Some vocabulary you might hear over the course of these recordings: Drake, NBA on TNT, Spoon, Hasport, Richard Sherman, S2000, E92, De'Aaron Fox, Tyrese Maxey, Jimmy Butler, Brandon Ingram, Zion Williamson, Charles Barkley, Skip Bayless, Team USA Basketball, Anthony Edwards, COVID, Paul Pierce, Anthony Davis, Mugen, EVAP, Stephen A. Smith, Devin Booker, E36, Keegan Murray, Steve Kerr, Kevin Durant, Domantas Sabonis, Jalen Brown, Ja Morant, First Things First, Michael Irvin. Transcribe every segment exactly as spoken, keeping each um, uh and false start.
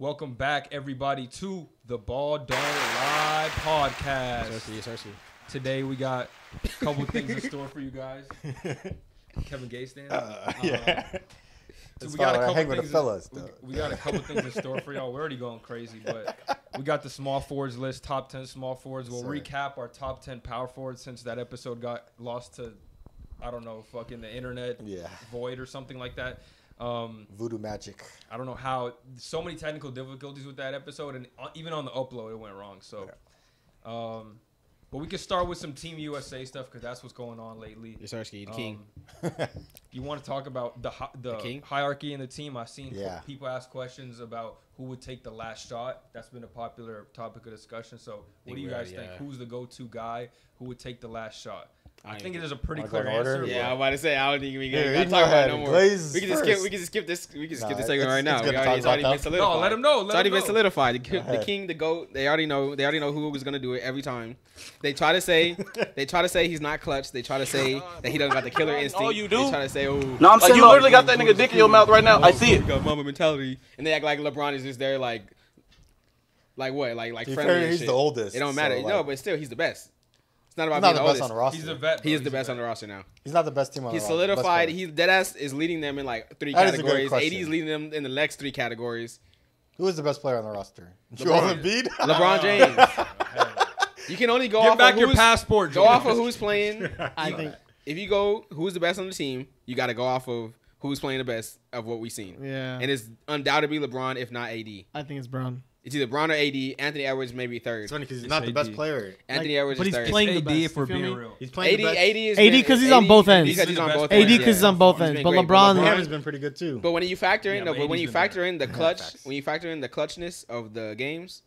Welcome back, everybody, to the Ball Don't Lie podcast. Yes, sir, yes, sir, yes, sir. Today we got a couple things in store for you guys. Kevin Gates, then. Uh, yeah. Uh, so we got, a couple things fellas, in, we, we got a couple things in store for y'all. We're already going crazy, but we got the small forwards list, top ten small forwards. We'll Sorry. recap our top ten power forwards since that episode got lost to, I don't know, fucking the internet yeah. void or something like that. Um, Voodoo magic. I don't know how. So many technical difficulties with that episode, and even on the upload, it went wrong. So, okay. um, but we can start with some Team U S A stuff because that's what's going on lately. You're sorry, the um, king. You want to talk about the the, the king? hierarchy in the team? I've seen yeah. people ask questions about who would take the last shot. That's been a popular topic of discussion. So, what do you guys yeah. think? Who's the go-to guy who would take the last shot? I, I think it is a pretty clear answer. Yeah, I'm about to say I don't think we gotta yeah, talk about it no more. We can just skip. We can just skip this. We can just nah, skip this segment right now. We already, it's already been solidified. No, let them know. Let it's already know. been solidified. The, the king, the goat. They already know. They already know who was gonna do it every time. They try to say. they try to say he's not clutch. They try to say that he doesn't got the killer instinct. Oh, you do. They try to say, oh, no, I'm saying like, you literally got that nigga dick in your mouth right now. I see it. Got mama mentality, and they act like LeBron is just there, like, like what, like like friendly. He's the oldest. It don't matter. No, but still, he's the best. It's not about being the best on the roster. He's the vet. He is the best on the roster now. He's not the best team on the roster. He's solidified. He's deadass is leading them in like three categories. A D's leading them in the next three categories. Who is the best player on the roster? Joel Embiid? LeBron James. You can only go off back your passport. Go off of who's playing. I think if you go who's the best on the team, you got to go off of who's playing the best of what we've seen. Yeah. And it's undoubtedly LeBron, if not A D. I think it's Brown. It's either Bron or A D. Anthony Edwards maybe third. It's funny because he's not the best player. Anthony Edwards is third. But he's playing the best. If we're being real, he's playing the best. A D because he's on both ends. A D because he's on both ends. But LeBron has been pretty good too. But when you factor in, no, but when you factor in the clutch, when you factor in the clutchness of the games,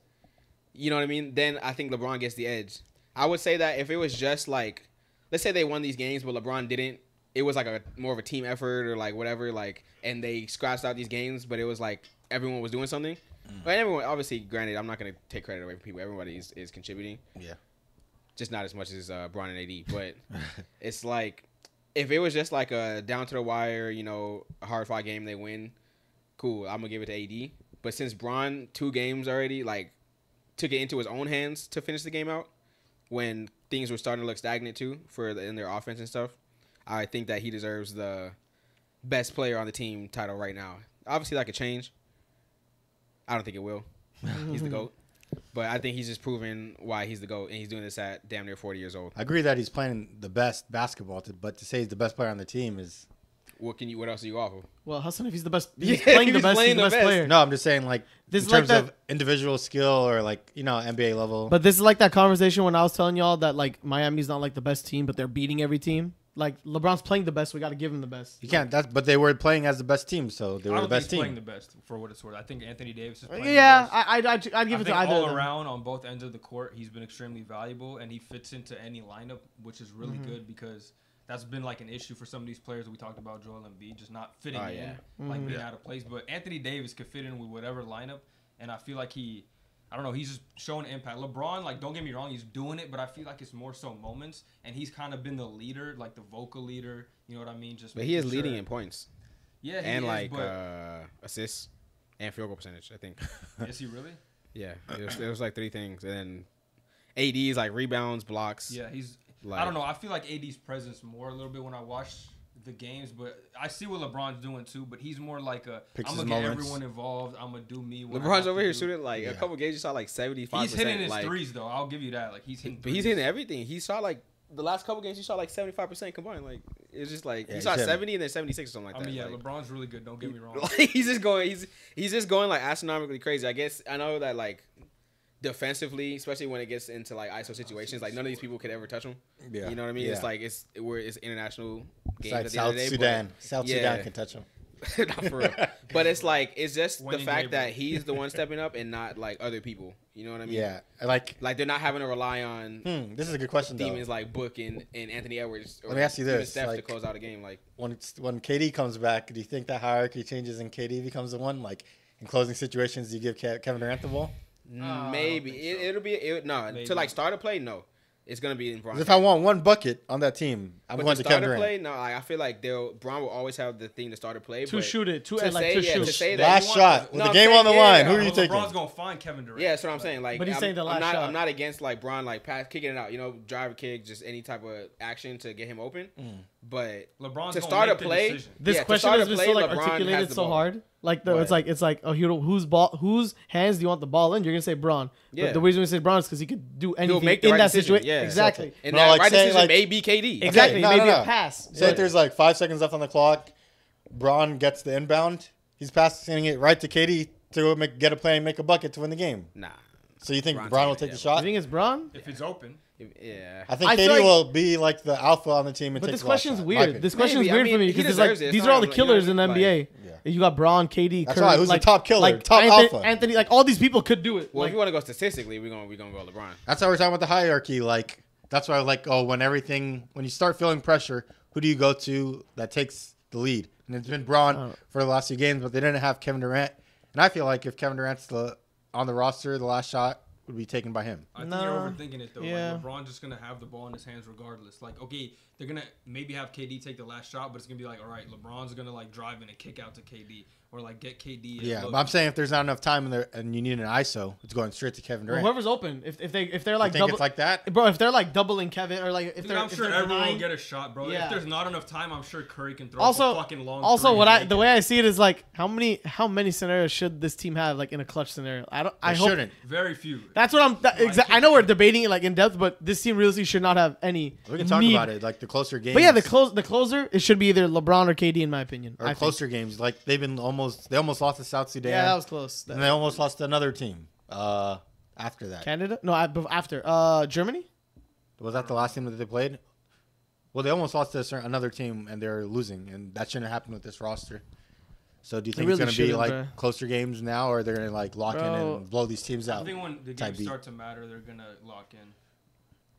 you know what I mean. Then I think LeBron gets the edge. I would say that if it was just like, let's say they won these games, but LeBron didn't. It was like a more of a team effort or like whatever. Like, and they scratched out these games, but it was like everyone was doing something. Mm. But everyone, obviously, granted, I'm not going to take credit away from people. Everybody is, is contributing. Yeah. Just not as much as uh, Bron and A D. But it's like, if it was just like a down to the wire, you know, a hard-fought game, they win, cool, I'm going to give it to A D. But since Bron, two games already, like, took it into his own hands to finish the game out, when things were starting to look stagnant, too, for the, in their offense and stuff, I think that he deserves the best player on the team title right now. Obviously, that could change. I don't think it will. He's the GOAT. But I think he's just proven why he's the GOAT, and he's doing this at damn near forty years old. I agree that he's playing the best basketball, to, but to say he's the best player on the team is... What can you? What else are you off of? Well, Hassan, if he's the best, he's yeah, playing he's the best, playing he's the, the best, best player. No, I'm just saying, like, this in terms like that, of individual skill or, like, you know, N B A level. But this is like that conversation when I was telling y'all that, like, Miami's not, like, the best team, but they're beating every team. Like, LeBron's playing the best. We got to give him the best. You can't. That's, but they were playing as the best team, so they were the best team. I don't think he's playing the best, for what it's worth. I think Anthony Davis is playing yeah, the best. Yeah, I'd, I'd give I it to either all of them. Around on both ends of the court, he's been extremely valuable, and he fits into any lineup, which is really mm-hmm. good because that's been, like, an issue for some of these players that we talked about, Joel Embiid, just not fitting oh, in, yeah. like mm-hmm. being out of place. But Anthony Davis could fit in with whatever lineup, and I feel like he... I don't know. He's just showing impact. LeBron, like, don't get me wrong, he's doing it, but I feel like it's more so moments, and he's kind of been the leader, like the vocal leader. You know what I mean? Just but he is sure. leading in points. Yeah, he and is, like but... uh, assists and field goal percentage. I think. Is he really? Yeah, it was, it was like three things, and then A D is like rebounds, blocks. Yeah, he's. Like, I don't know. I feel like A D's presence more a little bit when I watch the games, but I see what LeBron's doing too, but he's more like a Picks I'm gonna get moments. everyone involved, I'm gonna do me. LeBron's over here do. shooting like yeah. a couple games, he shot like seventy-five percent. He's hitting his like, threes though, I'll give you that. Like he's hitting but threes. He's hitting everything. He shot like the last couple games he shot like seventy-five percent combined. Like it's just like yeah, he shot seventy and then seventy-six or something like that. I mean yeah, like, LeBron's really good, don't get me wrong. he's just going he's he's just going like astronomically crazy. I guess I know that like defensively, especially when it gets into like I S O situations, like none of these people could ever touch him. Yeah. You know what I mean? Yeah. It's like it's where it's international games like at the South end of the day. Sudan. But, South yeah. Sudan can touch him. Not for real. But it's like it's just when the fact that he's the one stepping up and not like other people. You know what I mean? Yeah. Like like they're not having to rely on. Hmm, this is a good question. Demons though. like Book and, and Anthony Edwards. Or Let me ask you this: Steph like, to close out a game, like when it's, when K D comes back, do you think that hierarchy changes and K D becomes the one? Like in closing situations, do you give Kevin Durant the ball? Maybe uh, it, so. it'll be it, no Maybe. to like start a play. No, it's going to be in Bron. If I want one bucket on that team, I'm but going to Kevin Durant. Play, no, I feel like they'll Bron will always have the thing to start to play. Two shoot it. Two, to like, say, two yeah, shoot. To say that last want, shot. With no, the game saying, on the yeah, line, yeah, who are you LeBron's taking? LeBron's going to find Kevin Durant. Yeah, that's what I'm saying. Like, but he's I'm, saying the last I'm not, shot. I'm not against, like, Bron, like, pass, kicking it out. You know, drive, kick, just any type of action to get him open. Mm. But LeBron's to start a play, this yeah, question has been so, like, articulated so hard. Like, the, it's like, it's like, oh, whose ball, whose hands do you want the ball in? You're going to say Bron. Yeah. But the reason we say Bron is because he could do anything make the in right that situation. Yeah, exactly. exactly. And no, that like right say, decision like, may be K D. Exactly. Okay, no, maybe no, no. a pass. Say yeah. there's like five seconds left on the clock. Bron gets the inbound. He's passing it right to K D to make, get a play and make a bucket to win the game. Nah. So you think Bron's Bron will take yeah. the shot? You think it's Bron? If it's open. Yeah, I think I K D like, will be like the alpha on the team. And but this question's weird. This question's weird I mean, for me because like, these are all the killers like, you know, in the N B A. Like, yeah. You got Bron, K D, Curry. Right. Who's like, the top killer? Like top Anthony, alpha. Anthony, like all these people could do it. Well, like, if you want to go statistically, we're gonna we're gonna go LeBron. That's how we're talking about the hierarchy. Like that's why, like, oh, when everything, when you start feeling pressure, who do you go to that takes the lead? And it's been Bron oh. for the last few games, but they didn't have Kevin Durant. And I feel like if Kevin Durant's the on the roster, the last shot would be taken by him. I think no. you're overthinking it, though. Yeah. Like, LeBron's just going to have the ball in his hands regardless. Like, okay, they're going to maybe have K D take the last shot, but it's going to be like, all right, LeBron's going to, like, drive in and kick out to K D or, like, get K D. Yeah, but I'm saying if there's not enough time in there and you need an I S O, it's going straight to Kevin Durant. Well, whoever's open. If, if, they, if they're, like, you think double, it's like that? Bro, if they're, like, doubling Kevin or, like, if Dude, they're I'm if sure they're everyone denying, will get a shot, bro. Yeah. If there's not enough time, I'm sure Curry can throw also, a fucking long Also, what I the it. way I see it is, like, how many how many scenarios should this team have, like, in a clutch scenario? I don't. They I hope, shouldn't. Very few. That's what I'm that, – I know we're debating it, like, in depth, but this team realistically should not have any We can talk need. about it, like, the closer games. But, yeah, the close the closer, it should be either LeBron or K D, in my opinion. Or I closer think. games. Like, they've been almost – they almost lost to South Sudan. Yeah, that was close. That and they almost lost to another team uh, after that. Canada? No, after. Uh, Germany? Was that the last team that they played? Well, they almost lost to a certain, another team, and they're losing, and that shouldn't happen with this roster. So do you think really it's going to be like bro. closer games now, or they're going to like lock bro. in and blow these teams out? I think when the games start to matter, they're going to lock in.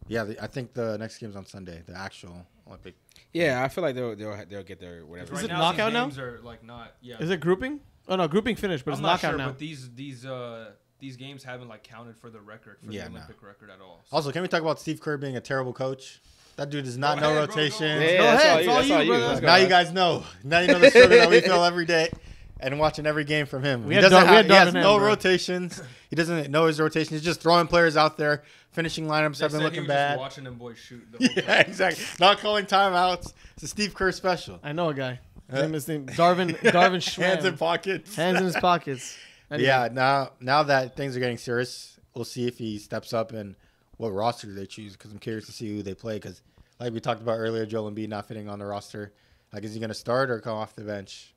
Yeah, the, I think the next game's on Sunday, the actual Olympic. Yeah, I feel like they'll they'll, they'll get their whatever. Is right it now, knockout now? Are like not, yeah. Is it grouping? Oh no, grouping finished, but I'm it's knockout sure, now. But these these uh, these games haven't like counted for the record for yeah, the Olympic no. record at all. So. Also, can we talk about Steve Kerr being a terrible coach? That dude does not go know ahead, rotation. Bro, go yeah, go ahead. It's all you, all you bro. Now you guys know. Now you know the struggle that we feel every day and watching every game from him. We he doesn't have, he has him, no bro. rotations. He doesn't know his rotations. He's just throwing players out there, finishing lineups have been looking he was bad. Just watching them boys shoot. The whole yeah, exactly. Not calling timeouts. It's a Steve Kerr special. I know a guy. His name is Darvin. Darvin Schramm. Hands in pockets. Hands in his pockets. Anyway. Yeah. Now, now that things are getting serious, we'll see if he steps up and. What roster do they choose? Because I'm curious to see who they play. Because like we talked about earlier, Joel Embiid not fitting on the roster. Like, is he gonna start or come off the bench?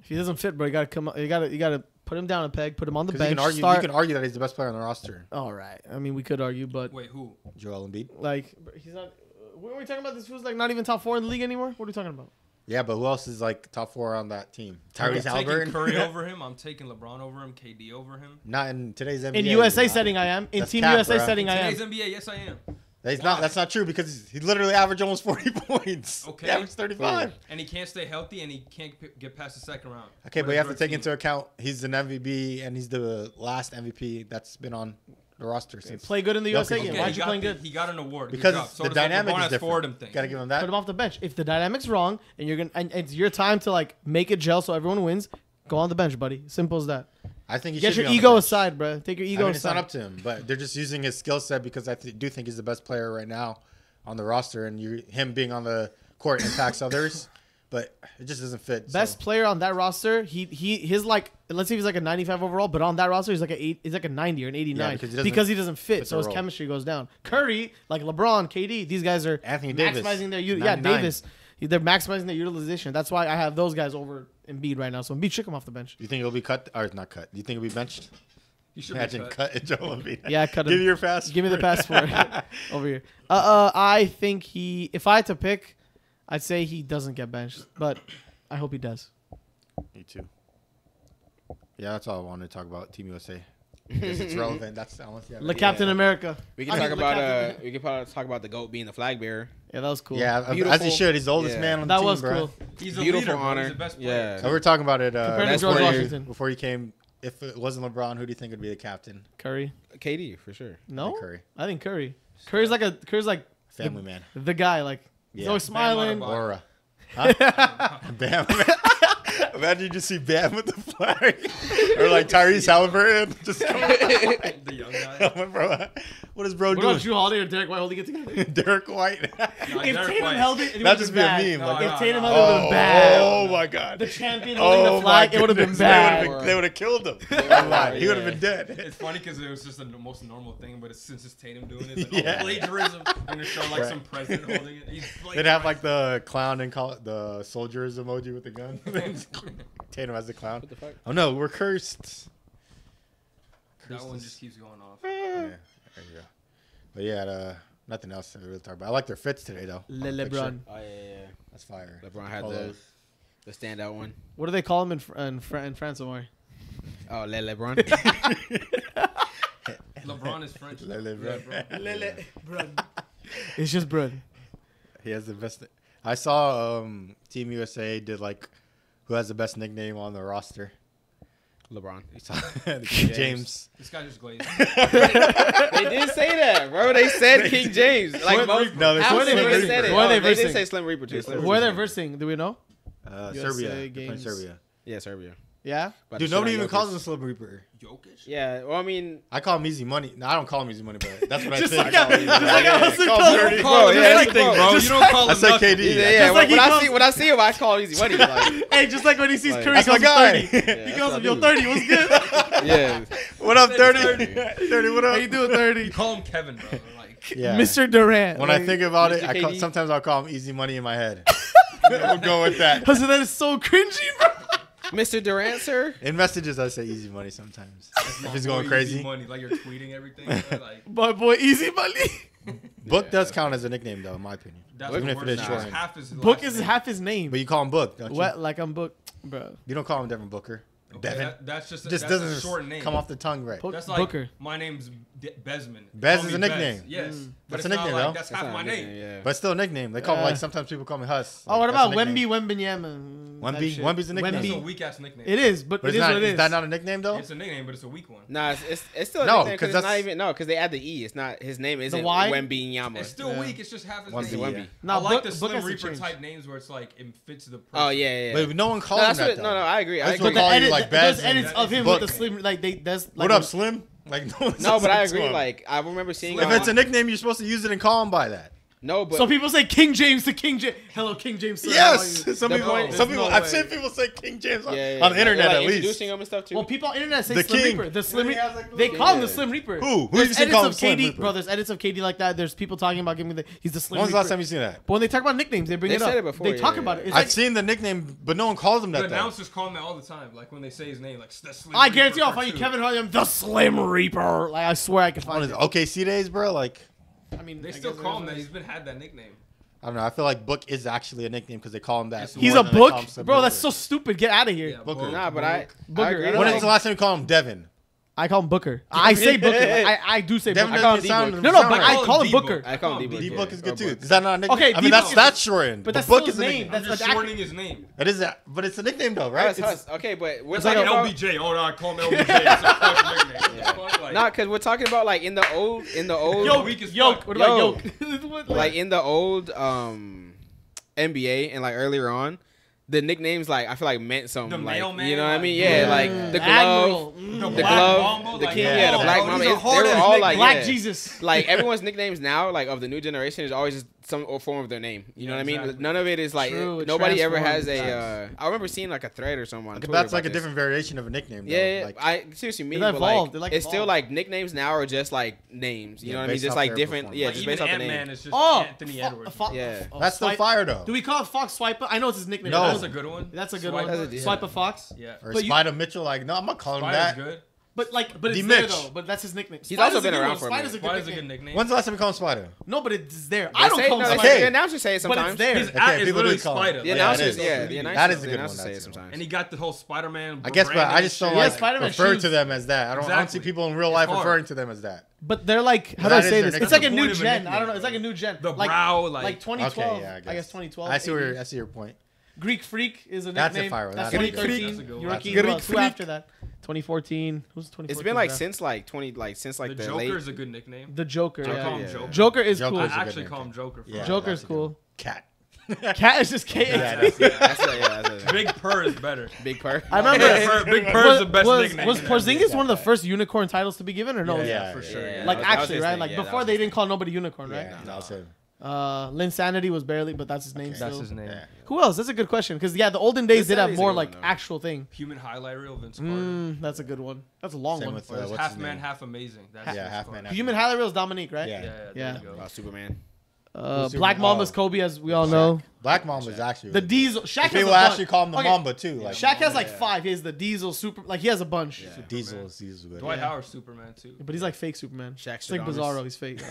If he doesn't fit, bro, you gotta come. You gotta you gotta put him down a peg. Put him on the bench. You can, argue, start. you can argue that he's the best player on the roster. All right. I mean, we could argue, but wait, who? Joel Embiid. Like he's not. What are we talking about? This who's like not even top four in the league anymore. What are we talking about? Yeah, but who else is like top four on that team? Tyrese Haliburton. I'm taking Curry over him. I'm taking LeBron over him. K D over him. Not in today's N B A. In U S A setting, I am. In Team U S A setting, I am. In today's N B A, yes, I am. That's not. That's not true because he literally averaged almost forty points. Okay, he averaged thirty-five, and he can't stay healthy, and he can't p get past the second round. Okay, but you have to take into account he's an M V P, and he's the last M V P that's been on the roster. Since okay, play good in the U S A game. Okay, Why are you playing the, good? He got an award because so the dynamic like is different. Thing. Gotta give him that. Put him off the bench. If the dynamic's wrong, and you're gonna, and it's your time to like make it gel so everyone wins. Go on the bench, buddy. Simple as that. I think he get should your be ego aside, bro. Take your ego I mean, aside. It's not up to him, but they're just using his skill set because I th do think he's the best player right now on the roster, and you him being on the court impacts others. But it just doesn't fit. Best so. player on that roster, he he his like let's say he's like a ninety-five overall, but on that roster he's like a eight, he's like a ninety or an eighty-nine yeah, because, he because he doesn't fit, so his role. chemistry goes down. Curry, like LeBron, K D, these guys are Anthony Davis, maximizing their yeah Davis, they're maximizing their utilization. That's why I have those guys over Embiid right now. So Embiid shook him off the bench. Do you think he'll be cut or not cut? Do you think he'll be benched? You should imagine cut Joel Embiid. Yeah, cut him. Give me your passport. Give me the passport over here. Uh, uh, I think he. If I had to pick. I'd say he doesn't get benched, but I hope he does. Me too. Yeah, that's all I wanted to talk about, Team U S A. Because it's relevant. That's honestly. Le Captain yeah. America. We can I talk mean, about uh, we can probably talk about the GOAT being the flag bearer. Yeah, that was cool. Yeah, Beautiful. as he should. He's the oldest yeah. man on that the team. That was cool. Bro. He's a Beautiful leader, honor. He's the best player. Yeah. So we were talking about it uh, before, you, before you came. If it wasn't LeBron, who do you think would be the captain? Curry. K D for sure. No. Curry. I think Curry. Curry's like a Curry's like family the, man. The guy, like yeah. he's always smiling. Bam Aura. Huh? Bam. Imagine you just see Bam with the flag, or like Tyrese Haliburton. Just the young guy. What is bro what doing? What about Jrue Holiday or Derrick White holding it together? Derrick White. No, if Derrick Tatum White. held it, it would just be a meme. No, like, no, if Tatum no, held no. it, it would have been bad. Oh my god! The champion holding oh the flag, it would have been bad. They would have, been, they would have killed him. Yeah. He would have been dead. It's funny because it was just the most normal thing, but it's, since it's Tatum doing it, it's like yeah. oh, plagiarism. I'm gonna show like right. some president holding it. He's They'd have like the clown and call it the soldier's emoji with the gun. Tatum as the clown. What the fuck? Oh no, we're cursed. That cursed one just keeps going off. Yeah, there you go. But yeah, uh, nothing else to really talk about. I like their fits today though. Le LeBron. Oh yeah, yeah, yeah. That's fire. LeBron had the, the standout one. What do they call him in fr in, fr in France, Omar? Oh, Le LeBron. LeBron is French. Le LeBron. Le LeBron. It's just Brun. He has the best. I saw um, Team U S A did like. Who has the best nickname on the roster? LeBron. King James. This guy just glazed. They did say that, bro. They said King James. Like most. No, they said it. They did say Slim Reaper too. Where they're versing? Do we know? Uh, Serbia. Games. Serbia. Yeah, Serbia. Yeah. But dude, nobody even Jokic. calls him Slim Reaper. Jokic. Yeah. Well, I mean, I call him Easy Money. No, I don't call him Easy Money, but that's what I say. Like I, I, yeah, like yeah, I was like, yeah, call him. Yeah, that's the thing, bro. You don't call him. I said K D. Yeah. yeah. Like when, I see, when I see him, I call him Easy Money. Like, hey, just like when he sees like, Curry, he calls him thirty. Yeah, he calls him yo thirty. What's good? Yeah. What up, thirty? Thirty. What up? How you doing, thirty? Call him Kevin, bro. Like Mister Durant. When I think about it, I sometimes I'll call him Easy Money in my head. We'll go with that. Cause that is so cringy, bro. Mister Durant, sir? In messages, I say Easy Money sometimes. If it's going crazy. Easy Money, like you're tweeting everything. Like. My boy, Easy Money. Book yeah, does count as a nickname, though, in my opinion. That's Even if it is short. Book is name. half his name. But you call him Book, don't you? What? Like I'm Book, bro. You don't call him Devin Booker. Okay, Devin. That, that's just, just that's doesn't a short name. Come off the tongue right. That's like, Booker. My name's De Besman. Bez is a nickname. Bez. Yes. Mm. That's a nickname, like, though. That's half my name. Yeah. But it's still a nickname. They call me, like, sometimes people call me Huss. Oh, what about Wemby Wembanyama? Wemby, Wemby's a nickname. Wemby. That's a weak ass nickname. It is, but, but it is not, what it is. Is that not a nickname though? It's a nickname, but it's a weak one. Nah, it's it's, it's still a no, nickname because not even no, because they add the e. It's not his name isn't Wembanyama. It's still yeah. weak. It's just half his Wemby, name. Wemby. Yeah. No, I like the Slim Reaper type names where it's like it fits the. Person. Oh yeah, yeah. But no one calls no, him that. What, no, no, I agree. I agree. But the edit, like those edits of him with the Slim, like they that's. What up, Slim? Like no, no, but I agree. Like I remember seeing. If it's a nickname, you're supposed to use it and call him by that. No, but so people say King James to King James. Hello, King James. Sir. Yes, some the people. Some people. No I've way. seen people say King James on, yeah, yeah, on the yeah, internet like at least. Introducing him and stuff too. Well, people on the internet say the Slim King. Reaper. The Slim Reaper. Yeah, like, they yeah. call him the Slim Reaper. Who? Who there's edits of Slim K D, Reaper? bro. There's edits of K D like that. There's people talking about giving the. He's the Slim. When was the last time you seen that? But when they talk about nicknames, they bring they it up. Said it before, they yeah, talk yeah, about yeah. it. It's I've like, seen the nickname, but no one calls him that. The announcers call him that all the time. Like when they say his name, like the Slim. I guarantee I'll find you, Kevin Hart. I'm the Slim Reaper. Like I swear I can find it. O K C days, bro. Like. I mean, they I still call him that. He's been had that nickname. I don't know. I feel like Book is actually a nickname because they call him that. He's a Book, bro. That's so stupid. Get out of here, yeah, Booker. Nah, but I. Booker. I, I when is the last time you call him Devin? I call him Booker. I say Booker. I, I do say Devin Booker. I call him sound, no, no, but I call him Booker. I call him D-Book. D-Book is good too. Is that not a nickname? Okay, I mean that's that's shortened. But that's Book is a name. That's shortening his name. It is that, but it's a nickname though, right? Okay, but what's like L B J? Oh no, I call him L B J. It's a fucking nickname. Nah, because we're talking about like in the old, in the old. Yo, yoke. What about yoke? Like in the old um N B A and like earlier on. The nicknames, like, I feel like meant something. The like, mailman, you know what I mean? Yeah, yeah. like, the glove, mm. the, the glove, Mamba, the king, like, yeah, the black oh, mama. They were all like, Black yeah. Jesus. Like, everyone's nicknames now, like, of the new generation is always just some form of their name. You yeah, know what exactly. I mean? None of it is, like, True, nobody ever has a, uh, I remember seeing, like, a thread or someone. Like, that's, like, a this. different variation of a nickname, though. Yeah, yeah. Like, I seriously mean, but, like, like, it's evolved. still, like, nicknames now are just, like, names. You yeah, know what I mean? Just, like, different, yeah, just based off the name. Oh, Anthony Edwards. Yeah. That's still fire, though. Do we call it Fox Swiper? I know it's his nickname. No. That's a good one. That's a good Swipe, one. A, yeah. Swipe a Fox. Yeah. Or but Spider you, Mitchell. Like, no, I'm not calling him that. Good. But like, but it's there though. But that's his nickname. He's Spider's also been around for a minute. Spider's a good nickname. When's the last time you called him Spider? No, but it's there. I don't call him Spider. Okay. The announcers say it sometimes. But it's there. It's literally Spider. The announcers, yeah. The announcers say it sometimes. And he got the whole Spider-Man. I guess, but I just don't like refer to them as that. I don't. I don't see people in real life referring to them as that. But they're like, how do I say this? It's like a new gen. I don't know. It's like a new gen. The brow, like twenty twelve. I guess twenty twelve. I see your. I see your point. Greek Freak is a nickname. That's a fire. That's Greek Freak. You're Greek Freak. After that, twenty fourteen. Who's twenty fourteen? It's been like now? since like twenty, like since like the, the Joker late... is a good nickname. The Joker. I yeah. call him Joker. Joker is Joker's cool. I actually call him Joker. For yeah, Joker's cool. Cat. Cat is just K. Yeah, that's, yeah, that's, yeah, that's, yeah, that's Big Purr is better. Big Purr. I remember yeah, Purr, Big Purr was, is the best was, nickname. Was Porzingis one of the first unicorn titles to be given or no? Yeah, yeah, yeah for sure. Yeah. Like was, actually, right? Thing. Like yeah, before they didn't call nobody unicorn, right? Yeah, that was him. Uh, Linsanity was barely, but that's his name. Okay. Still. That's his name. Yeah. Who else? That's a good question because yeah, the olden days did have more like one, actual thing. Human highlight reel, Vince Carter. Mm, that's a good one. That's a long Same one. With, uh, half man, half amazing. That's yeah, half man. Human highlight reel is Dominique, right? Yeah, yeah. About Superman. Uh, Black Mamba is Kobe, as we all Shaq. know. Black Mamba is actually the Diesel. Shaq has people a actually call him the okay. Mamba too. Like Shaq has like yeah. five. He has the Diesel super. Like he has a bunch. Yeah. So Diesel is Diesel. Good. Dwight yeah. Howard's Superman too. Yeah, but he's like fake Superman. Shaq's like Bizarro. He's fake. Uh,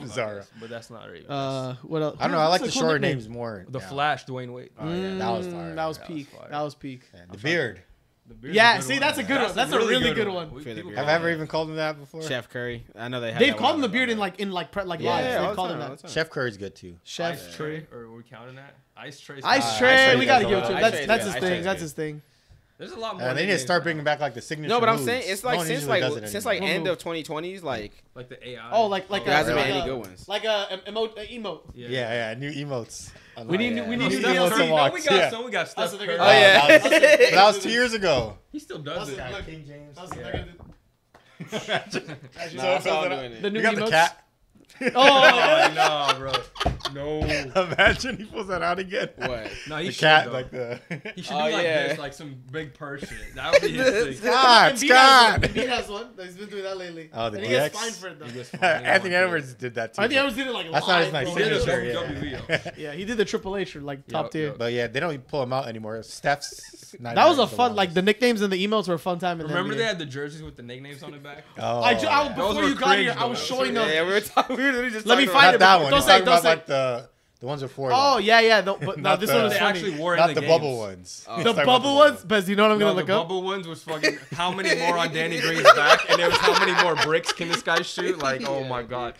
Bizarro. But that's not right. Uh, what else? I don't know. I like the cool short names more. The yeah. Flash, Dwayne Wade. Oh, yeah. That was fire. That was peak. That was peak. The beard. Yeah, see, that's a good one. That's a really good one. I've ever even called him that before. Chef Curry. I know they have. They've called him the beard in like in like like live. They've called him that. Chef Curry's good too. Chef Trey, or are we counting that? Ice Trey. Ice Trey. We gotta give it to him. That's that's his thing. That's his thing. There's a lot more. And they need to start bringing back like the signature. No, but I'm saying it's like since like since like end of twenty twenties, like like the A I. Oh, like like there hasn't been any good ones. Like a emote emote. Yeah, yeah, new emotes. I'm we need, like, yeah. we need new emotes to watch. No, we got yeah. some. We got Steph Curry. Oh yeah, that was, that was two years ago. He still does it. Like King James. Yeah. no, so the new you got emotes? The cat. Oh no, bro. No. Imagine he pulls that out again. What? No, he the should. Cat, like the. He should oh, be like yeah. this, like some big person. That would be his thing. God, Scott. Embiid has one. He's been doing that lately. Oh, the and D X. He gets fined for it though. Anthony Edwards did that too. Anthony Edwards did it like. That's live, not his nice signature. Yeah. Yeah. yeah, he did the Triple H like yep, top tier. Yep. But yeah, they don't pull him out anymore. Steph's. That was a fun. Like the nicknames and the emotes were a fun time. Remember they had the jerseys with the nicknames on the back. Oh. I before you got here, I was showing them. Yeah, we were talking. We were literally just. Let me find it. Don't say. Don't say. The, the ones before. Oh, yeah, yeah. The, but no, this the, one was funny. Actually wore Not in the, the bubble ones. Oh. The bubble ones? Bez, you know what I'm no, going to look up? The bubble ones was fucking how many more on Danny Green's back? And there was how many more bricks can this guy shoot? Like, oh, my God.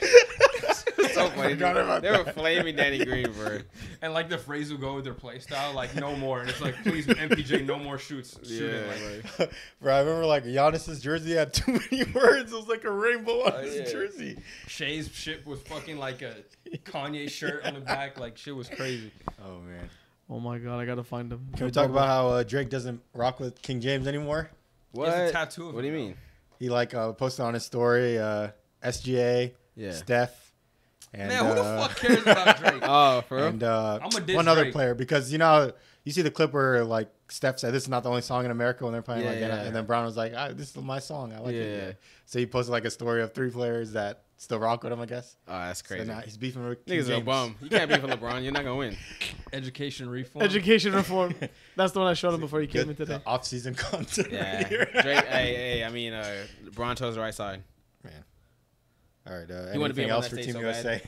So funny. They were flaming Danny Green, bro. And, like, the phrase will go with their play style. Like, no more. And it's like, please, M P J, no more shoots. Shooting, yeah. Like, bro, I remember, like, Giannis's jersey had too many words. It was like a rainbow on uh, his yeah. jersey. Shay's shit was fucking like a Kanye shirt yeah. on the back. Like, shit was crazy. Oh, man. Oh, my God. I got to find him. Can we talk about how uh, Drake doesn't rock with King James anymore? What? He has a tattoo of What him, do you mean? He, like, uh, posted on his story, uh, S G A, yeah. Steph. And, man, who uh, the fuck cares about Drake? Oh, for real? And uh, I'm a one other Drake. player because, you know, you see the clip where, like, Steph said, this is not the only song in America when they're playing yeah, like yeah, that. Yeah. And then Brown was like, right, this is my song. I like yeah, it. Yeah. So he posted, like, a story of three players that still rock with him, I guess. Oh, that's crazy. So now he's beefing with King Niggas James. A bum. You can't beef with LeBron. You're not going to win. Education reform. Education reform. That's the one I showed him before he came in today. Off-season content. Yeah. Right here. Drake, hey, hey, I mean, uh, LeBron chose the right side. Man. All right. Uh, anything else for Team U S A? I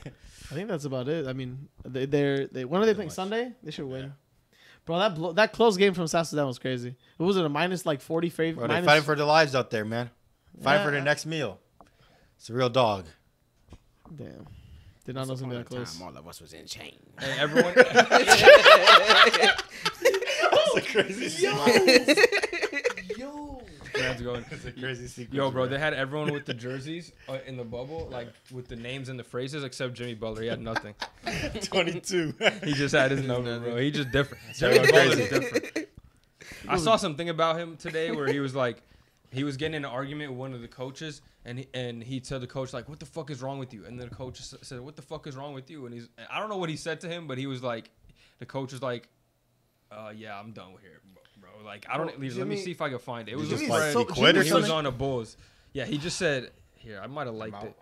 think that's about it. I mean, they, they're they. When are they playing? Sunday? They should win, yeah. bro. That blo that close game from Sassuolo was crazy. It was at a minus like forty favorite. They're fighting for their lives out there, man. Fighting yeah. for their next meal. It's a real dog. Damn. Did not know something that close. All of us was in chains. Hey, everyone. That was a crazy. Yo. Going. It's a crazy sequence. Yo, bro, right? They had everyone with the jerseys uh, in the bubble, like with the names and the phrases, except Jimmy Butler. He had nothing. twenty-two. He just had his number, bro. He just different. Jimmy Butler's different. I saw something about him today where he was like, he was getting in an argument with one of the coaches, and he, and he told the coach like, "What the fuck is wrong with you?" And then the coach said, "What the fuck is wrong with you?" And he's, I don't know what he said to him, but he was like, the coach was like, uh, "Yeah, I'm done with here." Like, I don't well, Jimmy, let me see if I can find it. It was just like so, he was on the Bulls. Yeah, he just said, here, I might have liked it.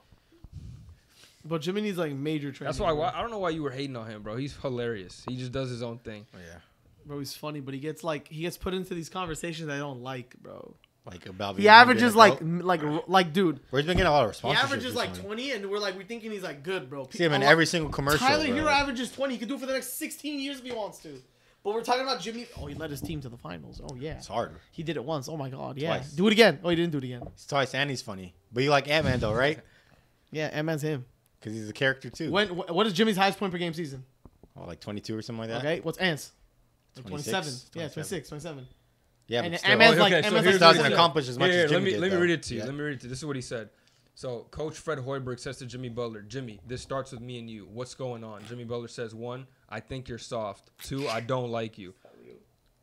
But Jimmy needs like major training. That's why I, why I don't know why you were hating on him, bro. He's hilarious. He just does his own thing. Oh, yeah. Bro, he's funny, but he gets like he gets put into these conversations I don't like, bro. Like about he averages like like like dude. Where he's been getting a lot of responses. He averages like twenty, and we're like we're thinking he's like good, bro. See him in every single commercial. Tyler Hero averages twenty. He could do it for the next sixteen years if he wants to. But we're talking about Jimmy. Oh, he led his team to the finals. Oh, yeah. It's hard. He did it once. Oh, my God. Yeah. Twice. Do it again. Oh, he didn't do it again. It's twice, and he's funny. But you like Ant-Man, though, right? Yeah, Ant-Man's him. Because he's a character, too. When? What is Jimmy's highest point per game season? Oh, like twenty-two or something like that. Okay. What's Ant's? twenty-six? twenty-seven. twenty-seven. Yeah, twenty-six, twenty-seven. Yeah, and but Emma's like, okay, so Emma's doesn't accomplish as much yeah, yeah, as Jimmy let me, did. Let me though. read it to you. Yeah. Let me read it to you. This is what he said. So, Coach Fred Hoiberg says to Jimmy Butler, Jimmy, this starts with me and you. What's going on? Jimmy Butler says, one, I think you're soft. Two, I don't like you.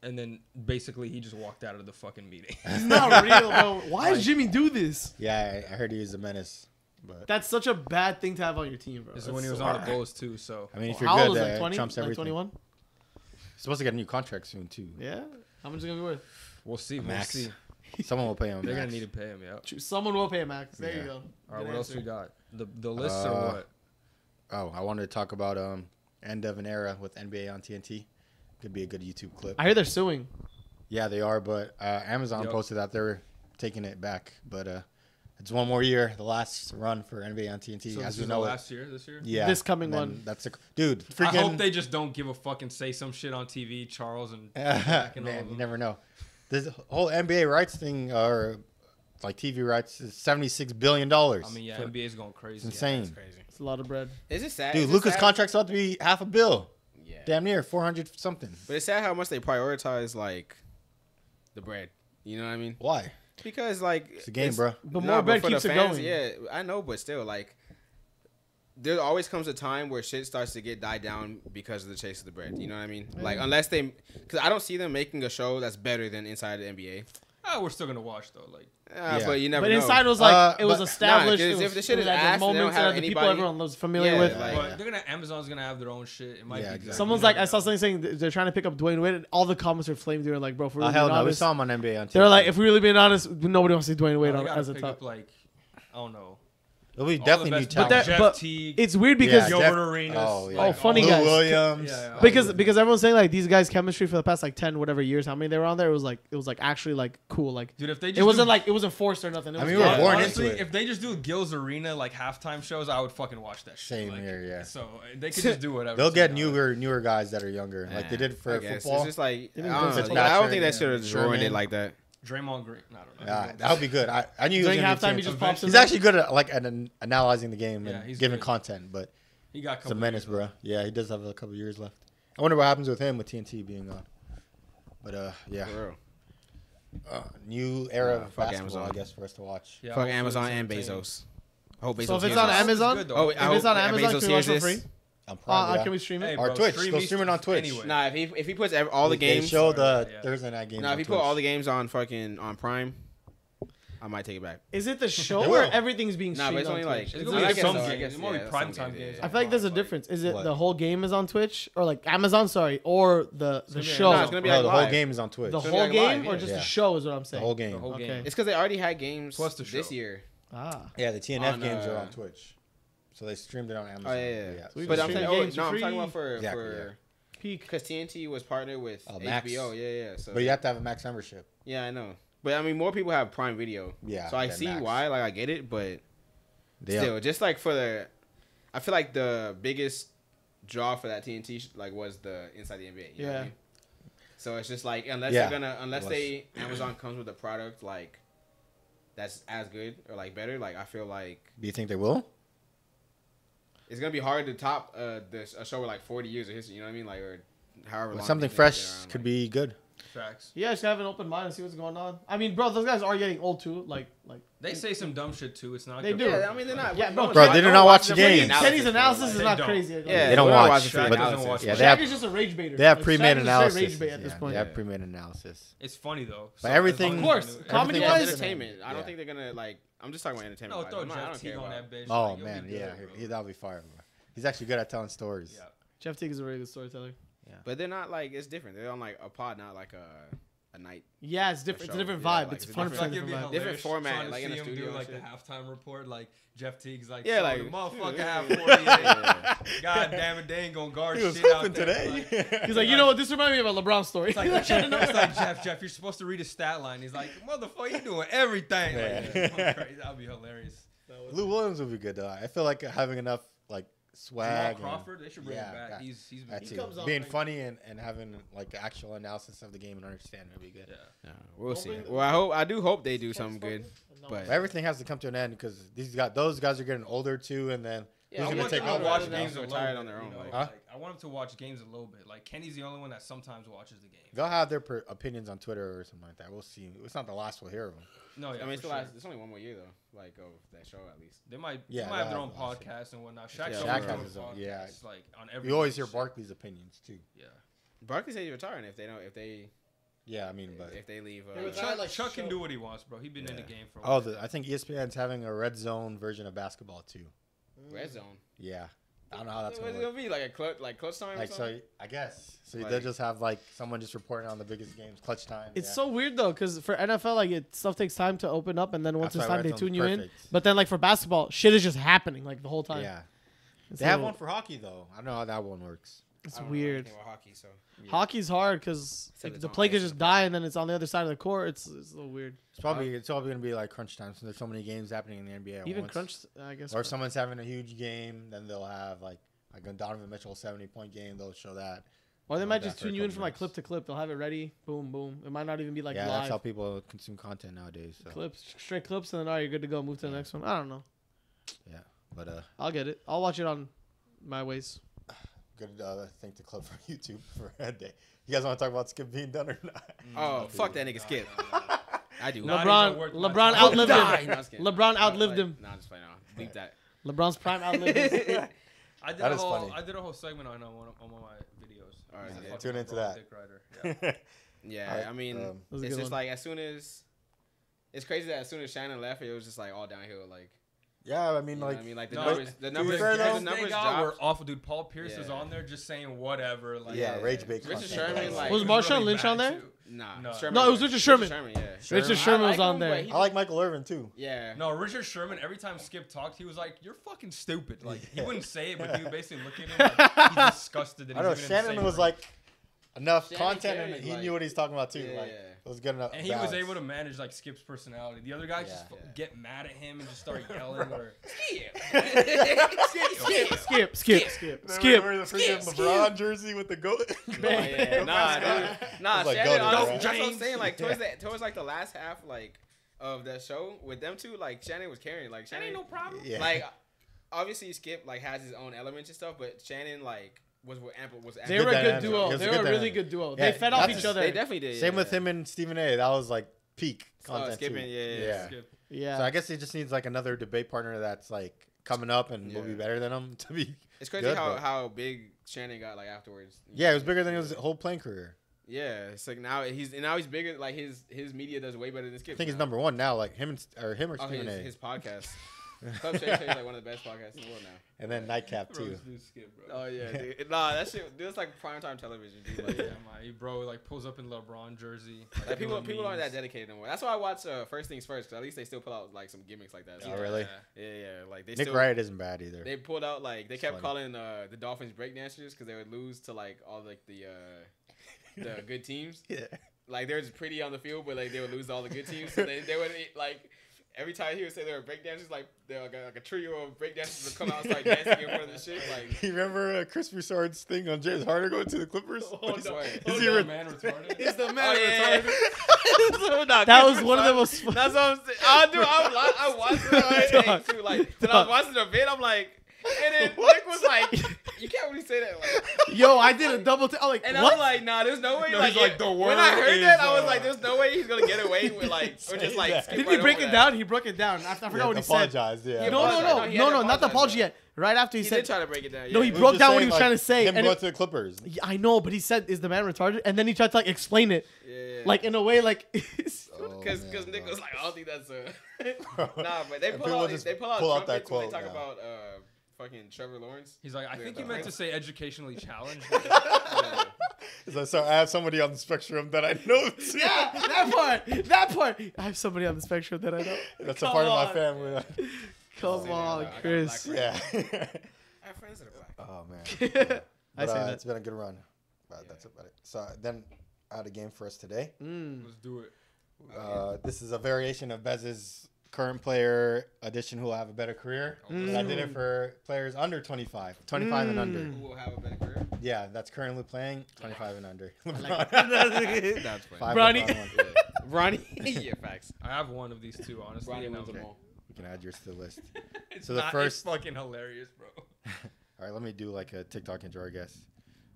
And then, basically, he just walked out of the fucking meeting. It's not real, bro. Why does Jimmy do this? Yeah, I, I heard he was a menace. But that's such a bad thing to have on your team, bro. This is when he was on the Bulls, too. So I mean, if you're good, that trumps everything. twenty-one? Supposed to get a new contract soon, too. Yeah? How much is it going to be worth? We'll see. We'll see. Someone will pay him. They're gonna need to pay him, yeah. Someone will pay him, Max. There yeah. you go. All right, Good what answer. else we got? The the list uh, or what? Oh, I wanted to talk about um end of an era with N B A on T N T. Could be a good YouTube clip. I hear they're suing. Yeah, they are, but uh, Amazon yep. posted that they're taking it back. But uh, it's one more year, the last run for N B A on T N T. So as this we know, the last year, this year, yeah, this coming one. That's a, dude. Freaking, I hope they just don't give a fucking say some shit on T V, Charles and, and man, all of you never know. This whole N B A rights thing, or like T V rights, is seventy-six billion dollars. I mean, yeah, N B A is going crazy. It's insane. Yeah, it's crazy. It's a lot of bread. Is it sad? Dude, Luka's contract's about to be half a bill. Yeah. Damn near, four hundred something. But it's sad how much they prioritize, like, the bread. You know what I mean? Why? Because, like... It's a game, it's, bro. But more no, bread but keeps it going. Yeah, I know, but still, like... There always comes a time where shit starts to get died down because of the chase of the bread. You know what I mean? Like, unless they... Because I don't see them making a show that's better than Inside the N B A. Oh, we're still going to watch, though. Like, uh, yeah. But you never But know. Inside was like... Uh, it was established. Nah, it was, if the shit is ass, they don't have anybody. The people everyone was familiar yeah, with. Like, but they're gonna, Amazon's going to have their own shit. It might yeah, be... Exactly. Someone's like... I saw something saying they're trying to pick up Dwayne Wade. And all the comments were flamed. They were like, bro, if we're really uh, hell no, honest... we saw him on N B A on T V. They were like, if we're really being honest, nobody wants to see Dwayne Wade no, on, as a top. Up, like, I don't know. It'll be definitely new talent. But, but it's weird because yeah, Jeff, oh, yeah. oh, funny Lou guys. Williams. Yeah, yeah. Because because everyone's saying like these guys' chemistry for the past like ten whatever years, how many they were on there, it was like it was like actually like cool. Like dude, if they just it wasn't do, like it wasn't forced or nothing. It was, I mean, we were born honestly, into it. If they just do Gil's Arena like halftime shows, I would fucking watch that shit. Same like, here, yeah. So they could just do whatever. They'll get newer on. newer guys that are younger, Man, like they did for football. It's just like I don't, I don't think that should have ruined it like that. Draymond Green. No, I don't know. Yeah, that would be good. I, I knew during he was halftime he just pops. He's actually good at like at an, analyzing the game yeah, and giving good. content, but he got it's a menace, bro. Left. Yeah, he does have a couple years left. I wonder what happens with him with T N T being on. But uh, yeah, uh, new era uh, of basketball, I guess, for us to watch. Yeah, fuck Amazon and Bezos. I hope Bezos. So if it's on Amazon, good, oh, if it's on Amazon, Bezos can we watch for free? I'm probably, uh, can we stream it? Hey, or Twitch. They'll stream it on Twitch. Anyway. Nah, if he if he puts every, all the games, they show the yeah. Thursday night games. Nah, if he Twitch. put all the games on fucking on Prime, I might take it back. Is it the show where everything's being streamed? Nah, but it's on only Twitch? like it's, it's only like some games. games. It's more yeah, prime time games. Yeah. I feel like there's a difference. Is it what? the whole game is on Twitch or like Amazon? Sorry, or the the show? No, it's gonna be like the whole game is on Twitch. The whole game or just the show is what I'm saying. The whole game. The whole game. It's because they already had games this year. Ah. Yeah, the T N F games are on Twitch. So they streamed it on Amazon. Oh, yeah, yeah. yeah. So but I'm saying, oh, no, I'm talking about for, exactly, for yeah. Peak. Because T N T was partnered with oh, H B O. Yeah, yeah. So. But you have to have a Max membership. Yeah, I know. But, I mean, more people have Prime Video. Yeah. So I see Max. why. Like, I get it. But they still, are. just like for the... I feel like the biggest draw for that T N T like was the Inside the N B A. You yeah. know what I mean? So it's just like, unless yeah. they're going to... Unless they Amazon comes with a product, like, that's as good or, like, better, like, I feel like... Do you think they will? It's going to be hard to top uh, this, a show with like forty years of history, you know what I mean? Like, or however long. Something fresh around, could like, be good. Facts. Yeah, just have an open mind and see what's going on. I mean, bro, those guys are getting old too. Like, like They say some dumb shit too. It's not They good. do. Yeah, I mean, they're not. Yeah, bro, bro they do not watch the game. Kenny's analysis is not crazy. Like, yeah, they don't watch. Shaq is just a rage baiter. They have pre-made analysis. They have pre-made analysis. It's funny though. But everything. Of course. Comedy wise. Entertainment. I don't think they're going to like. I'm just talking about entertainment. No, throw Jeff not, Teague on that bitch. Oh, like, man, yeah. He, that'll be fire, bro. He's actually good at telling stories. Yeah. Jeff Teague is a really good storyteller. Yeah. But they're not like, it's different. They're on like a pod, not like a a night. Yeah, it's different. It's a different vibe. Yeah, like, it's, it's fun. Different, like, different, different format. Like in the studio. Do, like shit. The halftime report. Like Jeff Teague's like, yeah, like, motherfucker have forty. God damn it, they ain't gonna guard he was shit out there. Today. Like, he's like, you know what? This reminds me of a LeBron story. It's like, Jeff, it's like, Jeff, Jeff, you're supposed to read a stat line. He's like, motherfucker, you doing everything. Like, that would be hilarious. Lou Williams would be good though. I feel like having enough like swag. Jamal Crawford, they should bring yeah, him back. He's he's he comes on, being right? funny and, and having like actual analysis of the game and understanding would be good. Yeah, yeah we'll don't see. Well, I hope I do hope they do something good, but everything has to come to an end because these got those guys are getting older too, and then yeah, who's I gonna want, take I over? Watch games are tired on their own. You know, like, huh? like, I want him to watch games a little bit. Like, Kenny's the only one that sometimes watches the game. They'll have their per opinions on Twitter or something like that. We'll see. It's not the last we'll hear of them. No, yeah, I mean, it's, the sure. last, it's only one more year, though, like, of that show, at least. They might, yeah, they might have their own podcast and whatnot. Shaq's yeah, Shaq has his own podcast. Yeah. Like, on every you always hear Barkley's opinions, too. Yeah. Barkley said he's retiring if they don't, if they... Yeah, I mean, but if they leave, uh, yeah, Chuck, like Chuck can do what he wants, bro. He's been yeah. in the game for. A while. Oh, the, I think E S P N's having a red zone version of basketball too. Red zone. Yeah, I don't know how that's gonna, gonna be like a clutch, like clutch time. Like or so, I guess. So like, they'll just have like someone just reporting on the biggest games, clutch time. It's yeah. so weird though, because for N F L, like it stuff takes time to open up, and then once that's it's time, they tune you perfect. in. But then, like for basketball, shit is just happening like the whole time. Yeah, it's they have one for hockey though. I don't know how that one works. It's weird. Hockey, so yeah. Hockey's hard because like, the play could just die, and then it's on the other side of the court. It's, it's a little weird. It's probably it's probably gonna be like crunch time. So there's so many games happening in the N B A. At Even once. crunch, I guess. Or if someone's having a huge game, then they'll have like like a Donovan Mitchell seventy point game. They'll show that. Or they might just tune you in from like clip to clip. They'll have it ready. Boom, boom. It might not even be like yeah. live. That's how people consume content nowadays. So. Clips, straight clips, and then all right, you're good to go. Move to the next one. I don't know. Yeah, but uh, I'll get it. I'll watch it on my ways. Good uh, thing to club for YouTube for a day. You guys want to talk about Skip being done or not? Oh, fuck that nigga Skip. I do. LeBron, LeBron outlived him. LeBron outlived him. Nah, just playing. Leave that. LeBron's prime outlived him. I did a whole. I did a whole segment on on one of my videos. All right, tune into that. Yeah, I mean, it's just like as soon as it's crazy that as soon as Shannon left, it was just like all downhill, like. Yeah, I mean, you like, I mean, like the no, numbers, the numbers, fair, the numbers, numbers were awful, dude. Paul Pierce yeah. was on there just saying whatever. Like, yeah, yeah, rage bait. Richard Sherman, like, was Marshawn really Lynch on there? Too. Nah, no, Sherman, no, it was Richard Sherman. Richard Sherman, yeah. Sherman. Richard Sherman was like on him, there. I like Michael Irvin too. Yeah. No, Richard Sherman. Every time Skip talked, he was like, "You're fucking stupid." Like he wouldn't say it, but he would basically look at him like he's disgusted that he's even in the same room. I know Shannon was like. Enough Shannon content, Carey, and he like, knew what he's talking about, too. Yeah, like, yeah. It was good enough. And he balance. was able to manage, like, Skip's personality. The other guys yeah, just yeah. get mad at him and just start yelling. or, Skip. Skip. Skip. Skip. Skip. Skip. Skip. Wearing the freaking LeBron jersey with the goat. Oh, yeah. Nah, dude. Nah, like, Shannon, honestly, right? That's what I'm saying. Like, towards, yeah. the, towards, like, the last half, like, of that show, with them two, like, Shannon was carrying. Like, Shannon ain't no problem. Yeah. Like, obviously, Skip, like, has his own elements and stuff, but Shannon, like, Was with Ample, was they were a good duo. They were a really good duo. They fed off each other. They definitely did. Same with him and Stephen A. That was like peak content. Skipping, yeah, yeah, yeah. So I guess he just needs like another debate partner that's like coming up and will be better than him to be. It's crazy how how big Shannon got like afterwards. Yeah, it was bigger than his whole playing career. Yeah, it's like now he's now he's bigger. Like his his media does way better than Skip. I think he's number one now. Like him or him or Stephen A. His podcast. Club Shay Shay is like one of the best podcasts in the world now. And then Nightcap too. Skip, bro. Oh yeah, dude. Nah, that shit. Dude, it's like primetime television. Dude. Like, yeah, my bro like pulls up in LeBron jersey. Like, like people, people aren't that dedicated anymore. That's why I watch uh, First Things First, because at least they still pull out like some gimmicks like that. Oh yeah, really? Yeah, yeah. Like they Nick still, Riot isn't bad either. They pulled out like they it's kept funny. calling uh, the Dolphins breakdancers because they would lose to like all like the uh, the good teams. Yeah. Like they were just pretty on the field, but like they would lose to all the good teams. So they they would like. Every time he would say there were breakdancers, like there like, like a trio of breakdancers would come out and start dancing in front of the shit. Like, you remember uh, Chris Broussard's thing on James Harden going to the Clippers? Oh, oh, is, no. is oh, he no, man retarded? He's the man oh, yeah, retarded. Yeah, yeah. no, that was retarded. one of the most. Fun. That's what I'm saying. I do. I, I watched it the other day too. Like when I was watching the vid, I'm like. And then what? Nick was like, you can't really say that. Like, yo, I did like, a double take. Like, and what? I was like, nah, there's no way. No, like, like, the when I heard is, that, uh, I was like, there's no way he's going to get away with like, or just like. Right Did he break it that. down? He broke it down. I, I forgot yeah, what he apologized, said. Yeah. No, no, no, no, no, no, not the apology yet. Right after he, he said. He did try to break it down. Yeah. No, he, he broke down what he was like, trying to say. Him and go it, to the Clippers. I know, but he said, is the man retarded? And then he tried to like explain it. Yeah. Like in a way, like. Because because Nick was like, I don't think that's a. Nah, but they pull out they pull out that quote. They talk about. Fucking Trevor Lawrence. He's like, I think you meant to say educationally challenged. yeah. He's like, so I have somebody on the spectrum that I know. Too. Yeah, that part. That part. I have somebody on the spectrum that I know. That's Come a part on. of my family. Yeah. Come oh, on, man, Chris. Yeah. I have friends that are black. Oh man. Yeah. But, I say uh, that. It's been a good run. But yeah. That's about it. So then I had a game for us today. Mm. Let's do it. Uh, this is a variation of Bez's current player edition who will have a better career. Mm. I did it for players under twenty-five, twenty-five mm. and under. Who will have a better career? Yeah, that's currently playing twenty-five and under. Like that's funny. Ronnie. Yeah. Ronnie. Yeah, facts. I have one of these two, honestly. Ronnie wins okay. them all. You can add yours to the list. It's so the not, first it's fucking hilarious, bro. All right, let me do like a TikTok intro, I guess.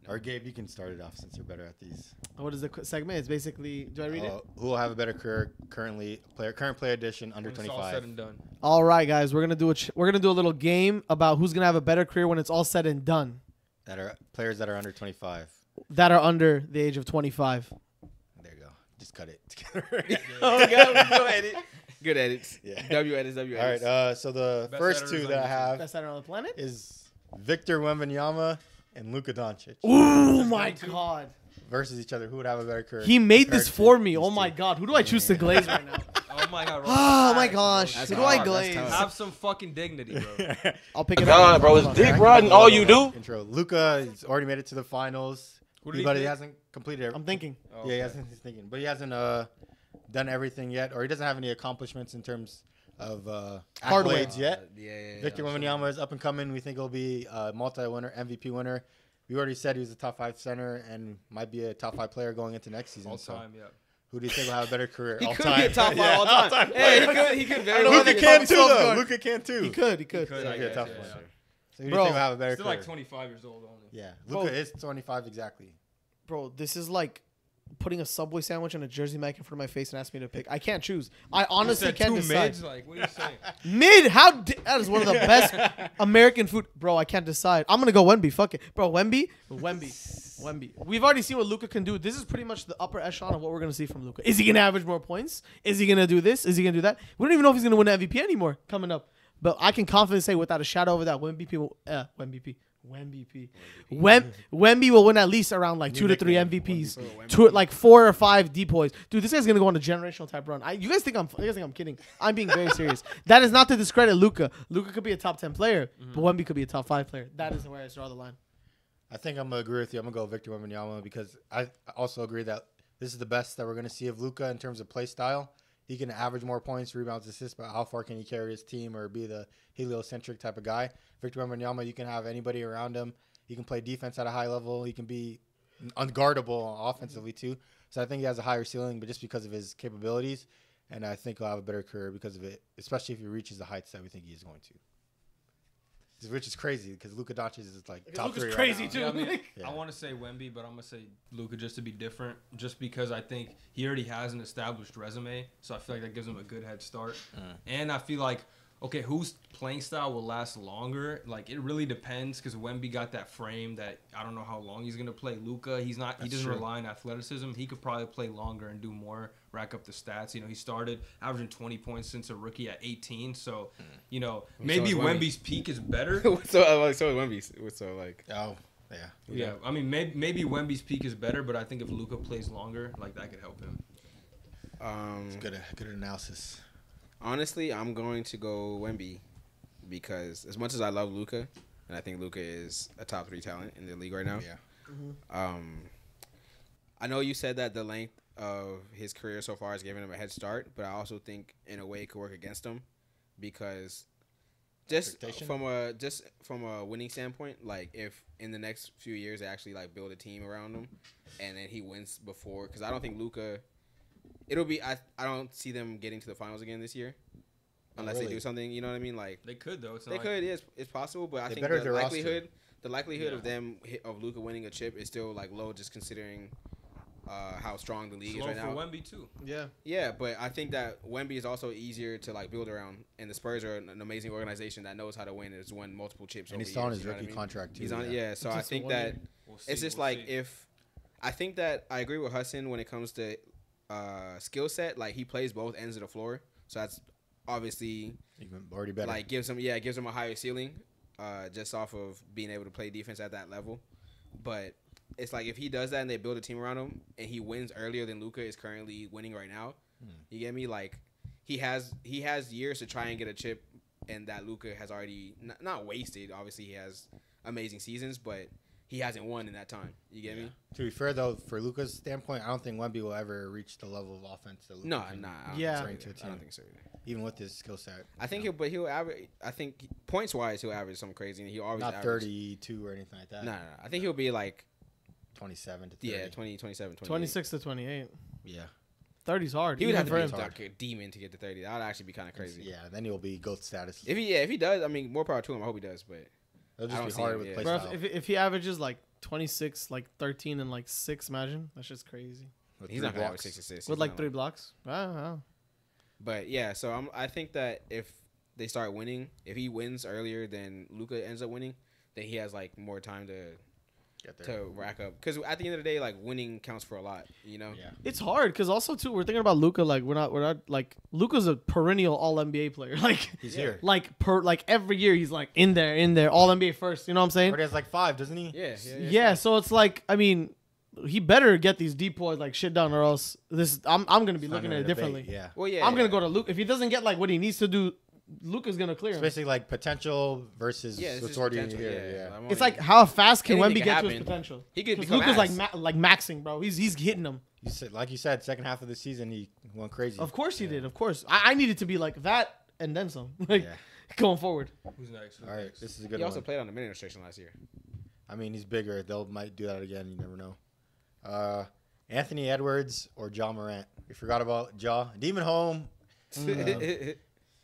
No. Or Gabe, you can start it off since you're better at these. What is the segment? It's basically, do I read uh, it? Who will have a better career currently? Player current player edition under when twenty-five. It's all said and done. All right, guys, we're gonna do a ch we're gonna do a little game about who's gonna have a better career when it's all said and done. That are players that are under twenty-five. That are under the age of twenty-five. There you go. Just cut it together. Oh God, no edit. Good edits. Yeah. W edits. W edits. All right. Uh, so the best first two that I have best center on the planet is Victor Wembanyama and Luka Doncic. Oh my God! Versus each other, who would have a better career? He made this for me. Oh my God! Who do I choose to glaze right now? Oh my God! Oh my gosh! Who do I glaze? Have some fucking dignity, bro. I'll pick it up. God, bro, is dick riding all you do? Intro. Luka has already made it to the finals. But he hasn't completed everything. I'm thinking. Yeah, he hasn't. He's thinking, but he hasn't uh done everything yet, or he doesn't have any accomplishments in terms of uh, accolades uh, yet. Yeah, yeah, yeah, Victor Wembanyama sure. is up and coming. We think he'll be a multi-winner, M V P winner. We already said he was a top five center and might be a top five player going into next season. All so time, yeah. Who do you think will have a better career? He all could time. be a top five yeah, all time. All time hey, he could. He could very well. Luka can too, though. Luka can too. He could. He could. He could. He could be a top yeah, yeah. So who do you think will have a better still career? Still like twenty-five years old only. Yeah, Luka is twenty-five exactly. Bro, this is like putting a Subway sandwich and a Jersey Mike in front of my face and ask me to pick. I can't choose. I honestly can't decide. Mids? Like, what are you saying? Mid? How? That is one of the best American food. Bro, I can't decide. I'm going to go Wemby. Fuck it. Bro, Wemby? Wemby. Wemby. We've already seen what Luka can do. This is pretty much the upper echelon of what we're going to see from Luka. Is he going to average more points? Is he going to do this? Is he going to do that? We don't even know if he's going to win the M V P anymore coming up. But I can confidently say without a shadow of that, Wemby will, uh, Wemby. Wemby. Wem Wemby will win at least around like two to three M V Ps, two like four or five D P O Ys. Dude, this guy's gonna go on a generational type run. I, you guys think I'm? You guys think I'm kidding? I'm being very serious. That is not to discredit Luka. Luka could be a top ten player, mm-hmm. but Wemby could be a top five player. That is where I draw the line. I think I'm gonna agree with you. I'm gonna go Victor Wembanyama because I also agree that this is the best that we're gonna see of Luka in terms of play style. He can average more points, rebounds, assists, but how far can he carry his team or be the heliocentric type of guy? Victor Wembanyama, you can have anybody around him. He can play defense at a high level. He can be unguardable offensively too. So I think he has a higher ceiling, but just because of his capabilities, and I think he'll have a better career because of it, especially if he reaches the heights that we think he is going to. Which is crazy because Luka Doncic is like top Luka's three. Luka's crazy right too. You know what I mean? Yeah. I want to say Wemby, but I'm gonna say Luka just to be different, just because I think he already has an established resume, so I feel like that gives him a good head start. Uh. And I feel like okay, whose playing style will last longer? Like it really depends because Wemby got that frame that I don't know how long he's gonna play. Luka, he's not. That's he doesn't true. rely on athleticism. He could probably play longer and do more, rack up the stats. You know, he started averaging twenty points since a rookie at eighteen. So, you know, maybe so Wemby's peak is better. so like so is Wemby's. So like oh yeah yeah. yeah I mean maybe maybe Wemby's peak is better, but I think if Luka plays longer, like that could help him. Um, That's good good analysis. Honestly, I'm going to go Wemby because as much as I love Luka, and I think Luka is a top three talent in the league right now. Yeah. Mm-hmm. um, I know you said that the length of his career so far has given him a head start, but I also think in a way it could work against him because just from a just from a winning standpoint, like if in the next few years they actually like build a team around him, and then he wins before because I don't think Luka. It'll be I I don't see them getting to the finals again this year, unless really. they do something. You know what I mean? Like they could though. It's not they like could. Yes, it's possible. But I think the likelihood, the likelihood yeah. of them of Luka winning a chip is still like low, just considering uh, how strong the league it's is right now. Low for Wemby too. Yeah. Yeah, but I think that Wemby is also easier to like build around, and the Spurs are an amazing organization that knows how to win. It's won multiple chips. And over he's years, on his rookie I mean? contract too. He's on. Yeah. yeah so I think that we'll it's just we'll like see. if I think that I agree with Hussein when it comes to. Uh, skill set, like he plays both ends of the floor, so that's obviously even already better. Like gives him, yeah, gives him a higher ceiling, uh, just off of being able to play defense at that level. But it's like if he does that and they build a team around him, and he wins earlier than Luka is currently winning right now, mm. you get me? Like he has he has years to try and get a chip, and that Luka has already not, not wasted. Obviously, he has amazing seasons, but. He hasn't won in that time. You get yeah. me? To be fair, though, for Luka's standpoint, I don't think Wemby will ever reach the level of offense that Luka no, can nah, I yeah. bring to a team. I don't think so either. Even with his skill set. I think, he'll, but he'll average. I think points-wise, he'll average something crazy, and he'll always not average. thirty-two or anything like that. No, no, no. I think he'll be like twenty-seven to thirty. Yeah, twenty, twenty-seven, twenty-eight. twenty-six to twenty-eight. Yeah. thirty's hard. He would have to be like a demon to get to thirty. That would actually be kind of crazy. Yeah, then he'll be GOAT status. If he, yeah, if he does, I mean, more power to him. I hope he does, but. It'll just be harder with play style. If, if he averages like twenty-six, like thirteen, and like six, imagine. That's just crazy. With he's not going to average six assists. With like three blocks. I don't know. But, yeah, so I'm, I think that if they start winning, if he wins earlier than Luka ends up winning, then he has, like, more time to get there. To rack up. Because at the end of the day, like, winning counts for a lot, you know? Yeah. It's hard because also, too, we're thinking about Luka. Like, we're not, we're not, like, Luka's a perennial all N B A player. Like, he's here. Like, per, like, every year he's, like, in there, in there, all N B A first. You know what I'm saying? Or he has, like, five, doesn't he? Yeah. Yeah, yeah, yeah, so it's like, I mean, he better get these deep boys like shit down, or else this I'm I'm gonna be looking at it differently. Yeah. Well, yeah. I'm yeah. gonna go to Luke. If he doesn't get like what he needs to do, Luke is gonna clear. It's basically like potential versus yeah, what's already here. Yeah. yeah. It's like how fast can Wemby get to his potential? He could. Luke is like ma like maxing, bro. He's he's hitting them. You said like you said, second half of the season he went crazy. Of course he yeah. did. Of course. I, I needed to be like that and then some. Like yeah. going forward. Who's next? Who's All right. Next? This is a good. He one. also played on the minute restriction last year. I mean, he's bigger. They'll might do that again. You never know. Uh, Anthony Edwards or Ja Morant? We forgot about Ja. Demon home. Um,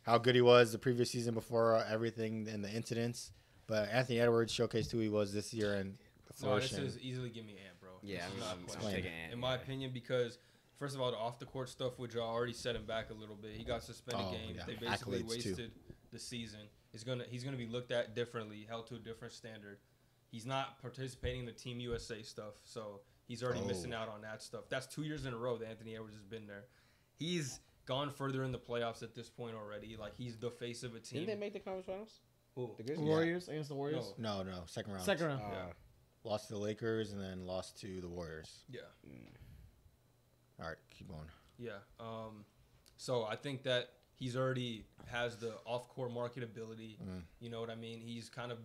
how good he was the previous season before uh, everything and the incidents. But Anthony Edwards showcased who he was this year and flourishing. No, this is easily give me Ant, bro. Yeah, I'm I'm taking Ant, in my yeah. opinion, because first of all, the off the court stuff with Ja already set him back a little bit. He got suspended oh, games. Yeah. They basically Accolades wasted too. the season. It's gonna he's gonna be looked at differently, held to a different standard. He's not participating in the Team U S A stuff, so. He's already oh. missing out on that stuff. That's two years in a row that Anthony Edwards has been there. He's gone further in the playoffs at this point already. Like, he's the face of a team. Didn't they make the conference finals? Who? The Warriors yeah. against the Warriors? No, no. no. Second round. Second round. Uh, yeah. Lost to the Lakers and then lost to the Warriors. Yeah. Mm. All right. Keep going. Yeah. Um, so, I think that he's already has the off-court marketability. Mm. You know what I mean? He's kind of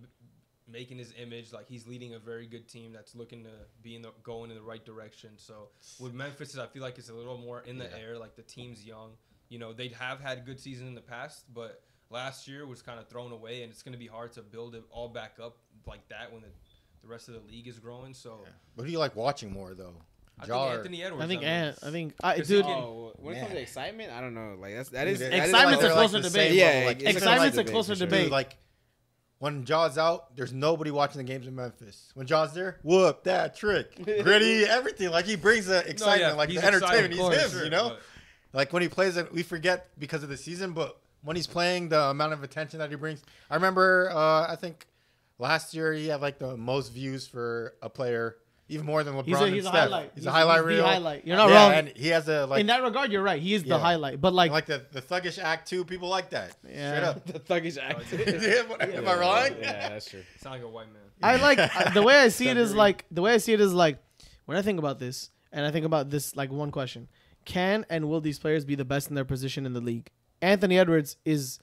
making his image, like he's leading a very good team that's looking to be in the going in the right direction. So with Memphis, I feel like it's a little more in the yeah. air. Like the team's young, you know, they have had good seasons in the past, but last year was kind of thrown away, and it's going to be hard to build it all back up like that when the, the rest of the league is growing. So, yeah. What do you like watching more though? I Jar. think Anthony Edwards. I think Ant. I think I, dude. Oh, when it comes to excitement, I don't know. Like that's that is that excitement's is like, a closer like debate. Yeah, like, excitement's like a closer debate. Sure. Like. When Jaw's out, there's nobody watching the games in Memphis. When Jaw's there, whoop, that trick, gritty, everything. Like, he brings the excitement, no, yeah, like the entertainment. He's course, him, sure, you know? But. Like, when he plays, we forget because of the season, but when he's playing, the amount of attention that he brings. I remember, uh, I think, last year he had, like, the most views for a player, even more than LeBron he's a, he's and Steph. A highlight. He's, he's a highlight he's reel. The highlight. You're not yeah, wrong. And he has a, like, in that regard, you're right. He is the yeah. highlight. But, like, and like the, the thuggish act, too. People like that. Yeah. Straight up. The thuggish act. yeah, yeah, am I wrong? Yeah, yeah, that's true. Sound like a white man. I like uh, the way I see it is like, the way I see it is like, when I think about this, and I think about this, like, one question: can and will these players be the best in their position in the league? Anthony Edwards is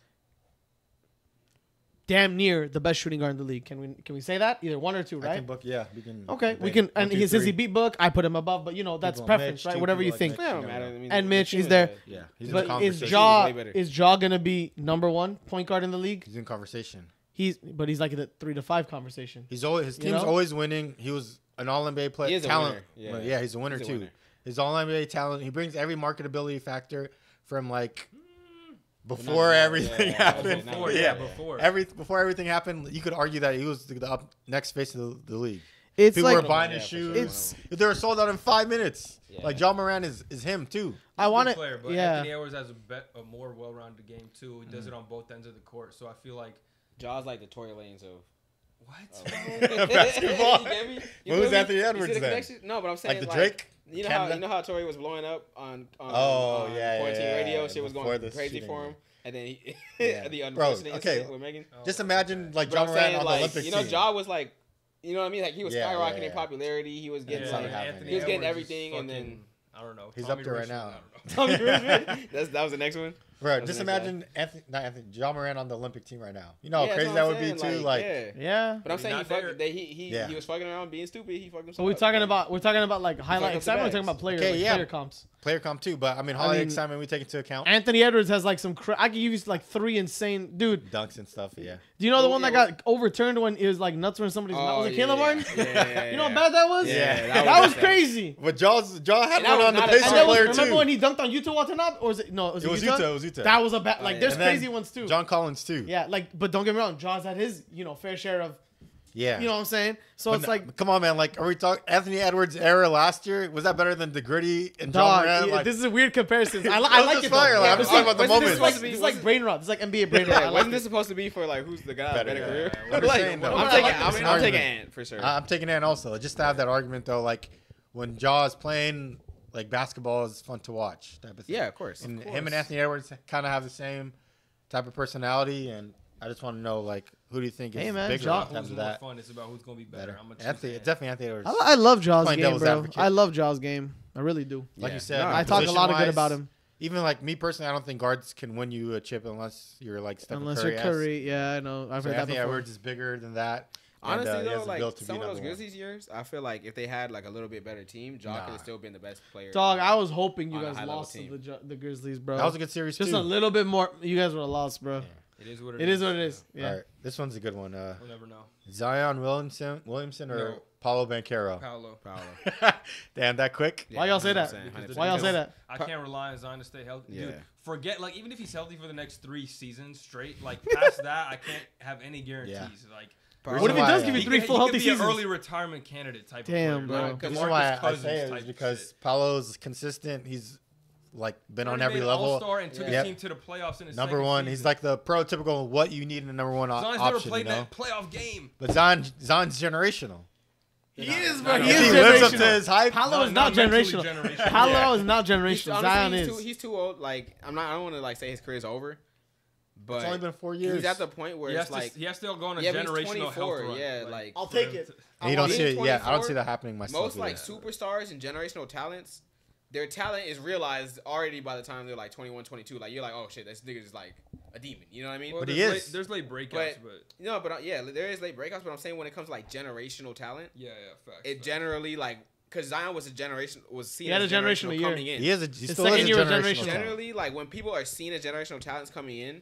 damn near the best shooting guard in the league. Can we can we say that? Either one or two, right? I can book, yeah. We can okay, we can. And he says he beat Book. I put him above, but you know that's preference, right? Whatever you think. And Mitch, he's there. Yeah, he's in the conversation. Is Jaw is Jaw gonna be number one point guard in the league? He's in conversation. He's but he's like in the three to five conversation. He's always his team's always winning. He was an all N B A player, talent. Yeah, yeah, he's a winner too. His all N B A talent. He brings every marketability factor from like. Before not, everything yeah, happened, before, yeah, yeah, before every before everything happened, you could argue that he was the, the up, next face of the, the league. It's people like, were buying yeah, his shoes. Sure. It's, they were sold out in five minutes. Yeah. Like John Moran is is him too. He's I want it. Player, but yeah. Anthony Edwards has a, bet, a more well-rounded game too. He does mm-hmm. it on both ends of the court. So I feel like Jaw's like the Tory Lanez of what oh. basketball. you get me? You Who's Anthony me? Edwards then? No, but I'm saying like the like, Drake. You know Canada? how you know how Tory was blowing up on on, oh, on yeah, quarantine yeah, radio. Yeah. Shit was going crazy for him, and then he, yeah. the unfortunate okay. with Megan. Oh, just imagine like John Moran on like, the Olympic You know, team. Ja was like, you know what I mean? Like he was yeah, skyrocketing yeah, yeah. popularity. He was getting yeah, like, Anthony he was getting Edwards everything, and then I don't know. He's Tommy up there Richard, right now. Tommy Richard. That's that was the next one. Bro, just imagine Anthony, not Anthony, John Moran on the Olympic team right now. You know how yeah, crazy that would saying. be too. Like, like yeah. yeah. But I'm saying he, fucked, they, he, he, yeah. he was fucking around being stupid. He fucked himself. But we're talking up, about man. we're talking about like highlight excitement. We're talking about player okay, like, yeah. player comps. Player comp too. But I mean highlight I mean, excitement we take into account. Anthony Edwards has like some. Cra I can give you like three insane dude dunks and stuff. Yeah. Do you know the well, one yeah, that got overturned when it was like nuts when somebody's oh, was it Caleb Martin? You know how bad that was? Yeah, that was crazy. But Jaws Jaw had one on the Pacers player too. Remember when he dunked on Utah Watanabe? Or is it no? It was Utah. That was a bad, like, oh, yeah. there's crazy ones, too. John Collins, too. Yeah, like, but don't get me wrong. Jaw's had his, you know, fair share of Yeah. You know what I'm saying? So but it's no, like, come on, man. Like, are we talking Anthony Edwards era last year? Was that better than the gritty and John Moran? Yeah, like, this is a weird comparison. I, li I like it. Fire, yeah, I'm just talking like, about the moment. This is like, this like brain rot. This is like N B A brain yeah, rot. Wasn't like this supposed to be for like who's the guy better, better career? Yeah, yeah. Like, saying, I'm, taking, like I'm, I'm taking Ant for sure. I'm taking Ant also. Just to have that argument though, like when Ja is playing, like basketball is fun to watch type of thing. Yeah, of course. And of course. him and Anthony Edwards kind of have the same type of personality, and I just want to know, like, who do you think is hey, man, bigger in terms of that? Fun. It's about who's going to be better. better. I'm Anthony, definitely Anthony Edwards. I, I love Jaws' game, bro. Advocate. I love Jaws' game. I really do. Like yeah. you said, no, I talk a lot of good about him. Even, like, me personally, I don't think guards can win you a chip unless you're, like, Steph Curry. Unless you're Curry. Yeah, I know. I've so heard Anthony that Edwards is bigger than that. Honestly, and, uh, though, like, some of those Grizzlies years, I feel like if they had, like, a little bit better team, Jaw nah. could have still been the best player. Dog, I was hoping you guys lost to the, the Grizzlies, bro. That was a good series, too. Just a little bit more. You guys would have lost, bro. It is what it, it is. It is what it is. Yeah. All right. This one's a good one. Uh, we'll never know. Zion Williamson, Williamson or no. Paolo Banchero? Paolo. Paolo. Damn, that quick? Yeah, why y'all say that? Why y'all say that? I can't rely on Zion to stay healthy. Yeah. Dude, forget, like, even if he's healthy for the next three seasons straight, like, past that, I can't have any guarantees. Yeah. Like, Paolo. What if he does yeah. give you three he full healthy seasons? He could be an early retirement candidate type Damn, of player. Damn, bro. Why I say it is because Paolo's consistent. He's... like been on every level. All-star and took yeah. a team to the playoffs in his number one. Season. He's like the prototypical what you need in the number one option. Zion's never played you know? that playoff game. But Zion, Zion's generational. He is, but he, he is lives generational. up to his hype. Paolo no, is not, not generational. generational. Paolo yeah. is not generational. He's, honestly, Zion he's is. Too, he's too old. Like I'm not. I don't want to like say his career's over. But it's only been four years. He's at the point where he it's like to, he has to go on a yeah, generational health run. Yeah, like I'll take it. You don't see it. Yeah, I don't see that happening myself. Most like superstars and generational talents. Their talent is realized already by the time they're like twenty-one, twenty-two. Like, you're like, oh shit, this nigga is like a demon. You know what I mean? Well, but he is. Late, there's late breakouts. But, but. No, but uh, yeah, there is late breakouts. But I'm saying when it comes to like generational talent, yeah, yeah, facts. It facts. generally like, because Zion was a generation, was seen he as a generational, generational year. coming in. He is a, he still is a generational generation. Generally, like when people are seen as generational talents coming in,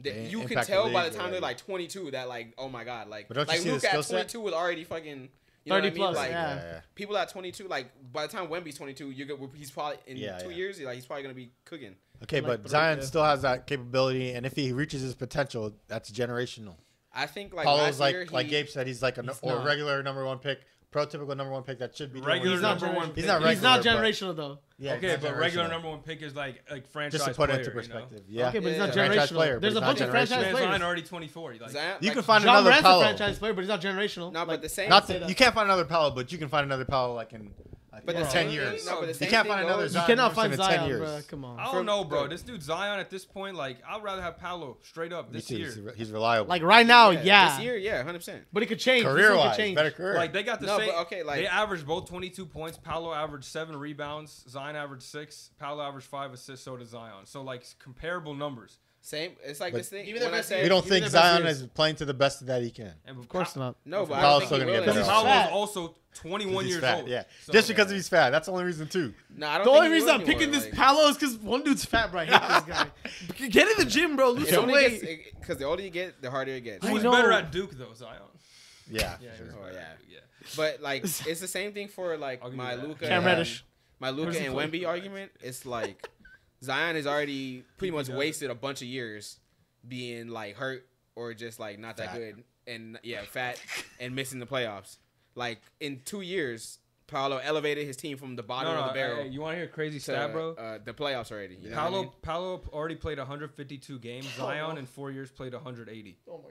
that you can tell by the time they're like twenty-two that like, oh my God. Like, but don't like you see Luka at twenty-two was already fucking... You know thirty plus, I mean? Like, yeah, yeah. People at twenty-two, like, by the time Wemby's twenty-two, you're, he's probably, in yeah, two yeah. years, like, he's probably going to be cooking. Okay, but like, Zion yeah. still has that capability, and if he reaches his potential, that's generational. I think, like, Paolo's last year, like, he, like Gabe said, he's like a he's or regular number one pick, prototypical number one pick that should be. Regular number one pick. He's not, he's not generational, but, though. Yeah, okay, but regular number one pick is, like, like franchise player. Just to put player, it into perspective. You know? Yeah. Okay, but he's yeah, not yeah. generational. Player, There's a bunch of franchise players. Zion already twenty-four. Like, Zion, you like, can find John another Paolo. franchise player, but he's not generational. No, like, but the same. Not the, you can't find another Paolo, but you can find another Paolo like in like, but yeah. ten years. No, but the same you can't find another. Zion you cannot find Zion, ten years. Bro. Come on. I don't know, bro. This dude Zion at this point, like, I'd rather have Paolo straight up this year. He's reliable. Like right now, yeah. This year, yeah, one hundred percent. But it could change. Career-wise, better career. Like they got the same. Okay, like they averaged both twenty-two points. Paolo averaged seven rebounds. Zion averaged six, Paolo averaged five assists, so does Zion. So, like, comparable numbers. Same. It's like but this thing. Even when I say, we don't think Zion is playing to the best of that he can. And of course not. No, but Paolo's still going to get better. Paolo is also twenty-one years fat. old. Yeah. So, Just because yeah. he's fat. That's the only reason, too. No, I don't the only reason I'm anymore, picking this like... Paolo is because one dude's fat, bro. I hate this guy. Get in the gym, bro. Lose some weight. Because the older you get, the harder it gets. Who's better at Duke, though, Zion? Yeah. Yeah. Yeah. But, like, it's the same thing for, like, my Luka. Cam Reddish. My Luka and Wemby argument, it's like Zion has already pretty much wasted a bunch of years being like hurt or just like not that fat. good and yeah, fat and missing the playoffs. Like in two years, Paolo elevated his team from the bottom no, of the barrel. Hey, you want to hear a crazy stat, bro? Uh, the playoffs already. You know Paolo I mean? Paolo already played one hundred fifty-two games. Zion in four years played one hundghty. Oh my God!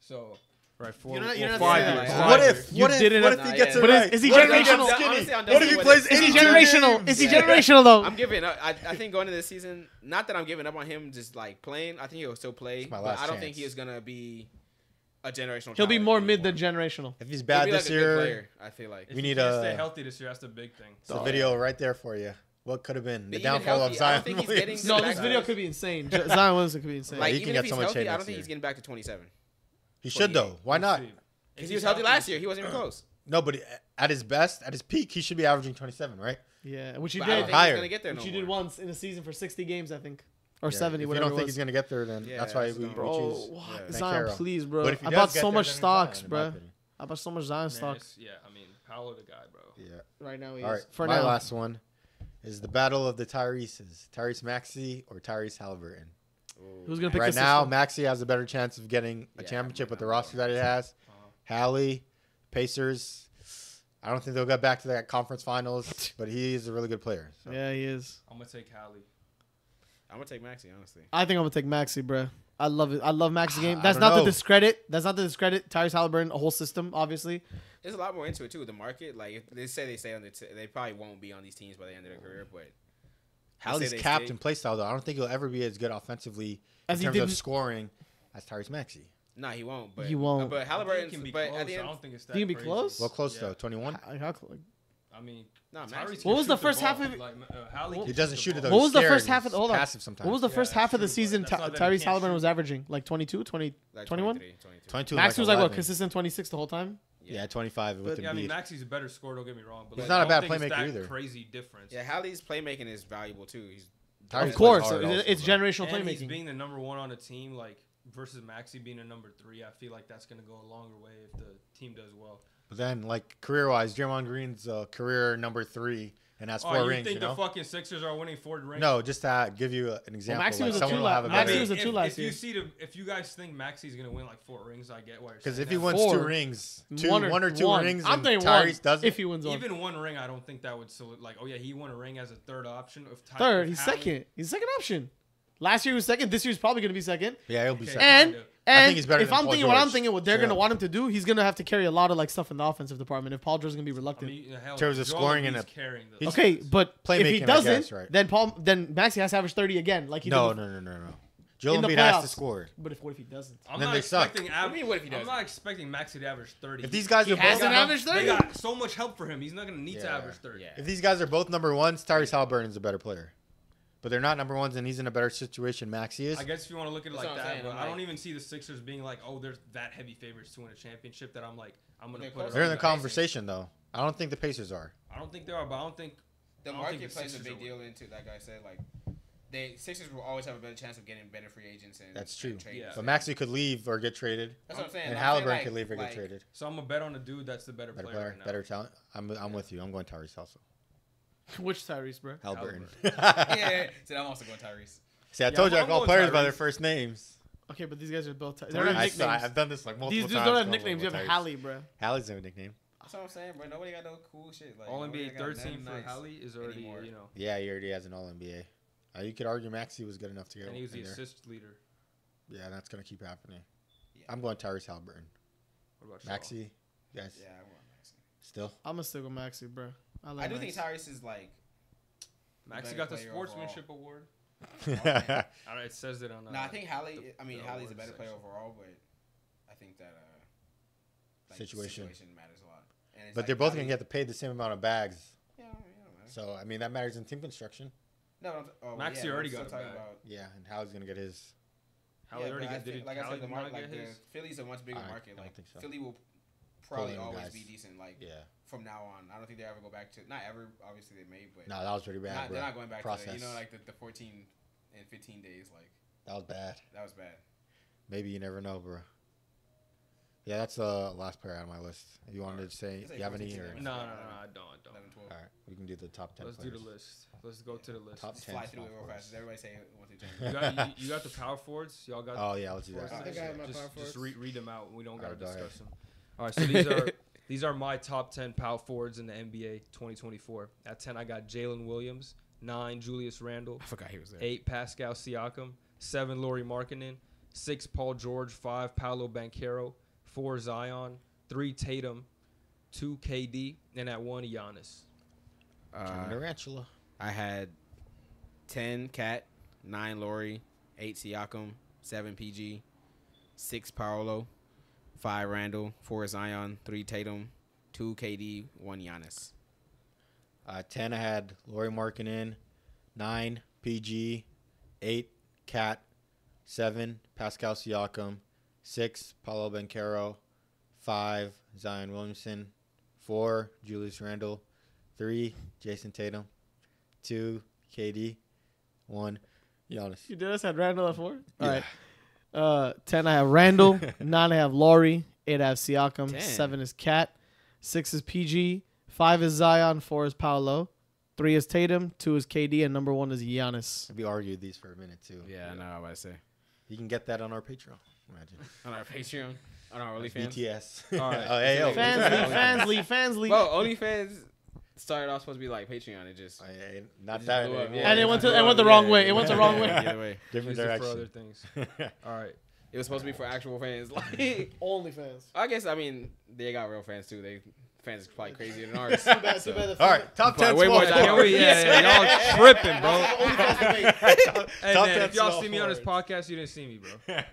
So. Right, four, you're not, you're four, five years. Like, what if? What if, what if he gets it right? Is he generational? What if he plays? Is he generational? Is he generational though? I'm giving up. I, I think going into this season, not that I'm giving up on him, just like playing. I think he'll still play. But I don't chance. think he is gonna be a generational. He'll be more anymore. mid than generational. If he's bad this like year, player, I feel like if we need to stay healthy this year. That's the big thing. It's a video right there for you. What could have been the downfall of Zion Williamson? No, this video could be insane. Zion Williamson could be insane. Like even if he's healthy, I don't think he's getting back to twenty-seven. He should, though. Why not? Because he was healthy last year. He wasn't even close. No, but at his best, at his peak, he should be averaging twenty-seven, right? Yeah, which he did. Higher. Which he did once in a season for sixty games, I think. Or seventy, whatever it was. If you don't think he's going to get there, then that's why we choose Zion, please, bro. I bought so much stocks, bro. I bought so much Zion stocks. Yeah, I mean, Paolo the guy, bro. Yeah. Right now he is. All right, my last one is the battle of the Tyreses. Tyrese Maxey or Tyrese Haliburton? Who's gonna pick right now? One? Maxey has a better chance of getting a yeah, championship with the roster that he has. Uh-huh. Hallie, Pacers. I don't think they'll get back to that conference finals, but he is a really good player. So. Yeah, he is. I'm gonna take Hallie. I'm gonna take Maxey, honestly. I think I'm gonna take Maxey, bro. I love it. I love Maxey's game. That's not know. to discredit. That's not to discredit Tyrese Haliburton, a whole system, obviously. There's a lot more into it too. The market, like if they say they stay on the, t- they probably won't be on these teams by the end of their career. But Hallie's capped in play style, though. I don't think he'll ever be as good offensively as in terms of scoring as Tyrese Maxey. No, nah, he won't. But he won't. But Haliburton can be but close. At the end, I don't think it's that. He can be crazy. close. Well, close yeah. though. twenty-one. How, how close? I mean, nah, Maxey. What was the first the half of it? Like, uh, he doesn't shoot it though. What was the first half of the? Hold on. What was the yeah, first half of the true, season? T- Tyrese Haliburton was averaging like twenty-two, twenty, like twenty-one. twenty-two. Maxey was like, like what, consistent twenty-six the whole time. Yeah, twenty-five with the yeah, I mean, Maxey's a better scorer. Don't get me wrong, but he's like, not a bad playmaker either. Crazy difference. Yeah, Hallie's playmaking is valuable too. He's of course, it's generational playmaking. He's being the number one on a team, like versus Maxey being a number three. I feel like that's going to go a longer way if the team does well. But then, like, career-wise, Draymond Green's uh, career number three and has four oh, you rings, think you know? The fucking Sixers are winning four rings? No, just to uh, give you an example. Well, Maxey like, was, someone a will have a Maxey was a two-last if, if, if you guys think Maxey's going to win, like, four rings, I get why you're saying that. Because if he wins four, two rings, two, one, or, one or two one. rings, I'm and Tyrese one, doesn't. If he wins one. Even one ring, I don't think that would salute. Like, oh, yeah, he won a ring as a third option. If Ty- third, if he's Hallie, second. He's second option. Last year he was second. This year's probably going to be second. Yeah, he'll be okay, second. And... And I think he's better if than I'm Paul thinking George. What I'm thinking, what they're yeah. going to want him to do, he's going to have to carry a lot of like stuff in the offensive department. If Paul George is going to be reluctant I mean, hell, in terms of Joel scoring and a, carrying, the okay, but playmaking, if he doesn't, guess, right. then Paul, then Maxey has to average thirty again, like he no, did no, no, no, no. Joel Embiid has to score. But if what if he doesn't? I'm then not they expecting. Suck. Ab- I mean, what if he doesn't? I'm not expecting Maxey to average thirty. If these guys he are hasn't both averaged thirty, they got so much help for him. He's not going to need yeah. to average thirty. Yeah. If these guys are both number ones, Tyrese Haliburton is a better player. But they're not number ones, and he's in a better situation. Maxey is. I guess if you want to look at it That's like that, saying, but like, I don't even see the Sixers being like, oh, they're that heavy favorites to win a championship that I'm like, I'm gonna put. They're in the conversation guys. though. I don't think the Pacers are. I don't think they are, but I don't think the don't market think the plays Sixers a big deal into that guy said like, they Sixers will always have a better chance of getting better free agents and. That's true. But yeah. so Maxey could leave or get traded. That's what I'm saying. And Haliburton like, could leave or like, get traded. So I'm gonna bet on a dude that's the better, better player, player right better talent. I'm I'm yeah. with you. I'm going Tyrese also. Which Tyrese, bro? Haliburton. yeah, so I'm also going Tyrese. See, I yeah, told you I call players Tyrese. by their first names. Okay, but these guys are both Tyrese. They don't have nicknames. I, I've done this like multiple times. These dudes times don't have nicknames. You have Hallie, bro. Hallie's have a nickname. That's what I'm saying, bro. Nobody got no cool shit. Like, All N B A thirteen for nice Hallie is already, anymore. you know. Yeah, he already has an All N B A. Uh, you could argue Maxey was good enough to get. And he was the there. assist leader. Yeah, that's gonna keep happening. Yeah. I'm going Tyrese Haliburton. What about Maxey? Yes. Yeah, I want Maxey. Still. I'm gonna still go Maxey, bro. I, like I do Max. think Tyrese is like. Maxey got the sportsmanship overall. award. I don't know, it says it on. Uh, no, nah, I think Hallie. The, I mean, Hallie's a better section. player overall, but I think that uh, like situation. situation matters a lot. And but like they're both Hallie, gonna get to pay the same amount of bags. Yeah, yeah. So I mean, that matters in team construction. No, no oh, Maxey yeah, already got a bag. About, yeah, and Hallie's gonna get his. Hallie yeah, already got his. Like I said, the market, like the Philly's a much bigger I, market. I like so. Philly will probably always be decent. Like yeah. From now on, I don't think they ever go back to not ever. Obviously, they may, but no, that was pretty bad. Not, they're not going back Process. to the, you know like the, the fourteen and fifteen days. Like that was bad. That was bad. Maybe you never know, bro. Yeah, that's the uh, last player on my list. If you wanted to say, you have any? No, no, no, I don't. I don't. eleven, twelve All right, we can do the top ten. Let's players. do the list. Let's go yeah. to the list. Top ten. Fly through it real fast. Everybody say one, two, three. You got, you, you got the power forwards. Y'all got. Oh yeah, let's do that. I think I have my just, power forwards. Just re- read them out. We don't gotta discuss right. them. All right, so these are. These are my top ten power forwards in the N B A twenty twenty-four. At ten, I got Jalen Williams. Nine, Julius Randle. I forgot he was there. Eight, Pascal Siakam. Seven, Lauri Markkanen. Six, Paul George. Five, Paolo Banchero. Four, Zion. Three, Tatum. Two, K D. And at one, Giannis. Uh, Tarantula. I had ten, Cat. Nine, Lauri. Eight, Siakam. Seven, P G. Six, Paolo. Five, Randall. Four, Zion. Three, Tatum. Two, K D. One, Giannis. Uh, ten, I had Lauri Markkanen. Nine, P G. Eight, Cat. Seven, Pascal Siakam. Six, Paolo Banchero. Five, Zion Williamson. Four, Julius Randle. Three, Jayson Tatum. Two, K D. One, Giannis. You did us at Randall at four? Yeah. All right. Uh, ten, I have Randall. Nine, I have Lauri. Eight, I have Siakam. Damn. Seven is Cat. Six is P G. Five is Zion. Four is Paolo. Three is Tatum. Two is K D. And number one is Giannis. We argued these for a minute, too. Yeah, yeah. I know what I say. You can get that on our Patreon. Imagine. On our Patreon. Oh, no, OnlyFans. B T S. All right. Oh, hey, yo. Fans, leave, fans, leave, fans, leave. Well, OnlyFans started off supposed to be like Patreon. It just... I, I, not that. Just up, yeah, and it went, to, it went the wrong yeah, way. Yeah, it went the wrong way. Either way. Different direction. For other things. All right. It was supposed to be for actual fans. Like OnlyFans. I guess, I mean, they got real fans, too. They... Fans is probably crazier than ours. Too bad, so. Too bad. All right, top ten. Way more. Yeah, yeah, y'all tripping, bro. top, hey, top man, if y'all see me forward. On this podcast, you didn't see me, bro. Uh,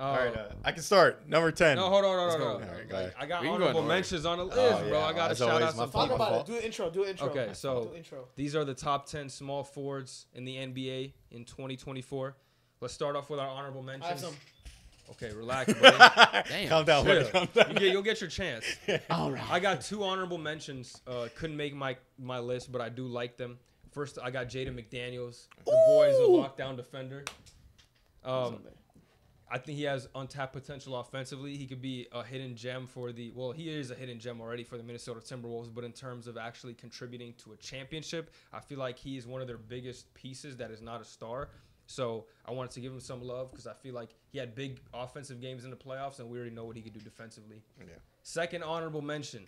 All right, uh, I can start number ten. No, hold on, hold on, hold on. All right, go like, I got we honorable go mentions on the list, oh, yeah. bro. I got to shout out some people. Talk about it. Do an intro. Do an intro. Okay, so intro. These are the top ten small forwards in the N B A in twenty twenty-four. Let's start off with our honorable mentions. I have some. Okay, relax, buddy. Damn. Calm down. Sure. Calm down. You get, you'll get your chance. All right. I got two honorable mentions. Uh, couldn't make my, my list, but I do like them. First, I got Jaden McDaniels. The Ooh. Boy's a lockdown defender. Um, I think he has untapped potential offensively. He could be a hidden gem for the – well, he is a hidden gem already for the Minnesota Timberwolves, but in terms of actually contributing to a championship, I feel like he is one of their biggest pieces that is not a star. So I wanted to give him some love because I feel like he had big offensive games in the playoffs, and we already know what he could do defensively. Yeah. Second honorable mention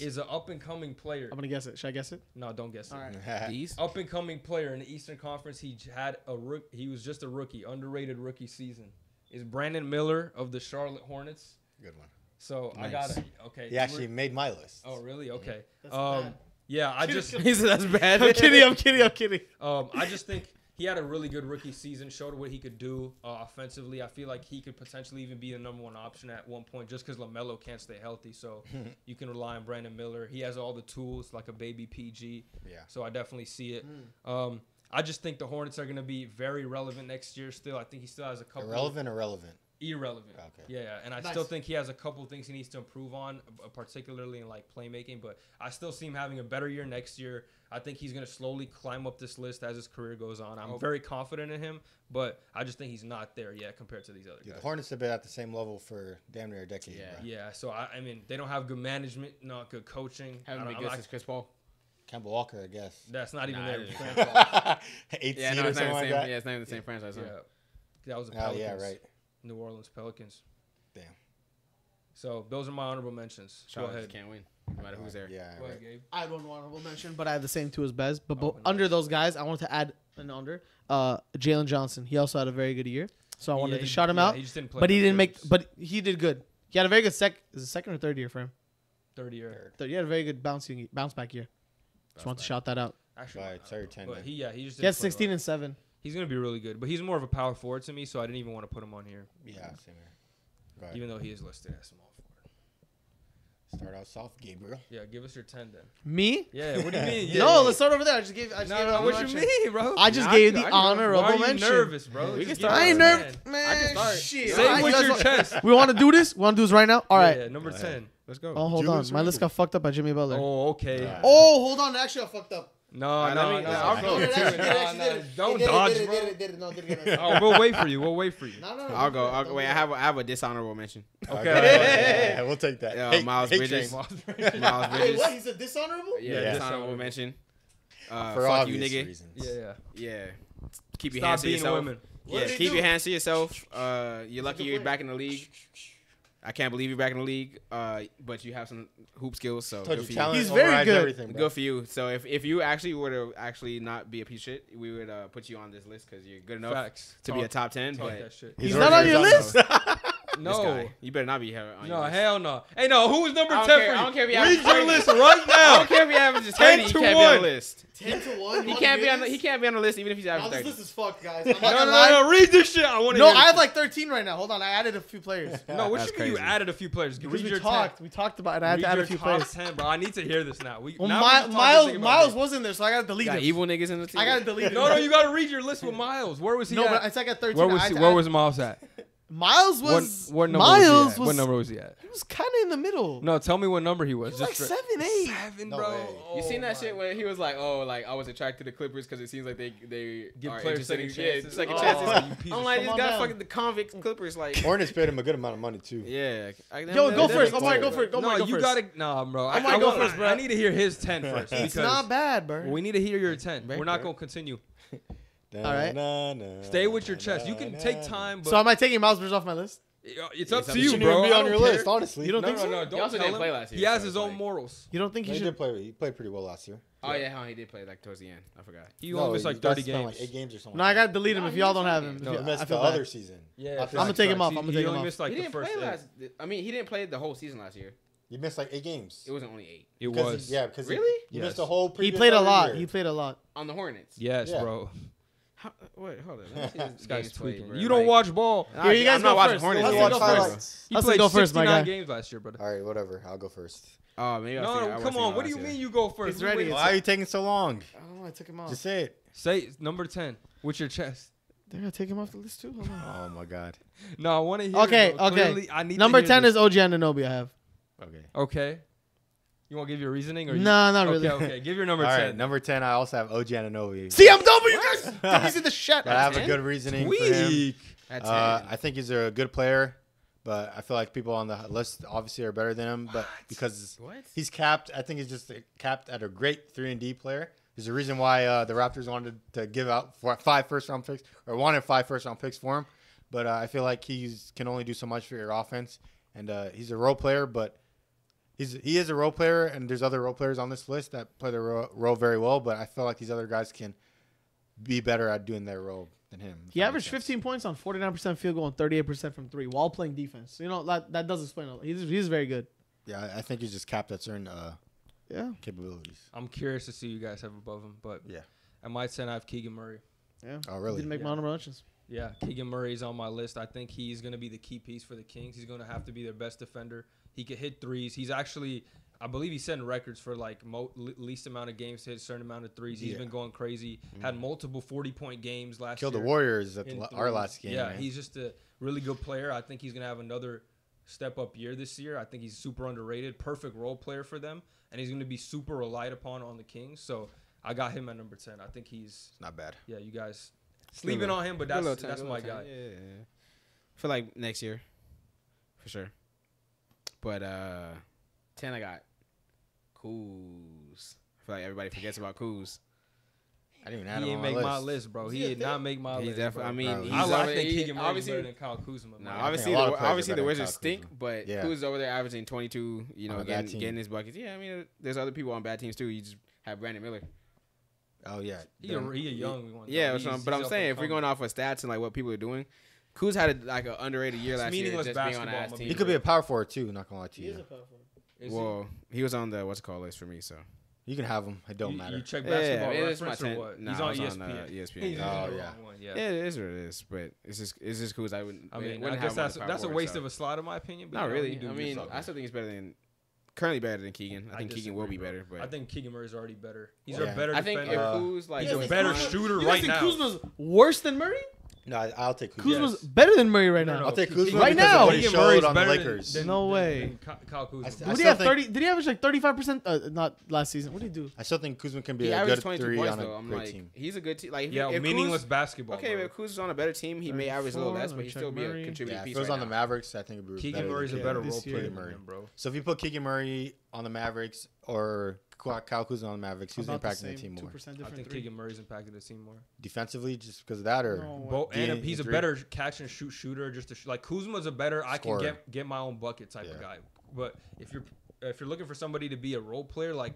is an up-and-coming player. I'm going to guess it. Should I guess it? No, don't guess All it. Right. East? Up-and-coming player in the Eastern Conference. He had a rook- He was just a rookie, underrated rookie season. Is Brandon Miller of the Charlotte Hornets. Good one. So nice. I got it. Okay. He actually were- made my list. Oh, really? Okay. That's um, bad. Yeah, I just – That's bad. I'm kidding. I'm kidding. I'm kidding. Um, I just think – He had a really good rookie season, showed what he could do uh, offensively. I feel like he could potentially even be the number one option at one point just because LaMelo can't stay healthy. So you can rely on Brandon Miller. He has all the tools like a baby P G. Yeah. So I definitely see it. Mm. Um, I just think the Hornets are going to be very relevant next year still. I think he still has a couple. Irrelevant or relevant? Irrelevant. Okay. Yeah, and I nice. Still think he has a couple things he needs to improve on, particularly in like playmaking. But I still see him having a better year next year. I think he's going to slowly climb up this list as his career goes on. I'm okay. very confident in him, but I just think he's not there yet compared to these other yeah, guys. The Hornets have been at the same level for damn near a decade. Yeah, bro. Yeah. So, I, I mean, they don't have good management, not good coaching. Haven't been good since Chris Paul. Kemba Walker, I guess. That's not even nah, there. Eight yeah, seed no, or something like that. Yeah, it's not even the same yeah. franchise. Yeah. Huh? That was the Pelicans. Oh, yeah, right. New Orleans Pelicans. Damn. So, those are my honorable mentions. Charles Go ahead. Can't win. No matter who's there. Yeah. Go ahead, Gabe. I have one honorable mention, but I have the same two as Bez. But oh, under nice. Those guys, I wanted to add an under. Uh, Jalen Johnson. He also had a very good year, so I wanted yeah, to he, shout him yeah, out. He just didn't play, but he didn't games. Make. But he did good. He had a very good sec. Is it second or third year for him? Third year. Third. He had a very good bouncing bounce back year. Just bounce wanted back. To shout that out. Actually, right, sorry, ten. But he yeah he just. He had sixteen well. And seven. He's gonna be really good, but he's more of a power forward to me, so I didn't even want to put him on here. Yeah, yeah. Same here. Right. Even though he is listed as small. Start out soft, Gabriel. Yeah, give us your ten then. Me? Yeah, what do you mean? Yeah, no, yeah. Let's start over there. I just gave I just No, gave no, what you mean, bro? I just nah, gave I, the I, honorable mention. I'm nervous, bro. We can start. I ain't nervous. Man, man I can start. Shit. Same with your chest. We want to do this? We want to do this right now? All right. Yeah, yeah number ten. Let's go. Oh, hold Julius on. My list got fucked up by Jimmy Butler. Oh, okay. Right. Oh, hold on. It actually got fucked up. No, no, no. Don't dodge, bro. Oh, we'll wait for you. We'll wait for you. No, no, no, I'll go. I'll go. Wait, I have, a, I have a dishonorable mention. Okay. Okay. Yeah, we'll take that. Hey, Miles Bridges. Miles Bridges. Wait, what? He's a dishonorable? Yeah, yeah, yeah. Dishonorable mention. Uh, for fuck you, nigga. Reasons. Yeah, yeah. Keep your Stop hands to yourself. Yeah, keep your hands to yourself. Uh, you're lucky you're back in the league. I can't believe you're back in the league, uh, but you have some hoop skills, so good for you. He's very good. Good for you. So if, if you actually were to actually not be a piece of shit, we would uh, put you on this list because you're good enough Facts. To talk, be a top ten. But that shit. He's, he's not on your list. No, you better not be here. On no, your hell no. Hey, no, who is number ten care, for you? I don't care if you have read your list right now. I don't care if you have just ten. He can't be on the list. Ten to one. He can't be on. The, he can't be on the list even if he's average. No, this list is fucked, guys. I'm not no, no, no, no. Read this shit. I want to. No, I have like thirteen right now. Hold on, I added a few players. No, what you mean you added a few players? Read your talked. We talked about it. I had to add a few players. ten, bro. I need to hear this now. We Miles Miles wasn't there, so I gotta delete it. Evil niggas in the team. I gotta delete it. No, no, you gotta read your list with Miles. Where was he? No, but it's like at thirteen. Where was Where was Miles at? Miles was what, what number Miles was, he was what number was he at? He was kind of in the middle. No, tell me what number he was. He was just like seven, eight, seven, no bro. Oh, you seen that shit where he was like, "Oh, like I was attracted to Clippers because it seems like they they give players second chances." Second chances. Oh. I'm like, this guy fucking the convict Clippers. Like Hornets paid him a good amount of money too. Yeah. I, that, Yo, that, go, that, first. That go, go first. Go no, for it. Go for it. No, you gotta. Nah, bro. I, I, I go first, bro. I need to hear his ten first. It's not bad, bro. We need to hear your ten. We're not gonna continue. All right. Nah, nah, Stay with your nah, chest. Nah, you can nah, take time. But so am I taking Miles Bridges off my list? It's up to you, bro. Be on your list, honestly. You don't think so? No, no, don't. He also didn't play last year. He has his own morals. You don't think he should play? He played pretty well last year. Oh yeah, he did play like towards the end. I forgot. He almost like thirty games, like eight games or something. No, I gotta delete him if y'all don't have him. He missed the other season. Yeah, I'm gonna take him off. I'm gonna take him off. He didn't play last. I mean, he didn't play the whole season last year. You missed like eight games. It wasn't only eight. It was. Yeah, because really, you missed the whole. He played a lot. He played a lot on the Hornets. Yes, bro. How, wait, hold on. Let me see this guy's tweaking. You don't like, watch ball. Here, you guys I'm not watching Hornets. Let's go first. You played go first, my guy. games last year, brother. All right, whatever. I'll go first. Oh, maybe I'll No, no come on. What do you mean you go first? He's ready. Why are you taking so long? I don't know. I took him off. Just say it. Say number ten with your chest. They're going to take him off the list, too. Hold on. Oh, my God. No, I want to hear. Okay, it, okay. I need number ten this. is O G Anunoby, I have. Okay. Okay. You want to give your reasoning? Or you no, not really. Okay, okay. Give your number ten. All right, number ten, I also have O G Anunoby. C M W, you guys! Did you see the shit? I have ten? a good reasoning Tweak. for him. That's uh, I think he's a good player, but I feel like people on the list obviously are better than him. What? But because what? he's capped, I think he's just capped at a great three and D player. There's a reason why uh, the Raptors wanted to give out five first-round picks, or wanted five first-round picks for him. But uh, I feel like he can only do so much for your offense. And uh, he's a role player, but... He's, he is a role player, and there's other role players on this list that play their ro role very well, but I feel like these other guys can be better at doing their role than him. He averaged fifteen points on forty-nine percent field goal and thirty-eight percent from three while playing defense. You know, that, that does explain a lot. He's, he's very good. Yeah, I think he's just capped at certain uh, yeah. capabilities. I'm curious to see you guys have above him, but yeah. I might say I have Keegan Murray. Yeah. Oh, really? He didn't make yeah. my honorable mentions. Yeah, Keegan Murray's on my list. I think he's going to be the key piece for the Kings. He's going to have to be their best defender. He could hit threes. He's actually, I believe he's setting records for like mo least amount of games to hit a certain amount of threes. He's yeah. been going crazy. Mm-hmm. Had multiple forty-point games last Killed year. Killed the Warriors at the, our last game. Yeah, man. He's just a really good player. I think he's going to have another step-up year this year. I think he's super underrated. Perfect role player for them. And he's going to be super relied upon on the Kings. So I got him at number ten. I think he's... It's not bad. Yeah, you guys... Sleeping on him, but that's, ten, that's my ten. guy. Yeah, yeah, yeah. For like next year. For sure. But uh, ten I got Kuz. I feel like everybody forgets about Kuz. I didn't even have him on my list. He didn't make my list, bro. He did not make my list. I mean, he's I like think Keegan Murray is better than Kyle Kuzma. No, obviously, the, obviously the Wizards stink, but yeah. Kuz over there averaging twenty-two, you know, getting, getting his buckets. Yeah, I mean, there's other people on bad teams too. You just have Brandon Miller. Oh yeah, he a, he a young. One, yeah, he's, but I'm saying if we're going off of stats and like what people are doing, Kuz had a, like an underrated year last year. Just being on ass team. He could be a power forward too. Not gonna lie to you. He is a power forward. Well, he was on the what's it called list for me, so you can have him. It don't you, matter. You check basketball yeah, yeah, reference or what? Nah, he's on E S P N. Uh, E S P N. Oh yeah. yeah, yeah, it is what it is. But it's just it's just Kuz. I wouldn't. I mean, I guess that's that's a waste of a slot in my opinion. Not really. I mean, I still think he's better than. Currently better than Keegan. I, I think Keegan will be better. But I think Keegan Murray's already better. He's yeah. a better defender. I think defender. If Kuz, like, he's a better Kuz, shooter right now. You think Kuzma's worse than Murray? No, I'll take Kuzma. Kuzma's yes. better than Murray right now. No, no, I'll take Kuzma right now. He showed on the Lakers. Than, than, no way. Than Kyle Kuzma. I, I did, I he have thirty, did he average like thirty-five percent? Uh, not last season. What did he do? I still think Kuzma can be he a good three points, on a I'm great like, team. He's a good team. Like, yeah, if meaningless Kuz, basketball. Okay, bro. If Kuzma's on a better team, he may average a little less, but he'd still be a contributing piece. If he was on the Mavericks, I think it would be better. Keegan Murray's a better role player than Murray, bro. So if you put Keegan Murray on the Mavericks or Kyle Kuzma on the Mavericks, who's impacting the, the team more? I think Keegan Murray's impacted the team more. Defensively, just because of that, or no, Bo and a, he's a better catch and shoot shooter. Just to sh like Kuzma's a better Scorer. I can get get my own bucket type yeah. of guy. But if you're if you're looking for somebody to be a role player, like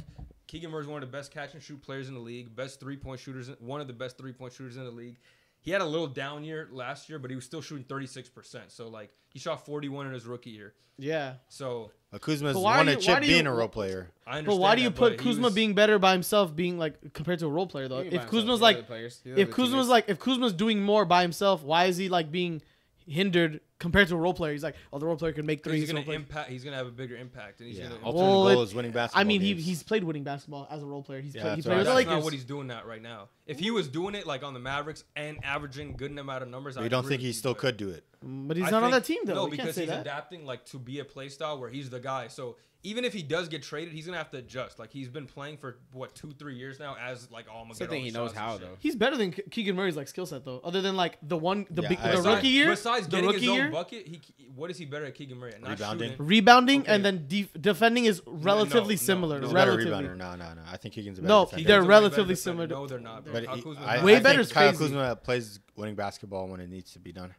Keegan Murray's one of the best catch and shoot players in the league, best three point shooters, one of the best three point shooters in the league. He had a little down year last year, but he was still shooting thirty-six percent. So, like, he shot forty-one in his rookie year. Yeah. So, but Kuzma's won a chip being a role player. I understand. But why do you put Kuzma being better by himself being, like, compared to a role player, though? If Kuzma's, like, if Kuzma's, like, if Kuzma's doing more by himself, why is he, like, being hindered compared to a role player? He's like, oh, the role player can make threes. He's going to impact. He's going to have a bigger impact. And he's yeah. gonna Ultimate well, goal it, is winning basketball. I mean, he, he's played winning basketball as a role player. He's yeah, played, he played right. That's like not what he's doing that right now. If he was doing it like on the Mavericks and averaging good amount of numbers, you I don't think he still could do it. But he's I not think, on that team though. No, we because he's that. adapting like to be a play style where he's the guy. So even if he does get traded, he's gonna have to adjust. Like he's been playing for what two, three years now as like oh my god. I think he knows how though. He's better than Keegan Murray's like skill set though. Other than like the one the yeah, big, the rookie year. Besides the getting rookie his own year, bucket, he what is he better at Keegan Murray? At? Not rebounding, shooting. rebounding, okay. and then def defending is relatively no, no, similar. No, no. Relatively. Better rebounder. No, no, no. I think Keegan's a better. No, defender. they're relatively similar. No, they're not. Way better. Kyle Kuzma plays winning basketball when it needs to be done.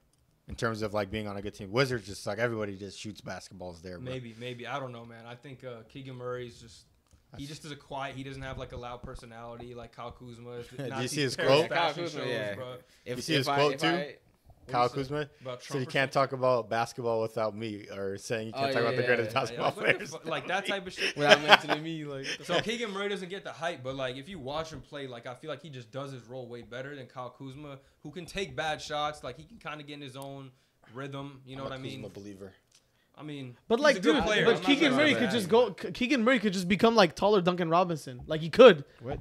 in terms of, like, being on a good team. Wizards, just, like, everybody just shoots basketballs there. Bro. Maybe, maybe. I don't know, man. I think uh, Keegan Murray's just – he just is a quiet – he doesn't have, like, a loud personality like Kyle Kuzma. Is not Do you see his quote? Kyle Kuzma, shows, yeah. Bro. If, you see if his I, quote, too? I, Kyle Kuzma said you can't talk about basketball without me, or saying you can't oh, talk yeah, about the greatest yeah, basketball yeah. players. Like, like that type of shit. Without mentioning me, like. So Keegan Murray doesn't get the hype, but like if you watch him play, like I feel like he just does his role way better than Kyle Kuzma, who can take bad shots. Like he can kind of get in his own rhythm. You know I'm what I mean? I'm a believer. I mean, but he's like, a good dude, player. But Keegan Murray could just go. Keegan Murray could just become like taller Duncan Robinson. Like he could. What?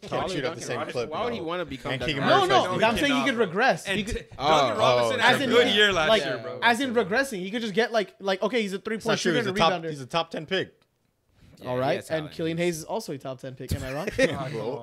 Can't shoot at the same clip. Why would he want to become that? No, no. I'm saying he could regress. Duncan Robinson had a good year last year, bro. As in regressing, he could just get like, like okay, he's a three-point shooter and a rebounder. He's a top ten pick. All right, and Killian Hayes is also a top ten pick. Am I wrong?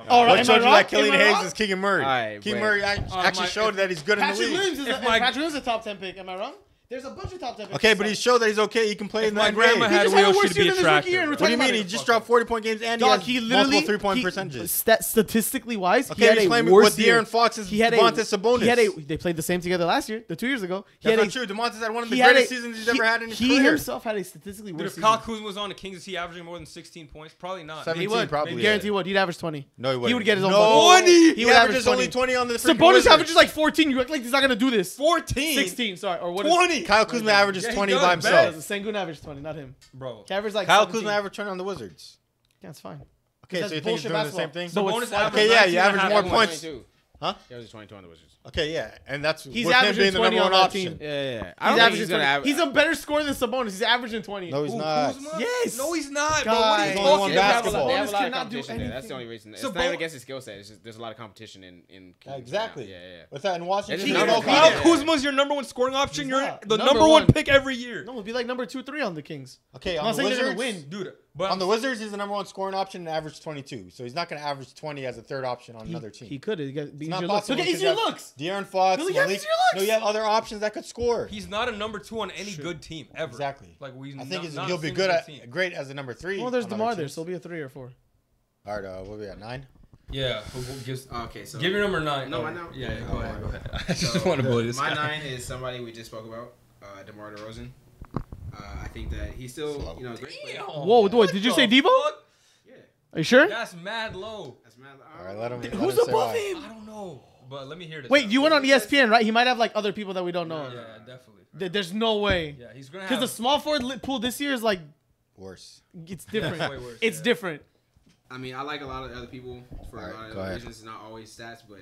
All right, what showed you that Killian Hayes is Keegan Murray? Keegan Murray actually showed that he's good in the league. Patrick Williams is a top ten pick. Am I wrong? There's a bunch of top ten. Okay, but he showed that he's okay. He can play if in that grade. My grandma had a wheel, she'd be attractive. What do you mean? He just dropped forty-point games and Dog, he has he multiple three-point percentages. St statistically-wise, okay, he had, had a worse year. De'Aaron Fox is Domantas Sabonis. He had a, they played the same together last year, the two years ago. He That's had not a, true. Domantas had one of the greatest a, seasons he's he, ever had in his he career. He himself had a statistically Dude, worse season. If Kyle Kuzma was on the Kings, is he averaging more than sixteen points? Probably not. seventeen, probably. Guarantee would. He'd average twenty. No, he wouldn't. He would get his own twenty. He averages only twenty on the freaking Sabonis averages like fourteen. You act like he's not going to do this. fourteen? sixteen, sorry. Or what? twenty. Kyle Kuzma averages yeah, twenty by himself. Sengun averaged twenty, not him. Bro. He averaged like Kyle seventeen. Kuzma averaged twenty on the Wizards. Yeah, that's fine. Okay, that's so you think he's doing basketball. The same thing? So bonus average. Okay, yeah, you average more points. twenty-two. Huh? He averaged twenty-two on the Wizards. Okay, yeah. And that's he's with him being the number one option. Yeah, yeah, yeah. I don't he's, he's, gonna aver he's a better scorer than Sabonis. He's averaging twenty. No, he's Ooh, not. Kuzma? Yes. No, he's not. Bro, what are you talking about? Sabonis cannot do anything. That's the only reason. It's not even against his skill set. It's just there's a lot of competition in in. Exactly. Yeah, yeah. What's that in Washington? Kyle Kuzma's your number one scoring option. You're the number one pick every year. No, it'd be like number two, three on the Kings. Okay, on the Wizards, win, dude. But on the Wizards, he's the number one scoring option and average twenty-two. So he's not going to average twenty as a third option on he, another team. He could. He got, these it's not possible. Look at easier looks. De'Aaron Fox. Look at easier looks. No, you have other options that could score. He's not a number two on any Shit. good team ever. Exactly. Like we. I think not, he'll be good at team. great as a number three. Well, there's DeMar there, so he'll be a three or four. All right, uh, what are we at, nine? Yeah. We'll, we'll just, okay. So give your number nine. No, my number. Yeah, yeah, go ahead. Go ahead. I just want to bully this guy. My nine is somebody we just spoke about, DeMar DeRozan. Uh, I think that he's still, you know, great player. Whoa, what, did you say Debo? Fuck? Yeah. Are you sure? That's mad low. That's mad low. All right, let him. Let Who's him above him? I don't know, but let me hear this. Wait, you went on E S P N, right? He might have like other people that we don't know. Yeah, yeah definitely. Th there's no way. Yeah, he's gonna. Because the small forward pool this year is like worse. It's different. Way worse, it's yeah. different. I mean, I like a lot of other people for right, a lot of reasons. It's not always stats, but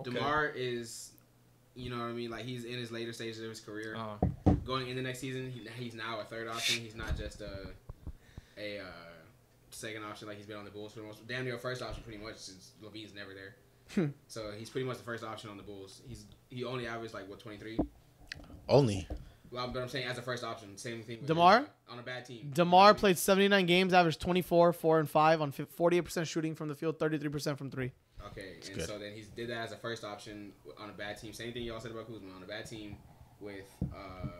okay. DeMar is, you know what I mean? Like he's in his later stages of his career. Uh -huh. Going into next season, he, he's now a third option. He's not just a a uh, second option like he's been on the Bulls for the most. Damn near first option pretty much since LaVine's never there. So he's pretty much the first option on the Bulls. He's he only averaged like what twenty-three. Only. Well, but I'm saying as a first option, same thing. With DeMar him, on a bad team. DeMar played seventy-nine games, averaged twenty-four, four and five on forty-eight percent shooting from the field, thirty-three percent from three. Okay, That's and good. so then he did that as a first option on a bad team. Same thing y'all said about Kuzma on a bad team with. Uh,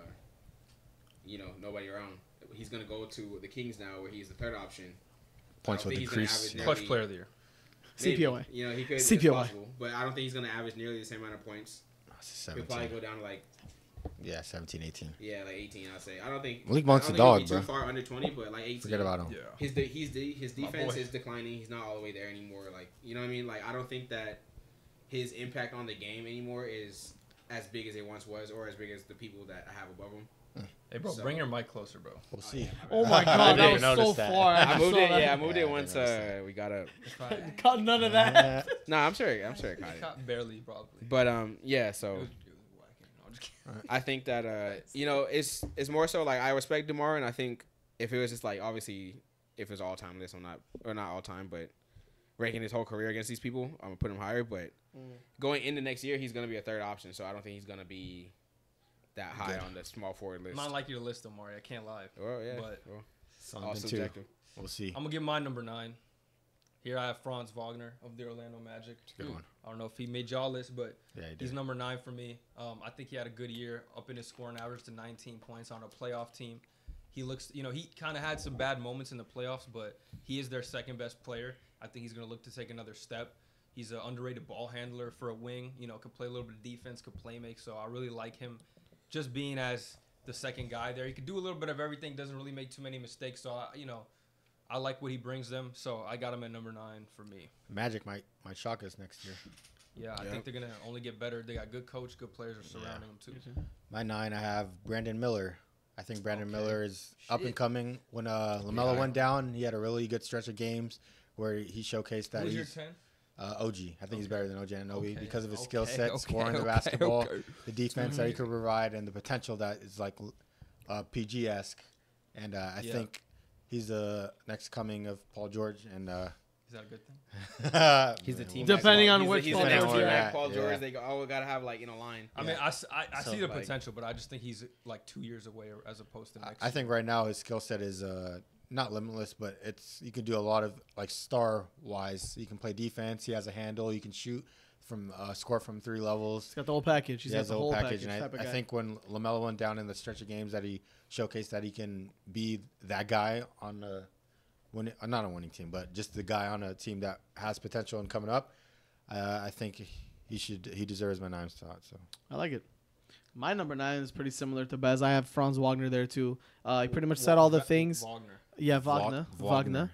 You know, nobody around. He's gonna go to the Kings now, where he's the third option. Points with the crease. Clutch player of the year. C P O A. You know, he could. C P O A. But I don't think he's gonna average nearly the same amount of points. He'll probably go down to like. Yeah, seventeen, eighteen. Yeah, like eighteen, I'd say. I don't think. Malik Monk's a dog, bro. Too far under twenty, but like eighteen. Forget about him. Yeah. His de he's de his defense is declining. He's not all the way there anymore. Like, you know what I mean? Like, I don't think that his impact on the game anymore is as big as it once was, or as big as the people that I have above him. Hey, bro, so, bring your mic closer, bro. We'll see. Oh, my God. That was so that. far. I moved it. Yeah, I moved yeah, it once uh, we got up. Caught none of that. No, I'm sure. I'm sure it caught it. Caught barely, probably. But, um, yeah, so. It was, it was no, I'm I think that, uh, you know, it's it's more so like I respect DeMar, and I think if it was just like, obviously, if it's all time this, I'm not, or not all time, but ranking his whole career against these people, I'm going to put him higher. But mm. going into next year, he's going to be a third option, so I don't think he's going to be. That high Good. on the small forward list. I might like your list, though, Mari. I can't lie. Oh, yeah. But well, something all subjective. Too. We'll see. I'm going to give my number nine. Here I have Franz Wagner of the Orlando Magic. Good one. I don't know if he made y'all list, but yeah, he he's number nine for me. Um, I think he had a good year, up in his scoring average to nineteen points on a playoff team. He looks, you know, he kind of had some bad moments in the playoffs, but he is their second best player. I think he's going to look to take another step. He's an underrated ball handler for a wing. You know, could play a little bit of defense, could play make. So I really like him just being as the second guy there. He could do a little bit of everything, doesn't really make too many mistakes. So, I, you know, I like what he brings them. So, I got him at number nine for me. Magic might, might shock us next year. Yeah, I yep. think they're going to only get better. They got good coach, good players are surrounding yeah. them, too. Mm-hmm. My nine, I have Brandon Miller. I think Brandon okay. Miller is Shit. up and coming. When uh, LaMelo yeah. went down, he had a really good stretch of games where he showcased that. Who's your ten? Uh, O G. I think okay. he's better than O G Anunoby okay. because of his okay. skill set, okay. scoring okay. the basketball, okay. the defense that he could provide, and the potential that is like uh, P G-esque. And uh, I yeah. think he's the next coming of Paul George. And uh, is that a good thing? he's the team. Depending on which Paul George, yeah. they go, oh, we gotta have like in a line. I yeah. mean, I, I, I so, see the like, potential, but I just think he's like two years away as opposed to next. I, I think right now his skill set is. Uh, Not limitless, but it's you can do a lot of like star wise. You can play defense. He has a handle. You can shoot from uh, score from three levels. He's got the whole package. He's he has got the whole package. package and I, I think when LaMelo went down in the stretch of games, that he showcased that he can be that guy on a win, not a winning team, but just the guy on a team that has potential and coming up. Uh, I think he should. He deserves my nine spot. So I like it. My number nine is pretty similar to Bez. I have Franz Wagner there too. Uh, he pretty much said all the things. Wagner. Yeah, Wagner. Wagner.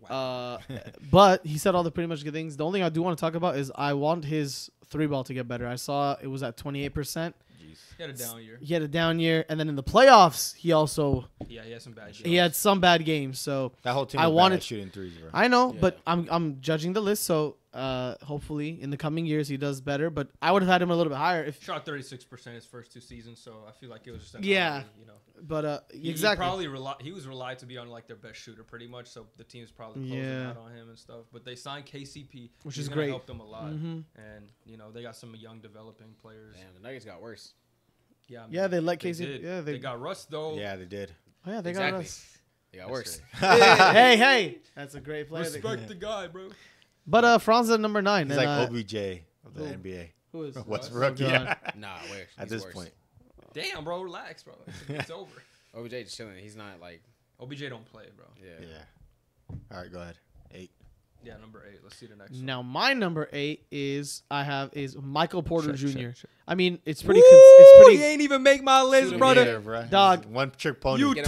Wow. Uh, but he said all the pretty much good things. The only thing I do want to talk about is I want his three ball to get better. I saw it was at twenty-eight percent. Jeez. He had a down year. He had a down year. And then in the playoffs, he also. Yeah, he had some bad games. He had some bad games. So that whole team I wanted shooting threes. Bro. I know, yeah. but I'm I'm judging the list. So uh, hopefully in the coming years, he does better. But I would have had him a little bit higher. If shot thirty-six percent his first two seasons. So I feel like it was just. Yeah. Game, you know. But uh, he, exactly. He probably rely, he was relied to be on like their best shooter pretty much, so the team's probably closing yeah. out on him and stuff. But they signed K C P, which is great. Helped them a lot, mm-hmm. and you know they got some young developing players. Damn, the Nuggets got worse. Yeah, I mean, yeah, they let K C P. Did. Yeah, they, they got Russ though. Yeah, they did. Oh yeah, they exactly. got Russ. They got worse. hey, hey, hey, that's a great player. Respect yeah. the guy, bro. But uh, Franz at number nine. He's and, like uh, O B J of the who, N B A. Who is Westbrook? Yeah. Nah, where at this worse. point. Damn, bro, relax, bro. It's over. O B J just chilling. He's not like O B J don't play, bro. Yeah. Yeah. All right, go ahead. Eight. Yeah, number eight. Let's see the next. Now one. my number eight is I have is Michael Porter check, Junior Check, check. I mean, it's pretty. Woo! It's pretty. He ain't even make my list, Shoot brother. Here, bro. Dog, He's one trick pony. You tweet.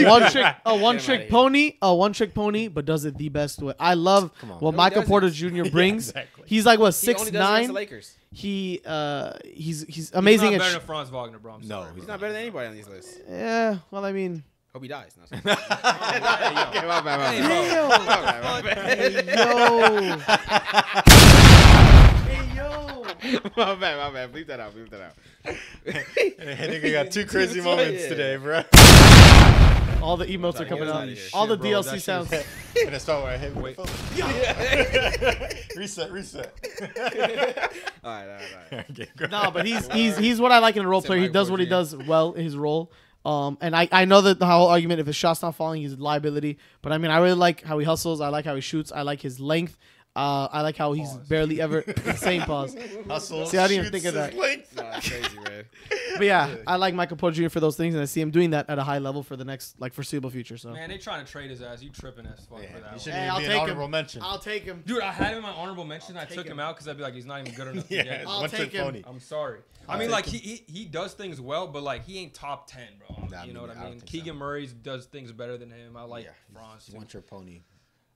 A one trick, a one trick pony, a one trick pony, but does it the best way. I love what no, Michael Porter Junior brings. yeah, exactly. He's like what six nine. He uh he's he's amazing. He's not better than Franz Wagner, bro. I'm sorry, no, he's bro. not better than anybody on these lists. Yeah, well, I mean, hope he dies. No, sorry. Hey yo, my bad, my bad. Bleep that out. Bleep that out. I think we got two crazy moments today, bro. All the emotes are coming out. All the shit, D L C sounds. And it's all where I hit. Wait. Yeah. reset, reset. all right, all right, all right. Okay, no, but he's he's he's what I like in a role player. He does what he does well in his role. Um, and I I know that the whole argument if his shot's not falling, he's a liability. But I mean, I really like how he hustles. I like how he shoots. I like his length. Uh, I like how he's pause. barely ever same pause. Hustle, see, I didn't even think of that. Nah, crazy, man. But yeah, I like Michael Porter Junior for those things, and I see him doing that at a high level for the next, like, foreseeable future. So man, they trying to trade his ass. You tripping as fuck yeah, for that? Hey, I'll take honorable him. Mention. I'll take him, dude. I had him in my honorable mention. I took him, him out because I'd be like, he's not even good enough. yeah, to I'll take him. Phony. I'm sorry. I'll I mean, like, he, he he does things well, but like he ain't top ten, bro. Nah, you know I mean, what I mean? Keegan Murray does things better than him. I like Bronze. One trick pony.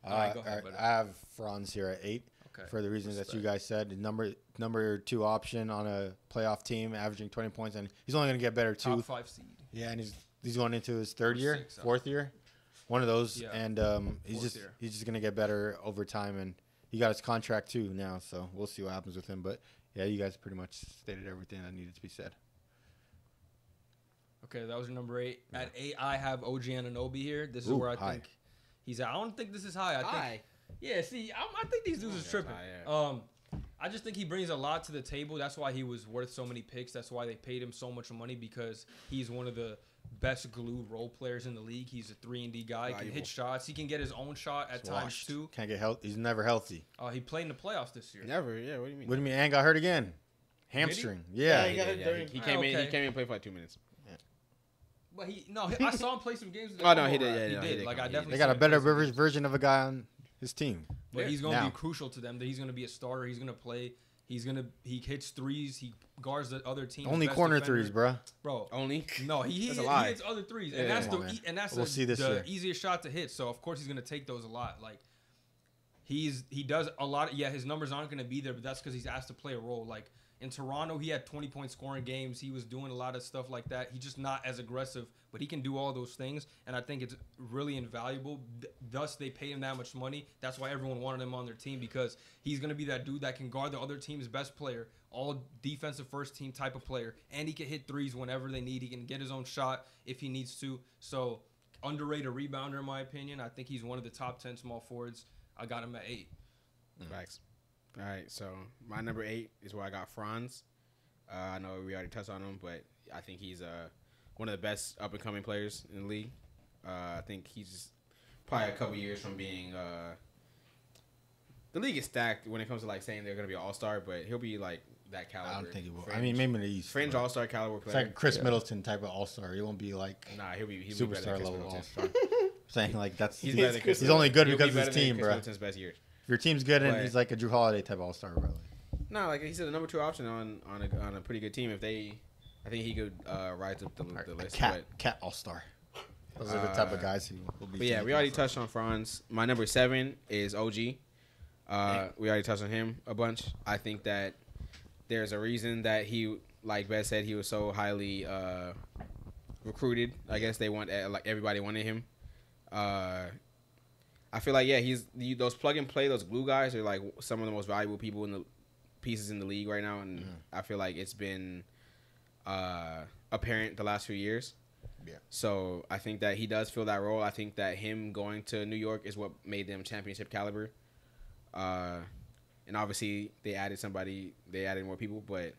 Uh, All right, go ahead, I have Franz here at eight okay. for the reasons Respect. that you guys said. Number number two option on a playoff team, averaging twenty points, and he's only going to get better too. Top five seed. Yeah, and he's he's going into his third year, six, fourth uh, year, one of those, yeah. and um, he's fourth just year. he's just going to get better over time, and he got his contract too now, so we'll see what happens with him. But yeah, you guys pretty much stated everything that needed to be said. Okay, that was your number eight. Yeah. At eight, I have O G Anunoby here. This is Ooh, where I high. think. He's. I don't think this is high. I think. High. Yeah. See, I'm, I think these dudes oh, are tripping. High, yeah. Um, I just think he brings a lot to the table. That's why he was worth so many picks. That's why they paid him so much money because he's one of the best glue role players in the league. He's a three and D guy. He can hit shots. He can get his own shot at times too. Can't get healthy. He's never healthy. Oh, uh, he played in the playoffs this year. Never. Yeah. What do you mean? What do you mean? And got hurt again. Hamstring. He? Yeah. yeah, he, got yeah, yeah. he, he came right, in. Okay. He came in and played for like two minutes. But he no, I saw him play some games. Oh no, he did. Yeah, he, no, did. he did. Like I definitely. They got a better version of a guy on his team. But yeah. he's going to be crucial to them. That he's going to be a starter. He's going to play He's gonna he hits threes. He guards the other team. Only corner defender. threes, bro. Bro, only no. He, he, he hits other threes, and yeah, that's the on, and that's we'll a, see this the year. easiest shot to hit. So of course he's gonna take those a lot. Like he's he does a lot. Of, yeah, his numbers aren't gonna be there, but that's because he's asked to play a role. Like in Toronto, he had twenty point scoring games. He was doing a lot of stuff like that. He's just not as aggressive, but he can do all those things, and I think it's really invaluable. Th thus, they paid him that much money. That's why everyone wanted him on their team, because he's going to be that dude that can guard the other team's best player, all defensive first team type of player, and he can hit threes whenever they need. He can get his own shot if he needs to. So, underrated rebounder in my opinion. I think he's one of the top ten small forwards. I got him at eight. Facts. All right, so my number eight is where I got Franz. Uh, I know we already touched on him, but I think he's uh, – one of the best up-and-coming players in the league. Uh, I think he's probably a couple years from being uh, – the league is stacked when it comes to, like, saying they're going to be an all-star, but he'll be, like, that caliber. I don't think he will. Fringe. I mean, maybe in the East. Fringe all-star caliber player. It's like Chris yeah. Middleton type of all-star. He won't be, like, nah, he'll be, he'll superstar be level all-star. Saying, like, that's – he's, he's, he's, he's only good he'll because be of his team, bro. Middleton's best years. If your team's good, but, and he's, like, a Jrue Holiday type all-star, bro. No, nah, like, he's the number two option on, on, a, on a pretty good team if they – I think he could uh, rise up the, the list. Cat, cat all-star. Those are the uh, type of guys who will be. But yeah, we already touched on Franz. My number seven is O G. Uh, we already touched on him a bunch. I think that there's a reason that he, like Beth said, he was so highly uh, recruited. I guess they want like everybody wanted him. Uh, I feel like yeah, he's you, those plug and play, those glue guys are like some of the most valuable people in the pieces in the league right now, and mm. I feel like it's been. Uh, apparent the last few years. Yeah. So I think that he does fill that role. I think that him going to New York is what made them championship caliber. Uh, and obviously they added somebody, they added more people, but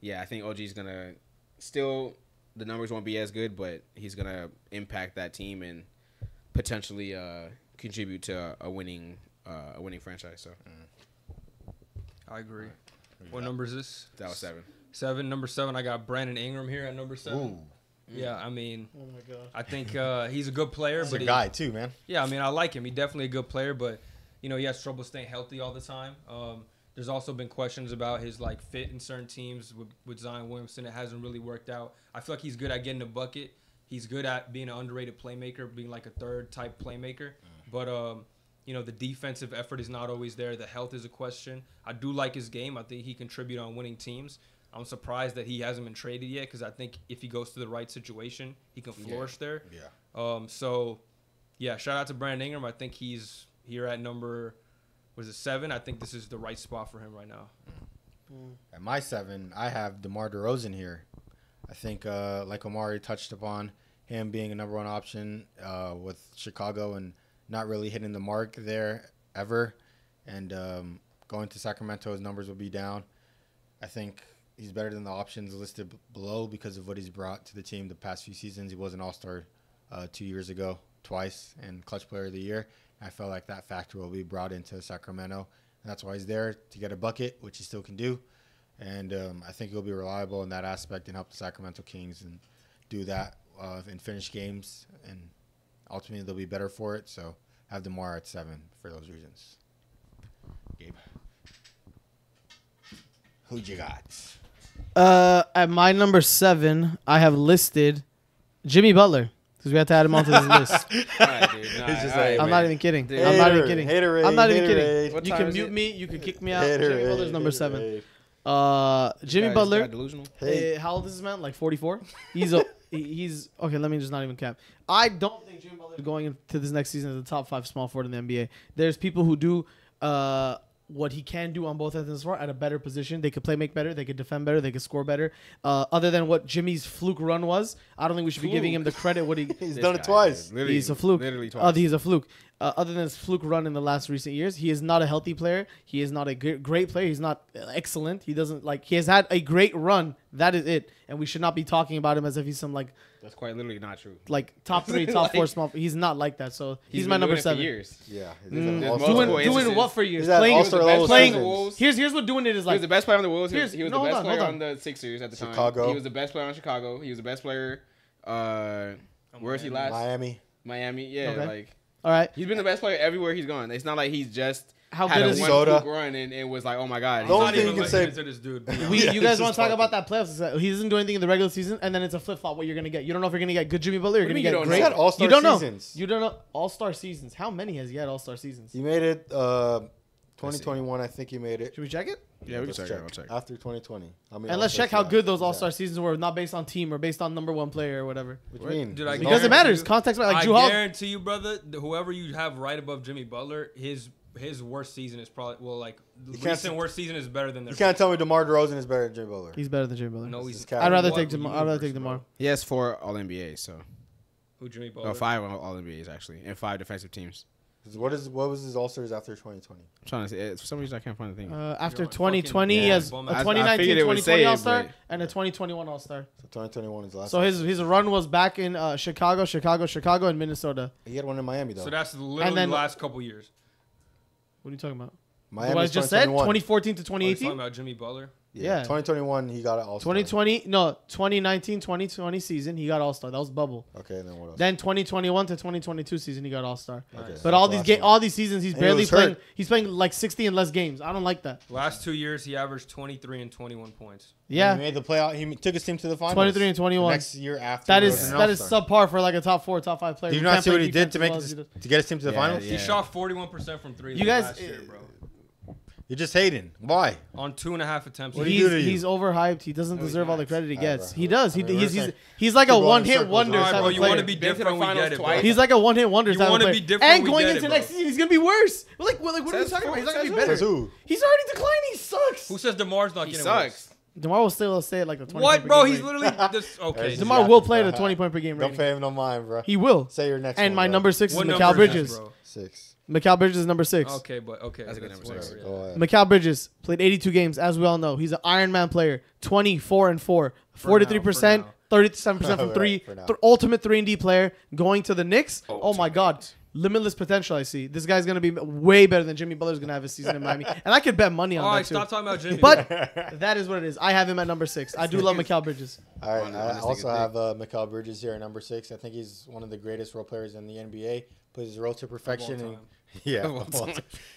yeah, I think O G is going to still, the numbers won't be as good, but he's going to impact that team and potentially uh, contribute to a winning, uh, a winning franchise. So mm. I agree. Right. What number is this? That was seven. Seven, number seven, I got Brandon Ingram here at number seven. Ooh. Yeah, I mean, oh my God. I think uh, he's a good player. He's a he, guy too, man. Yeah, I mean, I like him. He's definitely a good player, but, you know, he has trouble staying healthy all the time. Um, there's also been questions about his, like, fit in certain teams with, with Zion Williamson. It hasn't really worked out. I feel like he's good at getting a bucket. He's good at being an underrated playmaker, being like a third-type playmaker. Mm. But, um, you know, the defensive effort is not always there. The health is a question. I do like his game. I think he contributes on winning teams. I'm surprised that he hasn't been traded yet because I think if he goes to the right situation, he can flourish yeah. there. Yeah. Um. So, yeah, shout out to Brandon Ingram. I think he's here at number, was it seven? I think this is the right spot for him right now. Mm. At my seven, I have DeMar DeRozan here. I think, uh, like Omari touched upon, him being a number one option uh, with Chicago and not really hitting the mark there ever. And um, going to Sacramento, his numbers will be down. I think... he's better than the options listed below because of what he's brought to the team the past few seasons. He was an all-star uh, two years ago, twice, and clutch player of the year. And I felt like that factor will be brought into Sacramento, and that's why he's there, to get a bucket, which he still can do. And um, I think he'll be reliable in that aspect and help the Sacramento Kings and do that uh, and finish games. And ultimately, they'll be better for it. So have DeMar at seven for those reasons. Gabe, who'd you got? Uh, at my number seven, I have listed Jimmy Butler because we had to add him onto this list. Right, dude, nah, just right, I'm, not even kidding. Dude, I'm not even kidding. Haterade, I'm not even kidding. What you can mute it? me. You can kick me out. Haterade, Jimmy Butler's number haterade. seven. Uh, Jimmy Butler. Delusional. Hey. Uh, how old is this man? Like forty-four. He's a, he's okay. Let me just not even cap. I don't think Jimmy Butler is going into this next season as the top five small forward in the N B A. There's people who do. Uh. What he can do on both ends of the floor at a better position. They could play make better. They could defend better. They could score better. Uh, other than what Jimmy's fluke run was, I don't think we should fluke. be giving him the credit. What he He's done it twice. He's a fluke. Literally twice. Uh, he's a fluke. Uh, other than his fluke run in the last recent years, he is not a healthy player. He is not a great player. He's not excellent. He doesn't like. He has had a great run. That is it. And we should not be talking about him as if he's some like. That's quite literally not true. Like top three, top like, four, small. He's not like that. So he's, he's my number seven. Years. Yeah. Mm. Doing, doing what for years? Playing. Playing. playing the Wolves. Here's here's what doing it is like. He was the best player on the Wolves. He was, he was no, the best on, player on. on the Sixers at the time. Chicago. He was the best player on Chicago. He was the best player. Uh, where is he last? Miami. Miami. Yeah. Okay. Like. All right. He's been the best player everywhere he's gone. It's not like he's just how good is Minnesota run and, and was like, oh my god, don't think you can like say this dude. We, yeah, you guys want to talk about that playoffs? He doesn't do anything in the regular season, and then it's a flip flop. What you're gonna get? You don't know if you're gonna get good Jimmy Butler. You're gonna get great All Star seasons. You don't know All Star seasons. How many has he had All Star seasons? He made it uh, twenty twenty-one. I think he made it. Should we check it? Yeah, we can check it. I'll check after twenty twenty. I mean, and let's check how good those All Star seasons were, not based on team or based on number one player or whatever. What do you mean? Dude, I because it matters. Context. Like Jrue Holiday. I guarantee you, brother, whoever you have right above Jimmy Butler, his His worst season is probably, well, like, recent worst season is better than their. You can't tell me DeMar DeRozan is better than Jimmy Butler. He's better than Jimmy Butler. No, he's. I'd rather take DeMar. I'd rather take DeMar. He has four All N B As, so. Who, Jimmy Butler? No, five All N B As, actually, and five defensive teams. What is what was his All-Stars after twenty twenty? I'm trying to say. For some reason, I can't find the thing. Uh, after twenty twenty, he has a twenty nineteen twenty twenty All-Star and a twenty twenty-one All-Star. So twenty twenty-one is last. So his his run was back in uh, Chicago, Chicago, Chicago, and Minnesota. He had one in Miami, though. So that's literally the last couple years. What are you talking about? Miami, what I just said, twenty fourteen to twenty eighteen. Oh, talking about Jimmy Butler? Yeah. yeah. twenty twenty-one, he got an All-Star. twenty twenty, no, twenty nineteen twenty twenty season, he got All-Star. That was bubble. Okay, and then what else? Then twenty twenty-one to twenty twenty-two season, he got All-Star. Okay, but so all these ga all these seasons, he's and barely he playing. He's playing like sixty and less games. I don't like that. Last two years, he averaged twenty-three and twenty-one points. Yeah. And he made the playoff. He took his team to the finals. twenty-three and twenty-one. The next year after. That is that is subpar for like a top four, top five player. Did you, you not see what he did to make this, to get his team to the yeah, finals? Yeah. He shot forty-one percent from three. You guys, last year, bro. You're just hating. Why? On two and a half attempts. What do you do to you? He's overhyped. He doesn't deserve all the credit he gets. He does. He, he's, he's, he's like a one-hit wonder type of player. He's like a one-hit wonder type of player. You want to be different. And going into next season, he's going to be worse. We're like, we're like, what are you talking about? He's not going to be better. He's already declining. He sucks. Who says DeMar's not getting worse? DeMar will still stay at like the twenty. What, bro? He's literally this. Okay. DeMar will play at a twenty-point per game rating. Don't pay him no mind, bro. He will. Say your next one. And my number six is Mikal Bridges. Six. Mikal Bridges is number six. Okay, but okay. That's a good number six. Yeah. Mikal Bridges played eighty-two games, as we all know. He's an Iron Man player. twenty-four and four. forty-three percent, thirty-seven percent from three. Right, th ultimate three and D player going to the Knicks. Oh, oh my God. Limitless potential, I see. This guy's going to be way better than Jimmy Butler's going to have his season in Miami. And I could bet money on all that, right, too. All right, stop talking about Jimmy. But that is what it is. I have him at number six. I do love Mikal Bridges. All right, I, I also have uh, Mikal Bridges here at number six. I think he's one of the greatest role players in the N B A. Plays his road to perfection. And, yeah.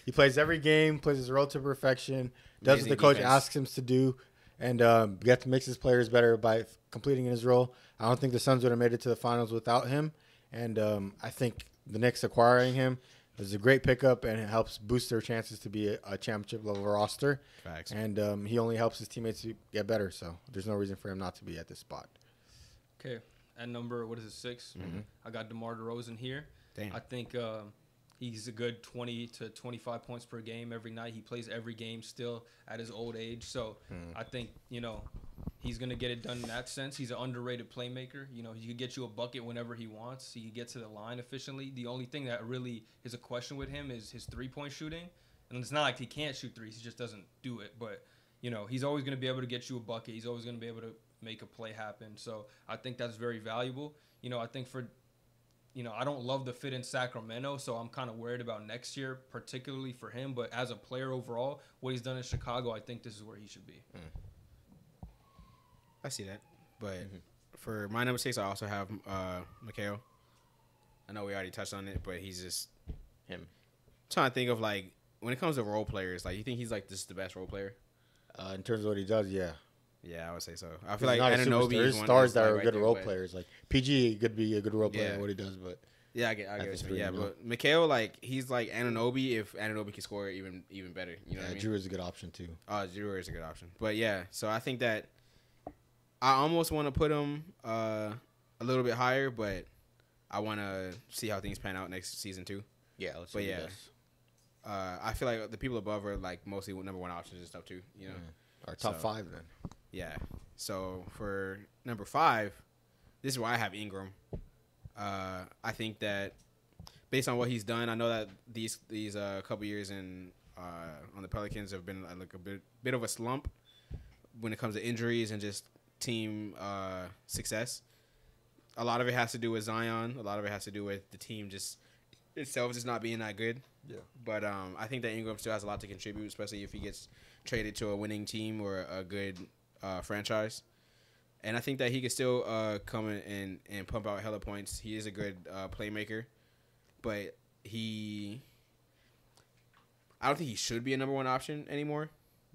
He plays every game, plays his road to perfection, does amazing what the coach defense asks him to do, and um, gets to make his players better by completing his role. I don't think the Suns would have made it to the finals without him. And um, I think the Knicks acquiring him is a great pickup, and it helps boost their chances to be a, a championship-level roster. Facts. And um, he only helps his teammates get better, so there's no reason for him not to be at this spot. Okay. At number, what is it, six? Mm-hmm. I got DeMar DeRozan here. Damn. I think uh, he's a good twenty to twenty-five points per game every night. He plays every game still at his old age. So mm. I think, you know, he's going to get it done in that sense. He's an underrated playmaker. You know, he can get you a bucket whenever he wants. He can get to the line efficiently. The only thing that really is a question with him is his three-point shooting. And it's not like he can't shoot threes. He just doesn't do it. But, you know, he's always going to be able to get you a bucket. He's always going to be able to make a play happen. So I think that's very valuable. You know, I think for – you know, I don't love the fit in Sacramento, so I'm kind of worried about next year, particularly for him. But as a player overall, what he's done in Chicago, I think this is where he should be. Mm. I see that. But mm-hmm. for my number six, I also have uh, Mikal. I know we already touched on it, but he's just him. I'm trying to think of, like, when it comes to role players, like, you think he's, like, this is the best role player? Uh, in terms of what he does, yeah. Yeah, I would say so. I feel like Anunoby. There's stars that are right good there, role players. Like P G could be a good role player yeah. in what he does, but yeah, I get, I get it. Yeah, good. But Mikal, like he's like Anunoby. If Anunoby can score even even better, you know. Yeah, what I mean? Jrue is a good option too. Oh, uh, Jrue is a good option. But yeah, so I think that I almost want to put him uh, a little bit higher, but I want to see how things pan out next season too. Yeah, let's but see yeah, uh, I feel like the people above are like mostly number one options and stuff too. You know, yeah. Or top so, five then. Yeah, so for number five, this is where I have Ingram. Uh, I think that based on what he's done, I know that these these uh, couple years in uh, on the Pelicans have been like a bit bit of a slump when it comes to injuries and just team uh, success. A lot of it has to do with Zion. A lot of it has to do with the team just itself just not being that good. Yeah, but um, I think that Ingram still has a lot to contribute, especially if he gets traded to a winning team or a good Uh, franchise, and I think that he could still uh, come in and, and pump out hella points. He is a good uh, playmaker, but he I don't think he should be a number one option anymore.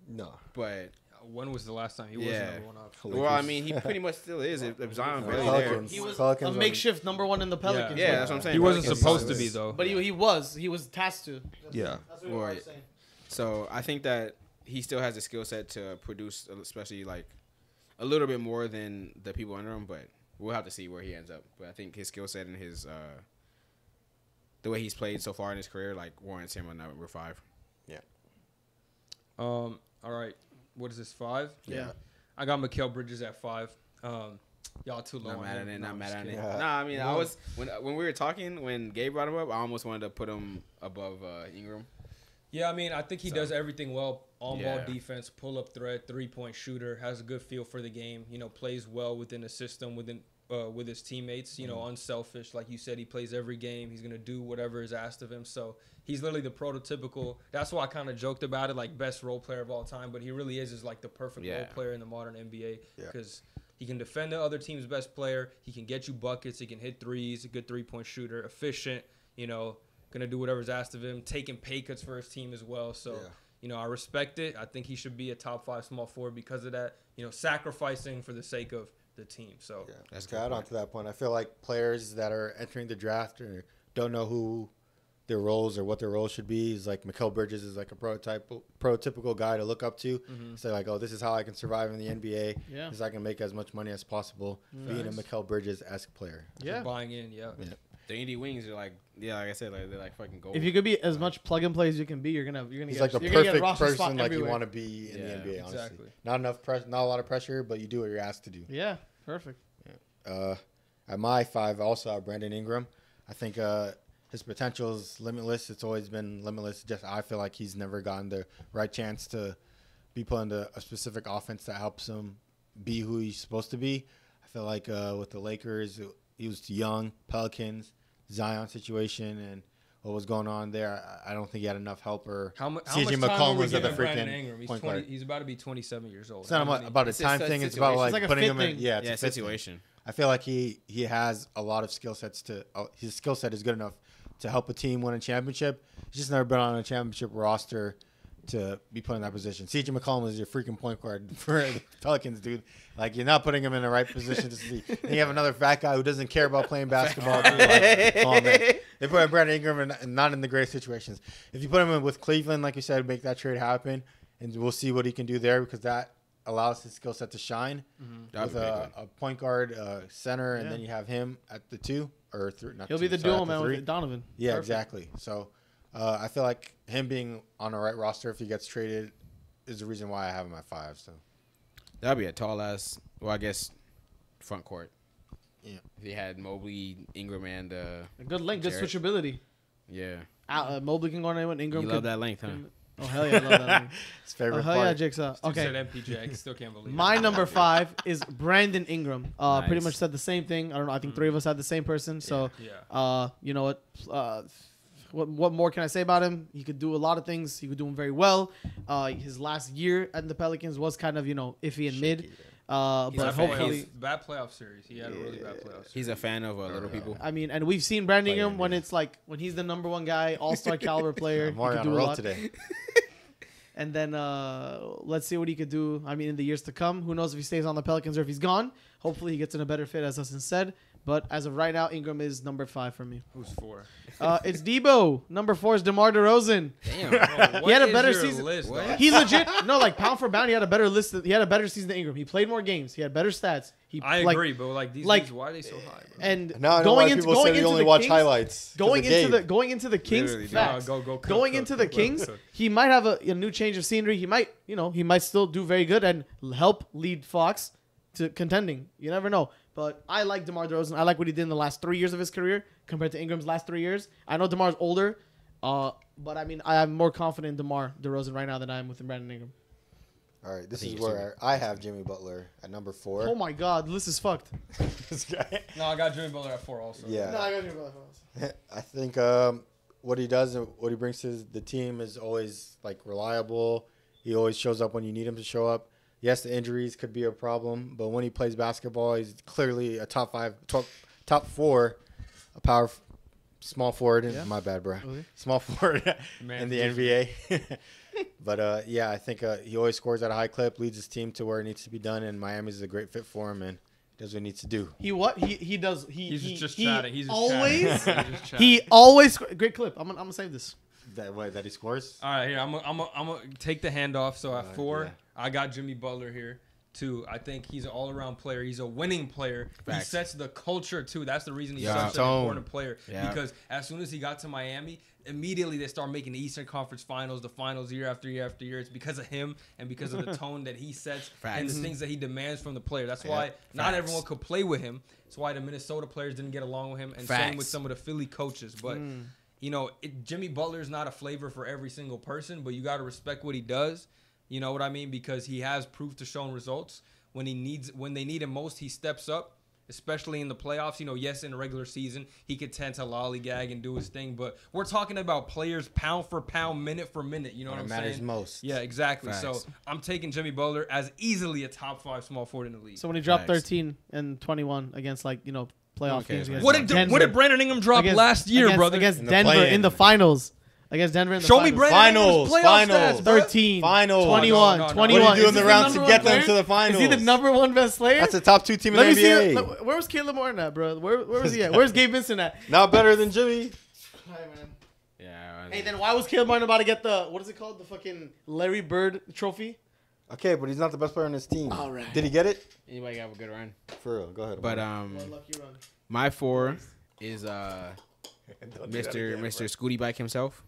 No. But when was the last time he yeah. was a number one option? Well, I mean, he pretty much still is. If, if Zion Bailey there. He was Pelicans a makeshift on... number one in the Pelicans. Yeah, yeah, that's what I'm saying. He wasn't Pelicans. supposed to be, though. But he, he was. He was tasked to. That's, yeah. That's what right. saying. So I think that he still has the skill set to produce, especially like a little bit more than the people under him. But we'll have to see where he ends up. But I think his skill set and his uh, the way he's played so far in his career like warrants him on number five. Yeah. Um. All right. What is this, five? Yeah. yeah. I got Mikal Bridges at five. Um, y'all too low. Not mad at it. Not mad at it. Nah, I mean, I was when when we were talking when Gabe brought him up, I almost wanted to put him above uh, Ingram. Yeah, I mean, I think he so, does everything well. On-ball yeah. defense, pull-up threat, three-point shooter, has a good feel for the game. You know, plays well within the system, within uh, with his teammates. You mm-hmm. know, unselfish. Like you said, he plays every game. He's gonna do whatever is asked of him. So he's literally the prototypical. That's why I kind of joked about it, like best role player of all time. But he really is is like the perfect yeah. role player in the modern N B A because yeah. he can defend the other team's best player. He can get you buckets. He can hit threes. A good three-point shooter, efficient. You know. Gonna do whatever's asked of him, taking pay cuts for his team as well. So, yeah. you know, I respect it. I think he should be a top five small forward because of that. You know, sacrificing for the sake of the team. So yeah. that's to add on to that point. I feel like players that are entering the draft or don't know who their roles or what their roles should be is like Mikal Bridges is like a prototype, prototypical guy to look up to. Mm-hmm. Say like, oh, this is how I can survive in the N B A. Yeah, because I can make as much money as possible nice. being a Mikal Bridges-esque player. Yeah, you're buying in. Yeah. yeah. The indie wings are like, yeah, like I said, like they're like fucking gold. If you could be as much plug and play as you can be, you're gonna, you're gonna He's get. He's like the perfect person like everywhere. you want to be in yeah, the N B A. Exactly. Honestly, not enough press, not a lot of pressure, but you do what you're asked to do. Yeah, perfect. Yeah. Uh, at my five, I also have Brandon Ingram. I think uh, his potential is limitless. It's always been limitless. Just I feel like he's never gotten the right chance to be put into a specific offense that helps him be who he's supposed to be. I feel like uh, with the Lakers. It, He was young, Pelicans, Zion situation, and what was going on there. I, I don't think he had enough help. Or how, mu how much time McCollum was at the freaking he's, twenty, he's about to be twenty-seven years old. It's not about, about it's a time thing. Situation. It's about like, it's like putting him thing. in yeah, it's yeah, a situation. Thing. I feel like he he has a lot of skill sets to uh, his skill set is good enough to help a team win a championship. He's just never been on a championship roster to be put in that position. C J McCollum is your freaking point guard for the Pelicans, dude. Like, you're not putting him in the right position to see. And you have another fat guy who doesn't care about playing basketball. Dude, like, come on, man. They put Brandon Ingram in, and not in the greatest situations. If you put him in with Cleveland, like you said, make that trade happen, and we'll see what he can do there because that allows his skill set to shine mm-hmm. with a, a point guard, a center, yeah. and then you have him at the two or three. Not He'll two, be the sorry, dual man the with Donovan. Yeah, Perfect. exactly. So. Uh, I feel like him being on the right roster, if he gets traded, is the reason why I have him at five. So that'd be a tall ass. Well, I guess front court. Yeah, if he had Mobley, Ingram, and uh, a good length, Jarrett. good switchability. Yeah, uh, Mobley can go on anyone. Ingram, you love could, that length, huh? Oh hell yeah, I love that length. His favorite. Oh hell part. yeah, Jigsaw. Okay, said M P J. Still can't believe. My number five is Brandon Ingram. Uh, nice. Pretty much said the same thing. I don't know. I think mm. three of us had the same person. So yeah, yeah. Uh, you know what. Uh, What, what more can I say about him? He could do a lot of things. He could do them very well. Uh, his last year at the Pelicans was kind of, you know, iffy and Shaky mid. Uh, but hopefully, playoff, bad playoff series. He had yeah. a really bad playoff series. He's a fan of uh, little people. I mean, and we've seen Brandon Ingram when it's like when he's the number one guy, all star caliber player. I'm on a roll today. And then uh, let's see what he could do. I mean, in the years to come, who knows if he stays on the Pelicans or if he's gone. Hopefully, he gets in a better fit, as Justin said. But as of right now, Ingram is number five for me. Who's four? Uh, it's Debo. Number four is DeMar DeRozan. Damn. Bro, what he had a better season. List, he legit no like pound for pound. He had a better list. He had a better season than Ingram. He played more games. He had better stats. He, I like, agree, but like these, like, these why are they so high? Bro? And now I know going why people into, going say into only the watch Kings, highlights. Going into the going into the Kings, no, go, go, cook, going cook, into cook, the cook, Kings, cook. he might have a, a new change of scenery. He might, you know, he might still do very good and help lead Fox to contending. You never know. But I like DeMar DeRozan. I like what he did in the last three years of his career compared to Ingram's last three years. I know DeMar's older, uh, but, I mean, I am more confident in DeMar DeRozan right now than I am with Brandon Ingram. All right, this is where I have Jimmy Butler at number four. Oh, my God. This is fucked. This guy. No, I got Jimmy Butler at four also. Yeah. No, I got Jimmy Butler at four also. I think um, what he does and what he brings to the team is always, like, reliable. He always shows up when you need him to show up. Yes, the injuries could be a problem, but when he plays basketball, he's clearly a top five, top, top four, a power small forward. Yeah. My bad, bro. Really? Small forward in the N B A. But, uh, yeah, I think uh, he always scores at a high clip, leads his team to where it needs to be done, and Miami's a great fit for him, and does what he needs to do. He what? He he does. He, he's he, just he chatting. He's just always. Chatting. He's just he always. Great clip. I'm gonna, I'm gonna save this. That way that he scores. All right, here I'm. Gonna, I'm. Gonna, I'm gonna take the handoff. So at uh, four, yeah. I got Jimmy Butler here too. I think he's an all-around player. He's a winning player. Facts. He sets the culture too. That's the reason he's yeah. such an important player. Yeah. Because as soon as he got to Miami, immediately they start making the Eastern Conference Finals, the finals year after year after year. It's because of him and because of the tone that he sets Facts. and the things that he demands from the player. That's why yep. not Facts. everyone could play with him. That's why the Minnesota players didn't get along with him, and Facts. same with some of the Philly coaches. But mm. you know, it, Jimmy Butler is not a flavor for every single person, but you got to respect what he does. You know what I mean? Because he has proof to shown results when he needs when they need him most. He steps up, especially in the playoffs. You know, yes, in the regular season, he could tend to lollygag and do his thing. But we're talking about players pound for pound, minute for minute. You know what I'm saying? It matters most. Yeah, exactly. Facts. So I'm taking Jimmy Butler as easily a top five small forward in the league. So when he dropped Facts. thirteen and twenty-one against, like, you know, playoff okay. games. What did, Denver, what did Brandon Ingram drop against, last year, against, brother? Against in Denver in the finals. I guess Denver in the Show finals. me Brandon Ingram's playoff finals, stats, thirteen, finals, twenty-one, no, no, no. twenty-one. What do you do in the rounds to get player? them to the finals? Is he the number one best player? That's the top two team in Let the N B A. See, where was Caleb Martin at, bro? Where, where was he at? Where's Gabe Vincent at? Not better than Jimmy. Hi, man. Yeah. Hey, then why was Caleb Martin about to get the, what is it called? The fucking Larry Bird trophy? Okay, but he's not the best player on his team. All right. Did he get it? Anybody have a good run? For real, go ahead. But um, lucky run. my four is uh, Mister Mister Scooty Bike himself.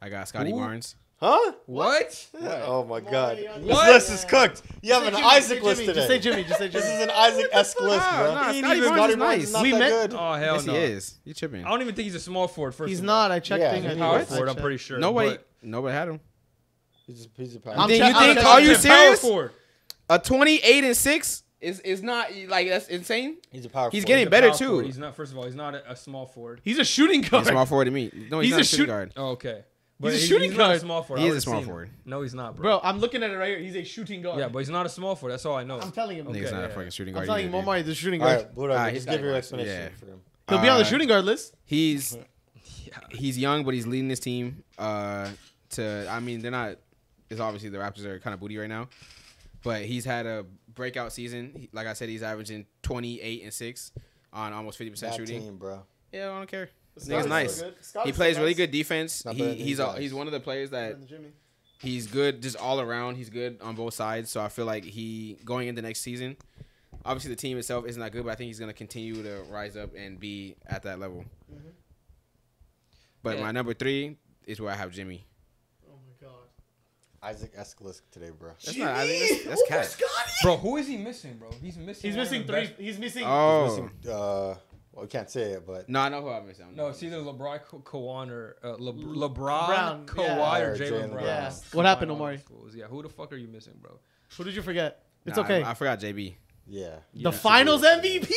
I got Scotty Barnes. Huh? What? Yeah. Oh, my God. What? This list is cooked. You have an Isaac list today. Just say Jimmy. Just say Jimmy. This is an Isaac-esque list, bro. Nah, Scotty Barnes, Barnes is nice. Not we that met good. Oh, hell yes, no. Yes, he is. You're tripping. I don't even think he's a small forward. First he's not. I checked yeah, things. He's a power forward, I'm pretty sure. Nobody, nobody had him. He's a, he's a power forward. You think, you think, are you serious? A twenty-eight and six? Is is not like that's insane. He's a power. He's forward. getting he's better too. Forward. He's not. First of all, he's not a, a small forward. He's a shooting guard. He's a small forward to me. No, he's, he's not a shooting shoot guard. Oh, okay. But he's a shooting he's guard. Not a small forward. He is a small forward. Him. No, he's not, bro. Bro, I'm looking at it right here. He's a shooting guard. Yeah, but he's not a small forward. That's all I know. I'm telling him. Okay. He's not yeah, a fucking yeah. shooting guard. I'm telling him, Omar, he's a shooting guard. All right, all right, just give your explanation yeah. for him. He'll uh, be on the shooting guard list. He's he's young, but he's leading this team. Uh, to I mean, they're not. It's obviously the Raptors are kind of booty right now. But he's had a breakout season. Like I said, he's averaging twenty-eight and six on almost fifty percent that shooting. Team, bro. Yeah, I don't care. He's nice. He plays nice. really good defense. He, he's a, he's one of the players that he's good just all around. He's good on both sides. So I feel like he going into next season, obviously the team itself is not good, but I think he's going to continue to rise up and be at that level. Mm-hmm. But yeah. my number three is where I have Jimmy. Isaac Escalus today, bro. That's Jimmy? not Isaac. That's, that's Cat. Bro, who is he missing, bro? He's missing. He's missing three. Best. He's missing. Oh. He's missing, uh, well, we can't say it, but. No, I know who I'm missing. I'm no, it's either LeBron Kawhi or uh, Le Le LeBron Kawhi yeah. or Jalen Brown. Yeah. What happened, Omari? Yeah, who the fuck are you missing, bro? Who did you forget? It's nah, okay. I, I forgot J B. Yeah. The yeah. Finals M V P.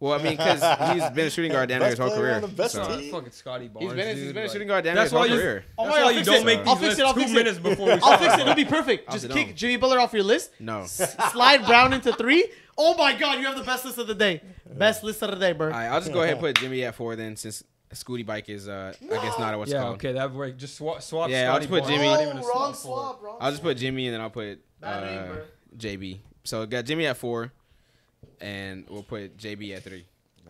Well, I mean, because he's been a shooting guard damn near his whole career. The best so. team. Fucking Scotty Barnes. He's been, dude, he's been a shooting guard damn near his whole you, career. That's, that's why, why you don't it. make I'll these lists two it. minutes before we I'll fix it. It'll be perfect. Just kick done. Jimmy Butler off your list. No. S slide Brown into three. Oh, my God. You have the best list of the day. Best list of the day, bro. All right. I'll just go ahead and put Jimmy at four then since Scooty Bike is, uh, no. I guess, not what's yeah, called. Yeah, okay. That worked. Just swap Scotty. Yeah, I'll just put Jimmy. Wrong swap. I'll just put Jimmy and then I'll put J B. So, got Jimmy at four. And we'll put J B at three.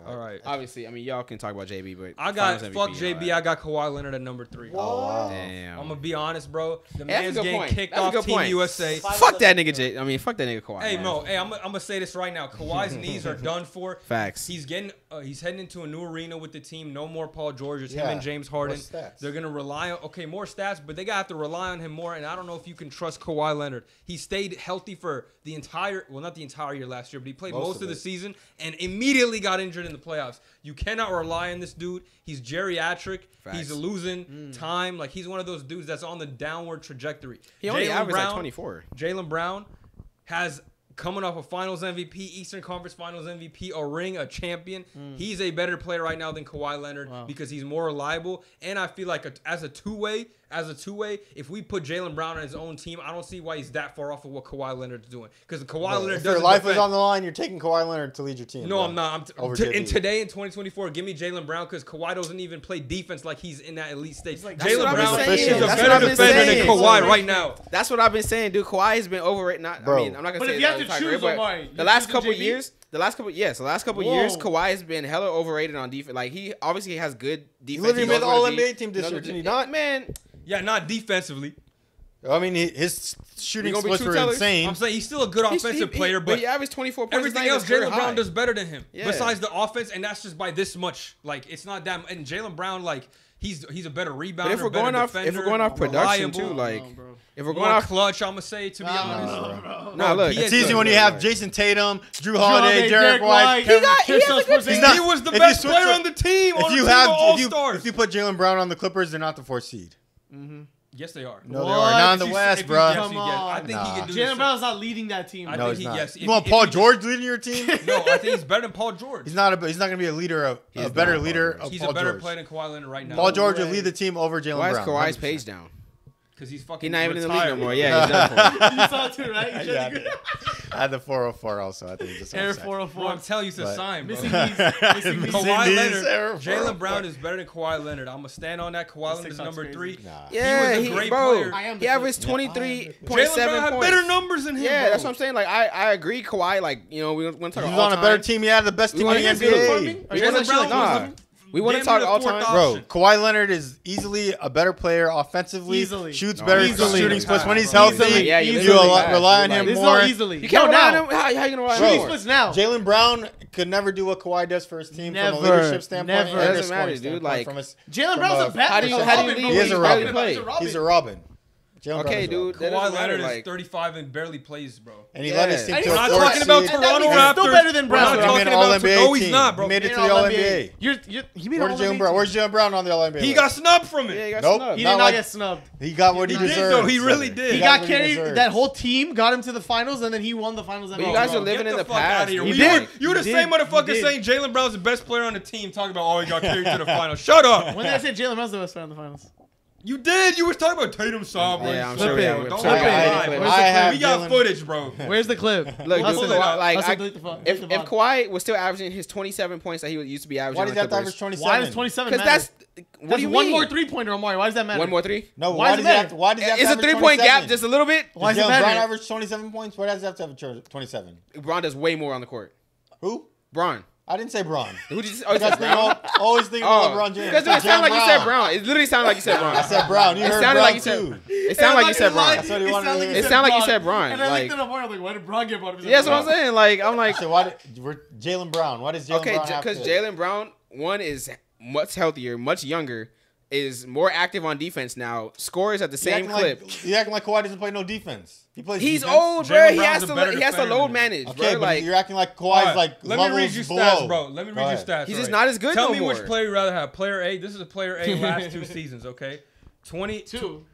All right. Obviously, I mean, y'all can talk about J B, but I got M V P, fuck J B. I got Kawhi Leonard at number three. Whoa. Damn. I'm gonna be honest, bro. The man's getting point. kicked That's off Team point. U S A. Fuck that nigga J. I mean, fuck that nigga Kawhi. Hey, man. Mo. Hey, I'm, I'm gonna say this right now. Kawhi's knees are done for. Facts. He's getting. Uh, he's heading into a new arena with the team. No more Paul George. It's yeah. him and James Harden. They're gonna rely on. Okay, more stats, but they gotta have to rely on him more. And I don't know if you can trust Kawhi Leonard. He stayed healthy for the entire. Well, not the entire year last year, but he played most, most of, of the season and immediately got injured in the playoffs. You cannot rely on this dude. He's geriatric. Facts. He's losing mm. time. Like, he's one of those dudes that's on the downward trajectory. He only averages like twenty-four. Jalen Brown has coming off a Finals M V P, Eastern Conference Finals M V P, a ring, a champion. Mm. He's a better player right now than Kawhi Leonard wow. because he's more reliable. And I feel like a, as a two-way, as a two-way, if we put Jalen Brown on his own team, I don't see why he's that far off of what Kawhi Leonard's doing. Because Kawhi well, Leonard if doesn't. If your life defend. is on the line, you're taking Kawhi Leonard to lead your team. No, bro. I'm not. I'm t- in today in twenty twenty-four, give me Jalen Brown because Kawhi doesn't even play defense like he's in that elite stage. Like, Jalen Brown is a that's better defender saying. than Kawhi right now. That's what I've been saying, dude. Kawhi has been overrated. Not, bro. I mean, I'm not gonna but say. But if you have to choose, great, Omari, the last couple years. The last couple, yes, the last couple Whoa. years, Kawhi has been hella overrated on defense. Like he obviously has good defense. He literally made the All N B A team this year, did he not? Man, yeah, not defensively. I mean, his shooting splits were insane. I'm saying he's still a good offensive he, he, player, but, but he averaged twenty-four points. Everything else, Jalen Brown does better than him. Yeah. Besides the offense, and that's just by this much. Like it's not that. And Jalen Brown, like he's he's a better rebounder. But if we're going off, defender, if we're going off production reliable, too, like. No, If we're going off clutch, I'm gonna say to be no, honest. No, no, no. no, look, it's easy when you have Jayson Tatum, Jrue Holiday, Derrick White. He got, he, has a good team. Not, he was the best player on the team. If on you the have, if you, if you put Jalen Brown on the Clippers, they're not the fourth seed. Mm-hmm. Yes, they are. No, what? they are not in the West, bro. Yes, Come on. I think nah. he can do Jalen Brown's not leading that team. I no, think he's he, not. Yes, if, you want Paul George just, leading your team? No, I think he's better than Paul George. He's not. A, he's not going to be a leader of a better leader of Paul George. He's a better player than Kawhi Leonard right now. Paul George will lead the team over Jalen Brown. Why is Kawhi's page down? Because he's fucking he's not even retired. in the league anymore. Yeah, exactly. You saw it too, right? I, yeah, I, I had the four oh four also. I think it just Air four oh four. Well, I'm telling you, it's a sign, bro. Missing these, missing these. Kawhi Leonard. Jalen Brown is better than Kawhi Leonard. I'm going to stand on that. Kawhi Leonard is number three. Nah. Yeah, he was a great he, bro, player. I am he averaged twenty-three point seven points. Jalen Brown had better numbers than him. Yeah, bro. That's what I'm saying. Like, I, I agree, Kawhi. Like, you know, we want to talk about all time. He was on a better team. He had the best team in the N B A. Jalen Brown was We want to talk all time. Option. Bro, Kawhi Leonard is easily a better player offensively. Easily. Shoots no, better shooting splits. When he's healthy, easily. Yeah, you, you rely, rely on him this more. Easily. You can't no, rely now. on him. How, how you going to rely on him? Shooting splits now. Jalen Brown could never do what Kawhi does for his team never. from a leadership standpoint. Never. It doesn't matter, dude. Like, Jalen Brown's a bad player. How do you lead? He is a Robin. He's a Robin. Jalen okay, dude. Kawhi Leonard is like, thirty-five and barely plays, bro. And he yeah. led his team to a four seed. We're not talking about Toronto Raptors. Still better than Brown. We're talking about N B A No, he's not, bro. He made it to the All N B A. You're, you're, he made Where's Jalen Brown? Where's Jalen Brown on the All N B A? He got snubbed from it. Yeah, he got nope, snubbed. He did not like, get snubbed. He got what he, he deserved. Did, though. He really did. He got carried. That whole team got him to the finals, and then he won the finals. You guys are living in the past. You were the same motherfucker saying Jalen Brown's the best player on the team. Talking about, oh, he got carried to the finals. Shut up. When did I say Jalen Brown's the best player on the finals? You did. You was talking about Tatum sobbing. Yeah, I'm sure. Yeah, don't let it slide. We got footage, bro. Where's the clip? Look, dude, Kawhi, like, I, if, if Kawhi was still averaging his twenty-seven points that he used to be averaging, why does that Clippers? average twenty-seven? Why does twenty-seven? Because that's what do you one mean? more three-pointer, Omari. Why does that matter? One more three? No. Why, why does that? Why does that? It's a three-point gap, just a little bit. Why does it matter? Bron averaged twenty-seven points. Why does he have to have twenty-seven? Bron does way more on the court. Who? Bron. I didn't say Bron. Who did you say? Oh, you guys think all, always think about oh. LeBron James. Because it sounded like you said Brown. It literally sounded like you said Brown. I said Brown. You it heard Brown like you too. Said, it sounded like, like you said Brown. That's what he wanted to hear. It sounded like you said Brown. And I looked at him more. I'm like, why did Brown get brought up? Yeah, that's what I'm saying. Like, I'm like, so why did we're Jalen Brown? Why does Jalen okay, Brown? Okay, because Jalen Brown one is much healthier, much younger, is more active on defense now. Scores at the he same clip. Like, you acting like Kawhi doesn't play no defense. He plays He's defense. old, bro. He has, to, he has to load manage, okay, bro. Okay, but like, you're acting like Kawhi's right, like Let me read you below. stats, bro. Let me read your stats. He's right. just not as good Tell no me more. which player you'd rather have. Player A. This is a player A last two seasons, okay? twenty-two.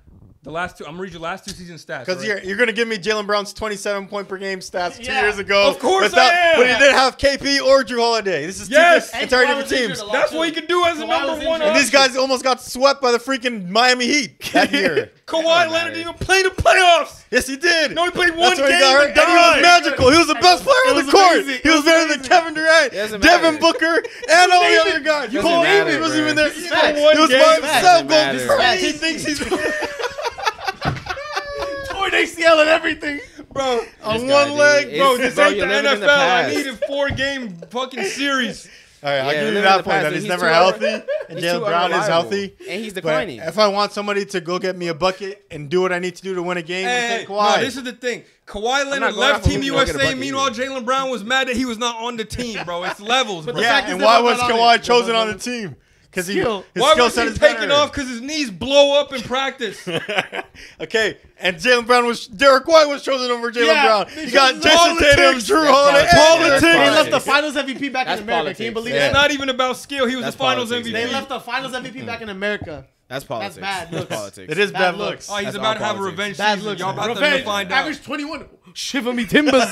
The last two. I'm going to read your last two season stats. Because right? you're, you're going to give me Jalen Brown's twenty-seven point per game stats two yeah. years ago. Of course without, I am. But he didn't have K P or Jrue Holiday. This is yes. two entirely different teams. That's what he could do as a number one. And these guys almost got swept by the freaking Miami Heat that year. Kawhi Leonard didn't even play the playoffs. Yes, he did. No, he played one That's game. He, got and he was magical. He was the best player on the court. Amazing. He was, was better than Kevin Durant, Devin Booker, and all the other guys. You Cole Anthony wasn't even there. He was by himself going crazy. He thinks he's torn A C L and everything. Bro, on one leg, bro. This ain't the N F L. I need a four-game fucking series. All right, yeah, I give you that point that he's, he's never healthy, and Jalen Brown is healthy, and he's declining. But if I want somebody to go get me a bucket and do what I need to do to win a game, hey, take Kawhi. No, this is the thing. Kawhi Leonard left Team U S A. Meanwhile, Jalen Brown was mad that he was not on the team, bro. It's levels, bro. Yeah, and why was Kawhi chosen on the team? Because he, skill. his Why skill was set he is taking better. off? Because his knees blow up in practice. Okay, and Jalen Brown was Derrick White was chosen over Jalen yeah, Brown. You got Jayson Tatum, Jrue Holiday, politics. They left the Finals M V P back that's in America. Politics. Can you believe yeah. it? It's not even about skill. He was that's the Finals politics. M V P. They left the Finals M V P back in America. That's politics. That's bad looks. That's politics. It is bad, bad looks. looks. Oh, he's that's about to politics. have a revenge. Bad season. Y'all about revenge. to find out. Average twenty-one. shiver me timbers.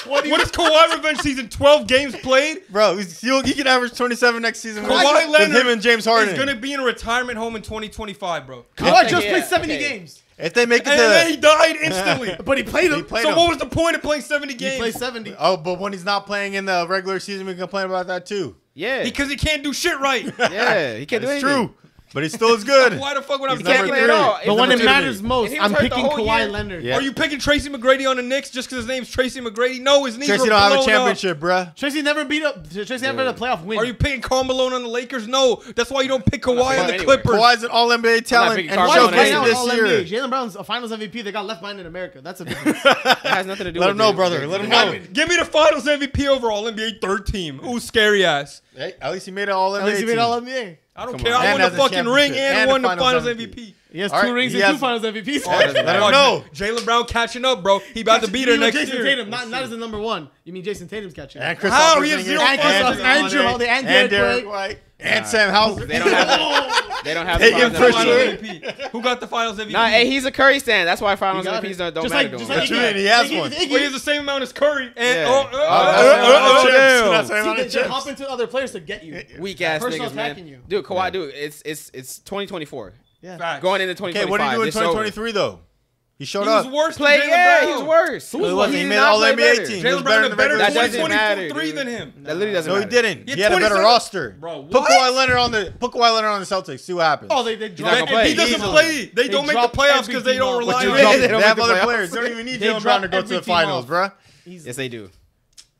twenty What is Kawhi Revenge season? twelve games played? Bro, he's, he'll, he can average twenty-seven next season. Kawhi Leonard with him and James Harden. He's going to be in a retirement home in twenty twenty-five, bro. Kawhi just yeah, played seventy okay. games. If they make it, and to, then he died instantly. But he played him. He played so him. What was the point of playing seventy games? He played seventy. Oh, but when he's not playing in the regular season, we complain about that too. Yeah, because he can't do shit right. Yeah, he can't do anything. True, but he still is good. Why the fuck would I be number three? The one that matters most. I'm picking Kawhi Leonard. Yeah. Are you picking Tracy McGrady on the Knicks just because his name's Tracy McGrady? No, his knees are blown up. Tracy don't have a championship, bruh. Tracy never beat up. Tracy never had a playoff win. Are you picking Karl Malone on the Lakers? No, that's why you don't pick Kawhi on the Clippers. Kawhi's an All N B A talent. And Joe Green this year. Jalen Brown's a Finals M V P. They got left behind in America. That's a big deal. That has nothing to do with it. Let him know, brother. Let him know. Give me the Finals M V P overall N B A third team. Ooh, scary ass. Hey, at least he made it all N B A. At least he made it all N B A. I don't Come care. On. I won the fucking ring and, and won the Finals M V P. M V P. He has all two right. rings he and two Finals M V Ps. Oh, let him know. Jalen Brown catching up, bro. He about to beat her next Jayson year. Tatum, not, not as the number one. You mean Jayson Tatum's catching up? How? He has zero Finals. And, and Jrue Holiday and, and Derrick White and nah. Sam Hauser. They don't have. They don't have the Finals M V P. Who got the Finals M V P? Nah, hey, he's a Curry stand. That's why Finals M V Ps don't matter to him. He has one. He has the same amount as Curry. They should hop into other players to get you. Weak ass niggas, man. Dude, Kawhi, dude, it's it's it's twenty twenty-four. Yeah, going into twenty twenty-five. Okay, what did he do in twenty twenty-three though? He showed he up. He was worse. Play, than yeah, Brown. He was worse. Who was worse? He, he made an All N B A team. Jalen Brown had a better twenty twenty-three than him. That literally doesn't matter. No, he didn't. He, he had a better roster. Bro, what? Put Kawhi Leonard on the put Kawhi Leonard on the Celtics. See what happens. Oh, they they drop. He doesn't play. They don't make the playoffs because they don't rely on him. They have other players. They don't even need Jalen Brown to go to the finals, bro. Yes, they do.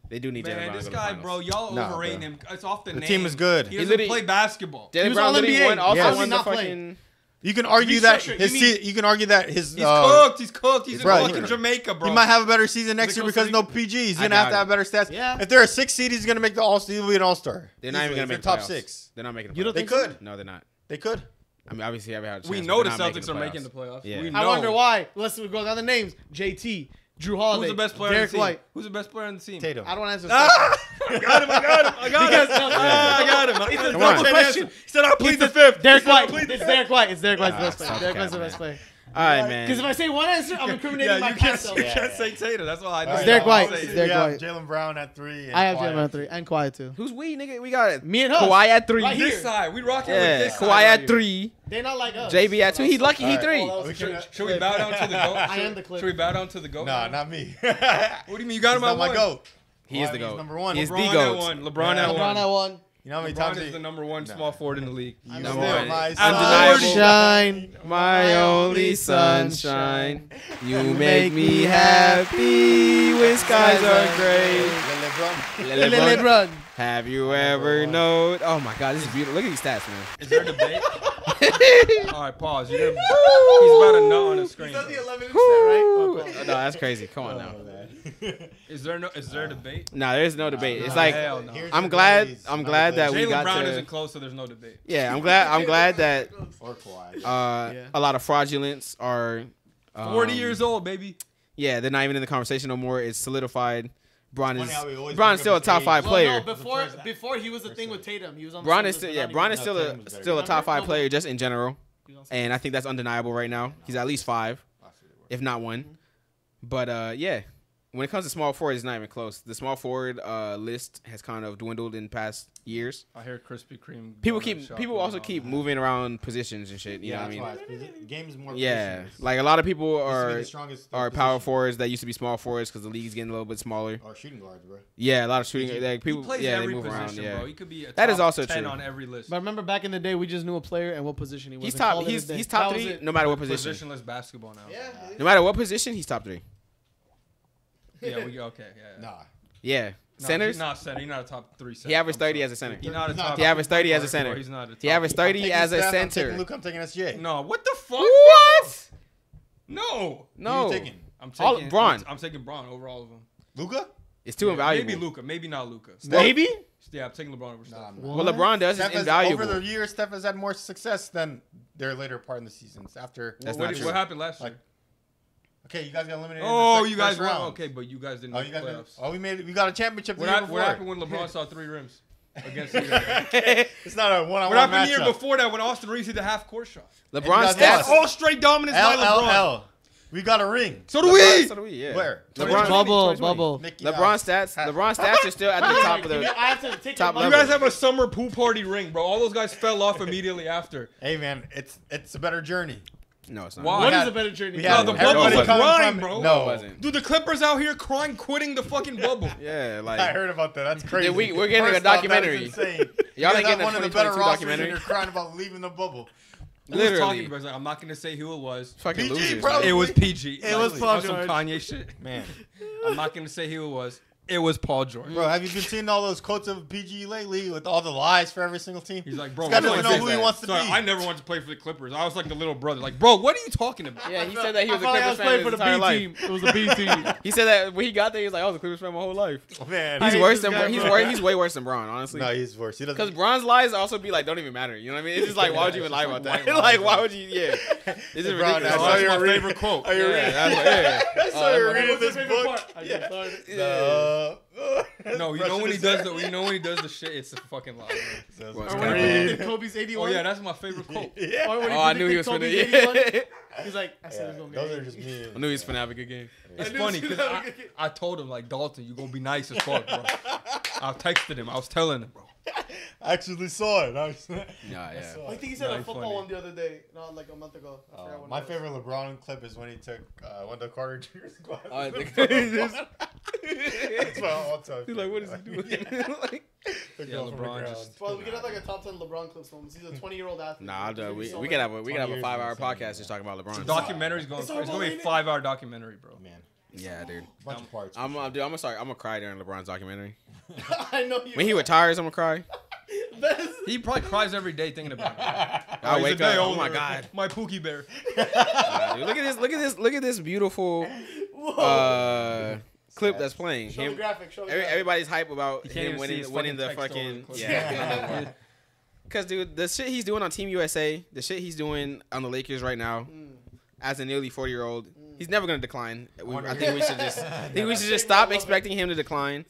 They do need Jalen Brown. Man, this guy, bro, y'all nah, overrating bro. him. It's off the, the name. The team is good. He doesn't he play basketball. Jalen Brown literally won, also yeah. won the fucking... You can argue he's that his mean, se you can argue that his he's uh, cooked, he's cooked, he's bro, in fucking Jamaica, bro. He might have a better season next year because no P G. He's gonna have to have better stats. Yeah. If they're a six seed, he's gonna make the all star. He'll be an all star. They're not even gonna make the top six. They're not making the playoffs. They could. No, they're not. They could. I mean, obviously, every had a chance. We know the Celtics are making the playoffs. I wonder why. Let's go down the names. J T. Jrue Holiday. Who's the best player Derrick on the team? White. Who's the best player on the team? Tatum. I don't answer. Ah! I got him. I got him. I got him. I got him. I got him. It's a Come double on. question. He said, I plead the fifth. Derrick White. It's Derrick White. It's Derrick White's the best player. Derrick White's the best player. All right, man. Because if I say one answer, I'm incriminating yeah, myself. You can't, you can't yeah, yeah. say Tatum. That's all I do. It's Derrick White. It's Derrick White. Jalen Brown at three. And I have Jalen Brown at three. And Kawhi, too. Who's we, nigga? We got it. Me and her. Kawhi at three. Right here. This side. We rocking yeah. with this Kawhi at three. They're not like us. J B at two. He's lucky right. he three. Well, we should, should we bow down to the GOAT? I am the clip. Should we bow down to the GOAT? Nah, not me. What do you mean? You got him at one? He's not my GOAT. He is the GOAT. He's number one. He's the GOAT. LeBron at one. LeBron at one. You know how many LeBron times is the number one no. small forward in the league. You number one. My sunshine, my only sunshine. You make me happy when skies are gray. Le LeBron. Le LeBron. Le LeBron. Have you ever LeBron. known? Oh my God, this is beautiful. Look at these stats, man. Is there a debate? All right, pause. You're gonna, he's about to nut on the screen. He's on the eleven percent, right? Oh, no, that's crazy. Come on now. Is there no? Is there a debate? No, nah, there's no debate. Uh, it's no, like no. I'm glad. I'm glad that we got Jalen Brown to, isn't close, so there's no debate. Yeah, I'm glad. I'm glad that or Kawhi. Uh, yeah. A lot of fraudulence are um, forty years old, baby. Yeah, they're not even in the conversation no more. It's solidified. Bron is Bron's still a top five well, player. No, before before he was the thing with Tatum, he was on. Bron is still yeah. Bron is still a still a top five player just in general, and I think that's undeniable right now. He's at least five, if not one. But uh, yeah. When it comes to small forward, it's not even close. The small forward uh, list has kind of dwindled in past years. I hear Krispy Kreme. People keep people also keep that. moving around positions and shit. You yeah, know what I mean? Why. Games more. Yeah, positions. Like a lot of people are are power forwards that used to be small forwards because the league's getting a little bit smaller. Or shooting guards, bro. Yeah, a lot of shooting like people. He plays yeah, every they move position, around. Yeah, bro. He could be a that top is also ten true. on every list. But I remember back in the day, we just knew a player and what position he was. He's top. He's he's top three no matter what position. Positionless basketball now. Yeah. No matter what position, he's top three. Yeah, we okay. Yeah. Nah. Yeah. Centers? Nah, center. He's not a top three center. He averaged thirty as a center. He's not a top. He averaged thirty as a center. He's not a top. He averaged thirty as a center. Luke, I'm taking S G A. No, what the fuck? What? No. No. I'm taking Bron. I'm taking Bron over all of them. Luka? It's too invaluable. Maybe Luka. Maybe not Luka. Maybe? Yeah, I'm taking LeBron over Steph. Well, LeBron does is invaluable. Over the years, Steph has had more success than their later part in the seasons. After that's not true. What happened last year? Okay, you guys got eliminated. Oh, in the you guys round. Won. Okay, but you guys didn't. Oh, make you guys playoffs. Did, oh, we made. We got a championship. What, happened, what happened when LeBron saw three rims against? It's not a one-on-one. -on -one what happened the year before that when Austin Reeves hit the half-court shot? LeBron stats all straight dominance L by LeBron. L L. We got a ring. So do LeBron, we. So do we, yeah. Where? LeBron, bubble, bubble. LeBron stats. LeBron stats are still at the top of the I have to take top level. You guys have a summer pool party ring, bro. All those guys fell off immediately after. Hey, man, it's it's a better journey. No, it's not. Wow. What had, is a better journey? No, the bubble was crying, bro. No. Dude, the Clippers out here crying, quitting the fucking bubble. Yeah, like. I heard about that. That's crazy. Dude, we, we're getting First a documentary. Y'all ain't getting one of the better rosters and you're crying about leaving the bubble. Literally. Talking about, like, I'm not going to say who it was. Fucking P G, losers, probably. It was P G. It like, was Paul George. Some Kanye shit. Man. I'm not going to say who it was. It was Paul George. Bro, have you been seeing all those quotes of P G lately with all the lies for every single team? He's like, bro, I don't know who he wants to be. I never wanted to play for the Clippers. I was like the little brother. Like, bro, what are you talking about? Yeah, he said that he was a Clippers fan his entire life. It was a B team. He said that when he got there, he was like, I was a Clippers fan my whole life. Man, he's worse than Bron. He's worse. He's way worse than Bron, honestly. No, he's worse. Because Bron's lies also be like, don't even matter. You know what I mean? It's just like, why would you even lie about that? Like, why would you? Yeah, this is ridiculous. That's my favorite quote. Are you reading? That's how you're reading this book. Yeah. Uh, no, you know when he does the, you know when he does the shit, it's a fucking lie. Bro. Well, or when he Kobe's eighty-one. Oh yeah, that's my favorite quote. Yeah. Or when he oh, I knew he was gonna. Yeah. He's like, I said yeah, it was gonna be. Those are just me. I knew he was gonna have a good game. Yeah. It's funny because I, I told him like, Dalton, you gonna be nice as fuck, bro. I texted him. I was telling him, bro. I actually saw it. I was, nah, yeah. I, I think he said nah, a football funny. one the other day, no, like a month ago. I uh, my favorite was. LeBron clip is when he took uh, Wendell Carter Junior's glasses. Uh, That's my all-time. He's like, what is he doing? Yeah. like, yeah, LeBron just. Well, we could have like a top ten LeBron clips from him. He's a twenty-year old athlete. Nah, dude, we we could have a we could have a five-hour podcast yeah. just talking about LeBron. Documentary's going. It's, it's going to be a five-hour documentary, bro. Man. Yeah, dude. Bunch of parts. I'm, uh, dude. I'm gonna sorry. I'm gonna cry during LeBron's documentary. I know you. When he retires, I'm gonna cry. Is... He probably cries every day thinking about it. I wake up. Older. Oh my god, my Pookie Bear. Yeah, dude, look at this. Look at this. Look at this beautiful uh, clip that's playing. Show him, the graphic. Show the every, graphic. Everybody's hype about him winning, winning the fucking yeah. Because yeah. dude, the shit he's doing on Team U S A, the shit he's doing on the Lakers right now, mm. as a nearly forty year old. He's never gonna decline. We, I think we should just I think we should just stop expecting him to decline.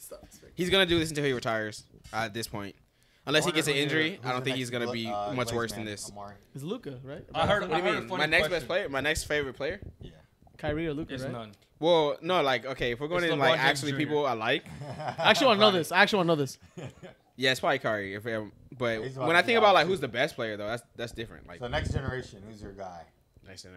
He's gonna do this until he retires. Uh, at this point, unless he gets an injury, I don't think he's gonna be much worse than this. It's Luka, right? I heard. What do you mean? My next best player, my next favorite player. Yeah. Kyrie or Luka, right? It's none. Well, no, like okay, if we're going in like actually people I like. I actually want to know this. I actually want to know this. Yeah, it's probably Kyrie. If but when I think about like who's the best player though, that's that's different. Like so, next generation, who's your guy?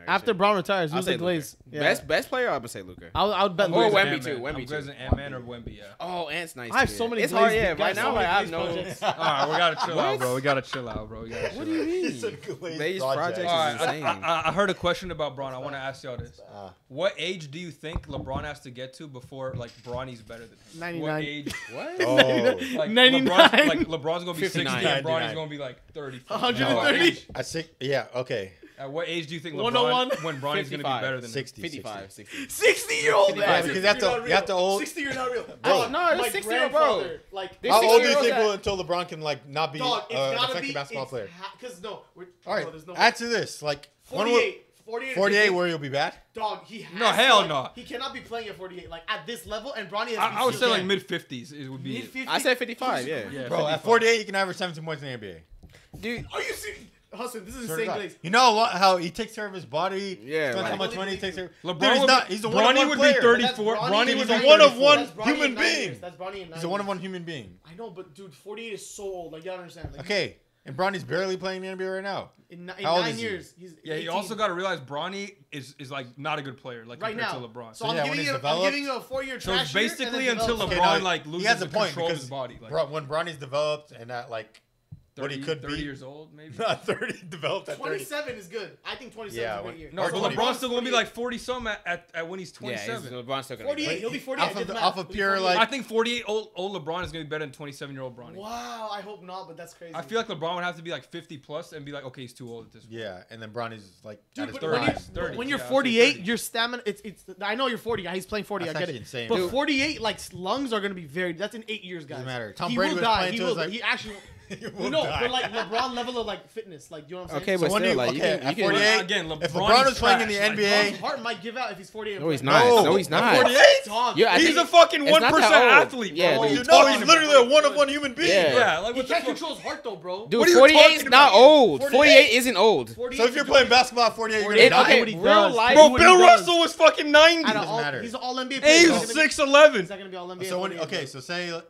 After Brown retires, who's the Glaze? Yeah. Best best player, I would say Luka. I'll, I'll bet Luka. Or Wemby too. Wemby too. I'm Ant-Man or Wemby. Yeah. Oh, Ant's nice. I have too. so many. It's hard. Yeah. Right now, I have no. All right, we gotta chill out, bro. We gotta chill out, bro. We gotta chill what do you mean? It's a Glaze project. Is right, insane. I, I, I heard a question about Bron. I want to ask y'all this. What age do you think LeBron has to get to before like Bronny's better than him? Ninety-nine. What age? What? Oh. Like ninety-nine. Like LeBron's gonna be sixty. And Bronny's gonna be like thirty. One hundred and thirty. I think. Yeah. Okay. At what age do you think LeBron, when Bronny's going to be better than sixty, fifty-five, sixty? sixty-year-old man. Because you have to, you have to old. sixty, you're not real. Bro, no, it's like sixty-year-old bro. Like, how old do you think will until LeBron can like not be Dog, uh, an effective be, basketball player? Because no, we're, all right. No, no add to this, like forty-eight. forty-eight, forty-eight where he'll be bad? Dog, he has No, hell no. He cannot be playing at forty-eight. Like, at this level, and Bronny... I, I would say, like, mid-fifties it would be... I said fifty-five, yeah. Bro, at forty-eight, you can average seventeen points in the N B A. Dude... Are you serious? Huston, this is the same place. You know how he takes care of his body. Yeah, right. How much money he takes care of. LeBron, dude, he's not. He's a one of one player. Bronny would be thirty-four. Bronny was a one of one human being. That's Bronny. He's a one of one human being. I know, but dude, forty-eight is so old. Like you don't understand. Like, okay, and Bronny's barely playing the N B A right now. In, in how old nine is he? years, he's yeah. eighteen. You also got to realize Bronny is is like not a good player. Like right compared now. to LeBron. So, so yeah, I'm, giving you, I'm giving you a four-year trash. So basically, until LeBron like loses the control of his body. When Bronny's developed and that like. thirty, what he could thirty be. years old, maybe. Not thirty, developed at thirty. twenty-seven is good. I think twenty-seven yeah, is a great year. No, but LeBron's twenty, still going to be like forty-some at, at, at when he's twenty-seven. Yeah, he's, LeBron's still going to be forty-eight. He'll be forty-eight. Off of, the, off of pure, like... I think forty-eight-old LeBron is going to be better than twenty-seven-year-old Bronny. Wow, I hope not, but that's crazy. I feel like LeBron would have to be like fifty-plus and be like, okay, he's too old at this point. Yeah, and then Bronny's like... Dude, at his thirty. When you're, thirty, when you're yeah, forty-eight, your stamina... It's, it's. I know you're forty. He's playing forty. That's I get it. Insane. But forty-eight, like, lungs are going to be very... That's in eight years, guys. Doesn't matter. Tom Brady was playing to us like... He actually... No, die. But like LeBron level of like fitness, like you know what I'm saying. Okay, so but still, you, like okay, you can, you can, again, LeBron if LeBron is playing trash, in the N B A, like, heart might give out if he's forty-eight. No, he's not. No, no he's not. forty-eight. Yeah, he's a fucking one percent athlete, bro. Yeah, dude, you know, he's literally a one of one human being. Yeah, yeah like he can't control his heart though, bro. Dude, forty-eight is not old. forty-eight isn't old. So if you're playing basketball at forty-eight, you're gonna die. Real life, bro. Bill Russell was fucking ninety. He's all N B A. He's six eleven. He's not gonna be all N B A. Okay, so say.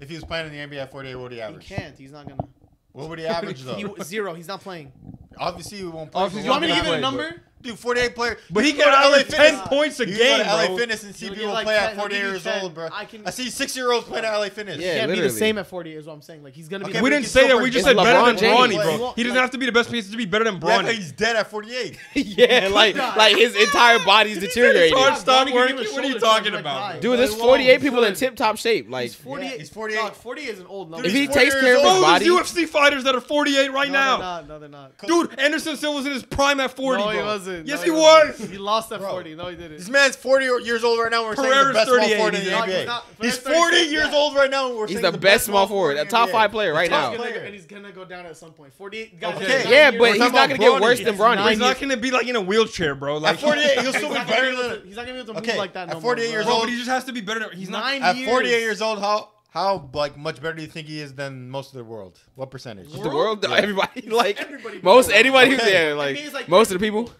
If he was playing in the N B A at forty-eight, what would he average? He can't. He's not going to. What would he average, though? He, zero. He's not playing. Obviously, he won't play. Obviously, you want me to give you a number? Dude, forty-eight player. But he, he got L A ten uh, points a game, go to L A bro. Fitness and see people like play ten, at forty-eight years ten. Old, bro. I, can, I see six-year-olds playing at L A Fitness. Yeah, he can't literally. Be the same at forty is what I'm saying. Like, he's going to be. Okay, we didn't say that. We just said better than Bronny, bro. He doesn't have to be the best piece to be better than Bronny. He's dead at forty-eight. Yeah, like like his entire body's deteriorating. What are you talking about? Dude, there's forty-eight people in tip-top shape. Like, he's forty-eight. forty is an old number. If he takes care of his body. There's U F C fighters that are forty-eight right now. No, they're not. Dude, Anderson Silva's in his prime at forty, bro. Yes, no, he, he was. He lost at bro. forty. No, he didn't. This man's forty years old right now. We're Pereira's saying the best small forward in the N B A. He's, not, he's forty yeah. years old right now. We're he's the, the best small forward, a top five player right now. Gonna, and he's gonna go down at some point. forty-eight. Guys, okay. Yeah, but he's not gonna Bronny. Get worse he's than Bronny. He's not gonna be like in a wheelchair, bro. Like, at forty-eight, he'll still be better than. He's not gonna be able to move like that. At forty-eight years old, he just has to be better. He's nine. At forty-eight years old, how? How like much better do you think he is than most of the world? What percentage? The world, everybody, like most anybody who's there, like most of the people.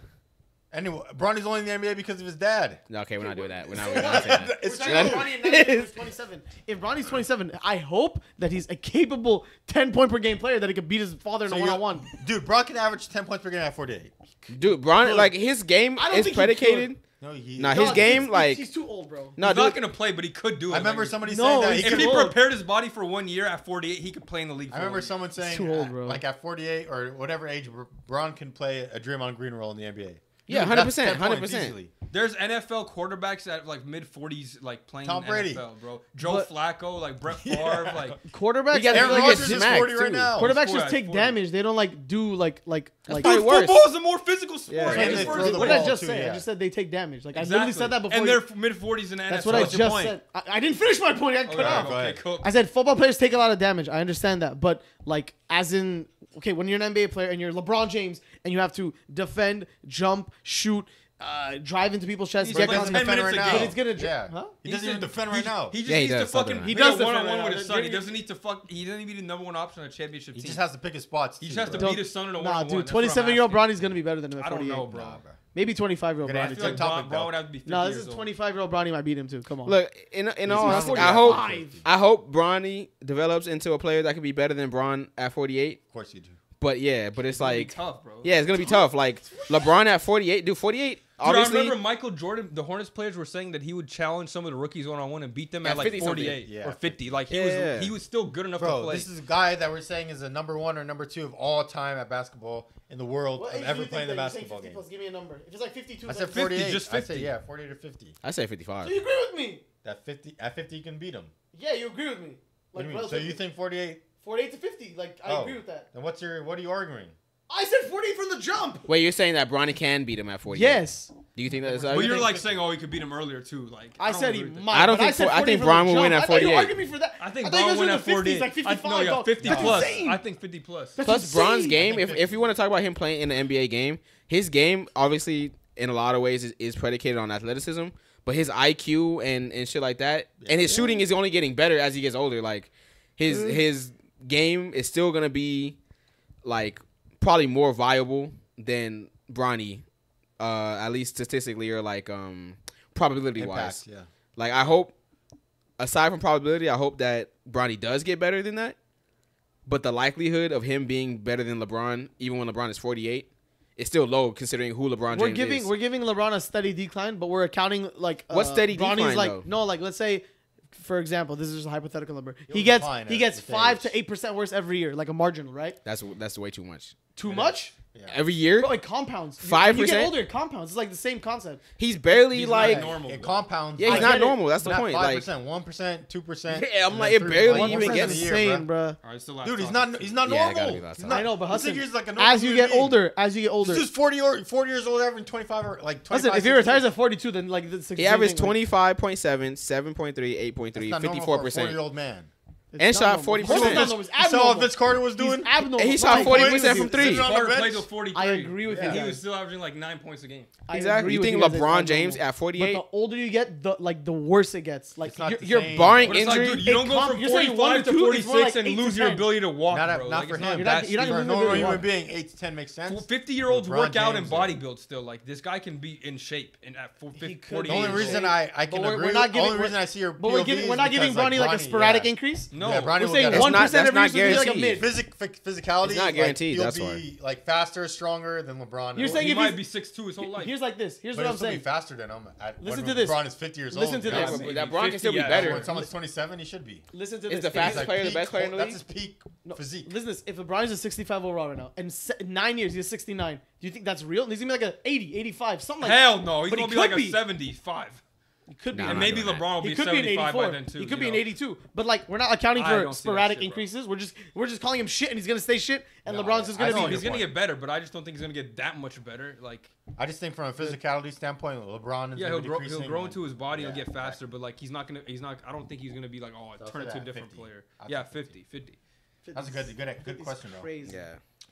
Anyway, Bronny's only in the N B A because of his dad. No, okay, we're not doing that. We're not, we're not saying that. It's true. Bronny is twenty-seven. If Bronny's twenty-seven, I hope that he's a capable ten-point-per-game player that he could beat his father in so a one-on-one. Dude, Bron can average ten points per game at forty-eight. Dude, Bron, like, his game is predicated. No, he, nah, his no, game, he's, like... He's too old, bro. Nah, he's dude, not going to play, but he could do it. I remember like, somebody no, saying that. He if he prepared his body for one year at forty-eight, he could play in the league for I remember someone saying, too old, bro. Like, at forty-eight or whatever age, Bron can play a Draymond Green role in the N B A. Yeah, one hundred percent, one hundred percent. There's N F L quarterbacks at like mid forties, like playing Tom Brady. N F L, bro. Joe but, Flacco, like Brett Favre, yeah. like quarterbacks. Aaron Rodgers is forty right now. Quarterbacks just take damage. They don't like do like like like. Football is a more physical sport. Yeah. And and what did I just too, say? Yeah. I just said they take damage. Like exactly. I literally said that before. And they're mid forties in the N F L. That's what I just said. I, I didn't finish my point. I got cut off. Okay, cool. I said football players take a lot of damage. I understand that, but like as in okay, when you're an N B A player and you're LeBron James and you have to defend, jump, shoot. Uh, drive into people's chests. He's like ten defend right now. But he's gonna yeah. huh? He doesn't even defend right now. He just needs to fucking. He does one on one with his son. He doesn't need to fuck. He doesn't even be the number one option on a championship team. He just has to pick his spots. He just has to beat his son in a one on one. Nah, dude, twenty-seven year old Bronny's gonna be better than him at forty-eight. I don't know, bro. Maybe twenty-five year old Bronny. I feel like Bron would have to be fifty years old. No, this is twenty-five year old Bronny might beat him too. Come on. Look, in in all, I hope I hope Bronny develops into a player that could be better than Bron at forty-eight. Of course you do. But yeah, but it's like tough, bro. Yeah, it's gonna be tough. Like LeBron at forty-eight, dude, forty-eight. Dude, I remember Michael Jordan, the Hornets players were saying that he would challenge some of the rookies one-on-one and beat them at, at like forty-eight yeah. or fifty. Like, he yeah. was he was still good enough bro, to play. This is a guy that we're saying is the number one or number two of all time at basketball in the world what of ever playing the basketball game. Plus, give me a number. If it's like fifty-two. I like said forty-eight. fifty, just fifty. I say, yeah, forty-eight or fifty. I say fifty-five. So you agree with me? That fifty, at fifty, you can beat him. Yeah, you agree with me. Like, what do you mean? So you think forty-eight? forty-eight to fifty. Like, I oh. agree with that. And what's your, what are you arguing? I said forty from the jump. Wait, you're saying that Bronny can beat him at forty? Yes. Do you think that is? Well, you're like saying, oh, he could beat him earlier too. Like I, I said, he might. I don't think. I, said I think Bron will win at forty-eight. I, me for that. I think Bron will win at forty-eight. Like fifty-five. I, no, yeah, fifty that's plus. Insane. I think fifty plus. That's plus insane. Bron's game. If if you want to talk about him playing in the N B A game, his game obviously in a lot of ways is, is predicated on athleticism, but his I Q and and shit like that, yeah. and his yeah. shooting is only getting better as he gets older. Like his mm. his game is still gonna be like. Probably more viable than Bronny, uh, at least statistically or like um, probability wise. Impact, yeah. Like I hope, aside from probability, I hope that Bronny does get better than that. But the likelihood of him being better than LeBron, even when LeBron is forty-eight, is still low considering who LeBron James we're giving, is. We're giving LeBron a steady decline, but we're accounting like uh, what steady Bronny's decline like though? No, like let's say. For example, this is just a hypothetical number. It he gets he gets five to eight percent worse every year, like a marginal, right? That's that's way too much. Too much? Yeah. Every year? Bro, it compounds. Five percent. You get older, it compounds. It's like the same concept. He's barely he's like not normal. It compounds. Yeah, he's not normal. That's the point. Five percent, one percent, two percent. Yeah, I'm like it barely even gets insane, bro. Dude, he's not he's not normal. I know, but Hudson, as you get older, as you get older, he's just forty or forty years old, averaging twenty five or like twenty. Listen, if he retires at forty two, then like he averages twenty five point seven, seven point three, eight point three, fifty four percent. Forty year old man. It's and shot forty percent. So if Vince Carter was doing, he shot forty percent from three. I agree with yeah. you. He was still averaging like nine points a game. Exactly. You think LeBron James at forty-eight? But the older you get, the like the worse it gets. Like you're, you're barring injury. Like, dude, you don't go from forty-five to forty-six and lose your ability to walk, bro. Not for him. You're not a normal human being. Eight to ten makes sense. Fifty-year-olds work out and bodybuild still. Like this guy can be in shape and at forty. The only reason I I can agree. The only reason I see your but we're not giving Bronny like a sporadic increase. No, yeah, Bronny we're saying one percent of that's not guaranteed. Like Physic physicality, it's not guaranteed. Like, that's why be like faster, stronger than LeBron. You're saying he might be six two his whole life. Here's like this. Here's but what I'm saying. Be faster than him. At, Listen to this. LeBron is fifty years Listen old. Listen to this. Yeah, that LeBron can still be yeah, better. When someone's twenty-seven, he should be. Listen to this. Is the fastest like player peak, the best player in the league? That's his peak no, physique. Listen to this. If LeBron's a sixty-five overall right now, and nine years he's sixty-nine, do you think that's real? He's gonna be like an eighty, eighty-five, something like that. Hell no. He's gonna be like a seventy-five. He could be, nah, and maybe LeBron will be seventy-five by then too. He could be an eighty-two, but like we're not accounting for sporadic shit, increases. We're just we're just calling him shit, and he's gonna stay shit. And no, LeBron's just gonna be. He's gonna get better, but I just don't think he's gonna get that much better. Like I just think from a physicality standpoint, LeBron is yeah he'll grow, he'll grow into his body, yeah, he'll get faster, right. But like he's not gonna he's not. I don't think he's gonna be like oh turn it to a different player. Yeah, fifty, fifty. That's a good good good question though. Crazy. Yeah.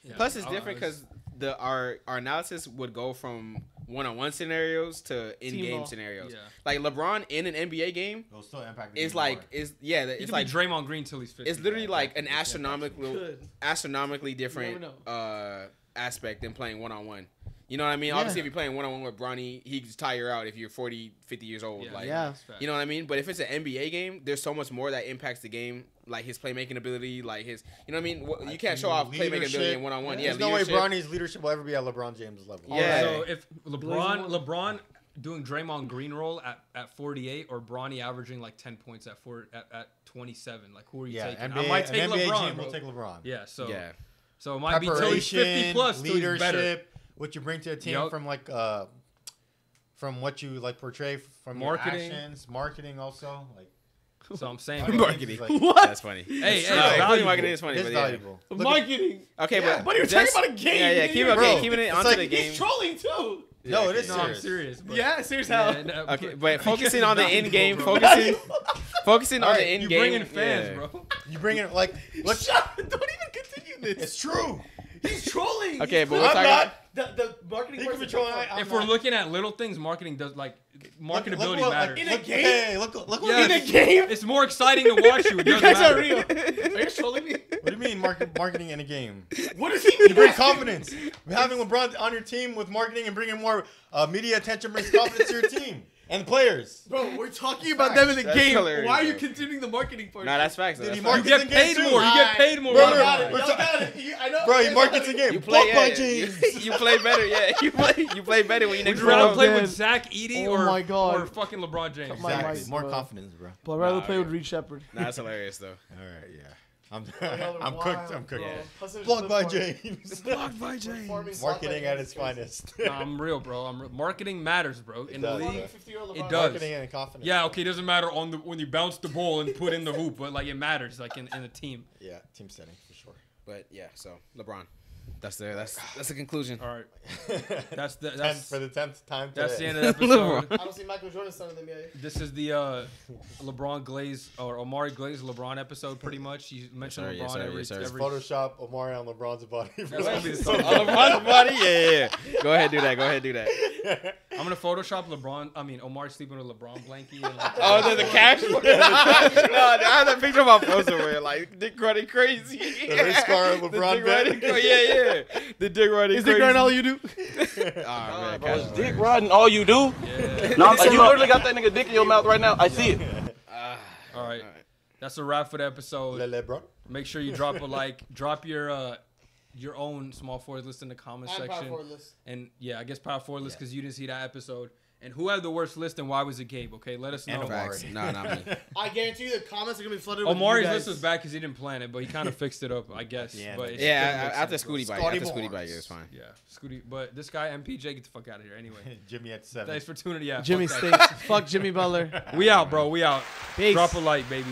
Yeah. Plus, it's different because the our our analysis would go from one-on-one scenarios to in-game scenarios. Yeah. Like LeBron in an N B A game, it'll still impact. It's like is yeah. It's he like be Draymond Green till he's fifty. It's literally yeah, like an astronomical, astronomically different uh, aspect than playing one-on-one. You know what I mean? Yeah. Obviously, if you're playing one-on-one with Bronny, he can tire you out if you're forty, fifty years old. Yeah. Like, yeah. You know what I mean? But if it's an N B A game, there's so much more that impacts the game, like his playmaking ability, like his, you know what I mean? Like you can't show off playmaking ability in one-on-one. Yeah, yeah, there's no way Bronny's leadership will ever be at LeBron James' level. Yeah. So if LeBron, LeBron doing Draymond Green role at, at forty-eight or Bronny averaging like ten points at four at, at twenty-seven, like who are you yeah, taking? N B A, I might take LeBron. We'll take LeBron. Yeah. So yeah. So it might be till he's fifty plus. Leadership. Better. What you bring to a team yep. from like uh, from what you like portray from marketing. Your actions, marketing also like. So I'm saying marketing. Like, what? That's funny. Hey, hey no, value marketing is funny. It's but valuable. Yeah. Marketing. Okay, yeah, but but you're talking about a game. Yeah, yeah. Keep, okay, keeping it onto like, the game. He's trolling too. Yeah, no, it is. No, serious. I'm serious. But yeah, serious how? Yeah, no, okay, but focusing on the end game, focusing, focusing on right, the end you game. You bring in fans, yeah. bro. You bring in like. Let's shut up. Don't even continue this. It's true. He's trolling. Okay, but we're talking. The, the marketing control, if we're not. Looking at little things, marketing does like marketability look, look, look, matters. Like in a game, hey, look, look, look, yeah, in a game, it's more exciting to watch you. It you guys matter. Are real. Are you trolling me? What do you mean market, marketing in a game? What does he mean? You bring confidence. Having LeBron on your team with marketing and bringing more uh, media attention brings confidence to your team. And players, bro, we're talking about facts. Them in the that's game. Hilarious, why are you continuing the marketing part? Nah, that's facts. That's you, facts. You get paid more. You get paid more. Bro, bro, bro, bro. I know, bro you markets a game. You play, yeah, yeah. you play better. Yeah, you play. You play better when you next. Would you rather play man. With Zach Edey oh or my God. Or fucking LeBron James? Exactly. More bro. Confidence, bro. But I'd rather nah, play right. with Reed Shepard. Nah, that's hilarious though. All right, yeah. I'm, I'm cooked. I'm cooked. Yeah. Blocked by James. Blocked by James. Marketing at its finest. Nah, I'm real, bro. I'm real. Marketing matters, bro. In the league, it does. Marketing and confidence. Yeah, okay. It doesn't matter on the when you bounce the ball and put in the hoop, but like it matters, like in in a team. Yeah, team setting for sure. But yeah, so LeBron, that's the that's that's the conclusion. All right. That's the that's for the tenth time. Today. That's the end of the episode. I don't see Michael Jordan son of them yet. This is the uh, LeBron Glaze or Omari Glaze LeBron episode, pretty much. You mentioned yes, LeBron yes, every, yes, every, yes, every Photoshop Omari on LeBron's body. On LeBron's body, yeah, yeah, yeah. Go ahead, do that. Go ahead, do that. I'm gonna Photoshop LeBron. I mean, Omari sleeping with LeBron blankie. And like, oh, there's a caption. No, I have that picture of my poster where like Dick running crazy. The race car of LeBron. Running, oh, yeah, yeah. The Dick running. Is Dick running all you do? All right, man, is Dick riding all you do? Yeah. No, like, you literally got that nigga dick in your mouth right now. I see it. Uh, all right, that's a wrap for the episode. Le LeBron. Make sure you drop a like. Drop your. Uh, your own small forward list in the comment and section. And yeah, I guess power forward list because yeah. you didn't see that episode. And who had the worst list and why was it Gabe? Okay, let us know. And no, not me. I guarantee you the comments are going to be flooded with Omari's you guys. List was bad because he didn't plan it, but he kind of fixed it up, I guess. Yeah, but it yeah after Scooty Bite. After Scooty Bite, yeah, it's fine. Yeah, Scooty. But this guy, M P J, get the fuck out of here anyway. Jimmy at seven. Thanks for tuning in. Yeah, Jimmy fuck stinks. Fuck Jimmy Butler. We out, bro. We out. Peace. Drop a like, baby.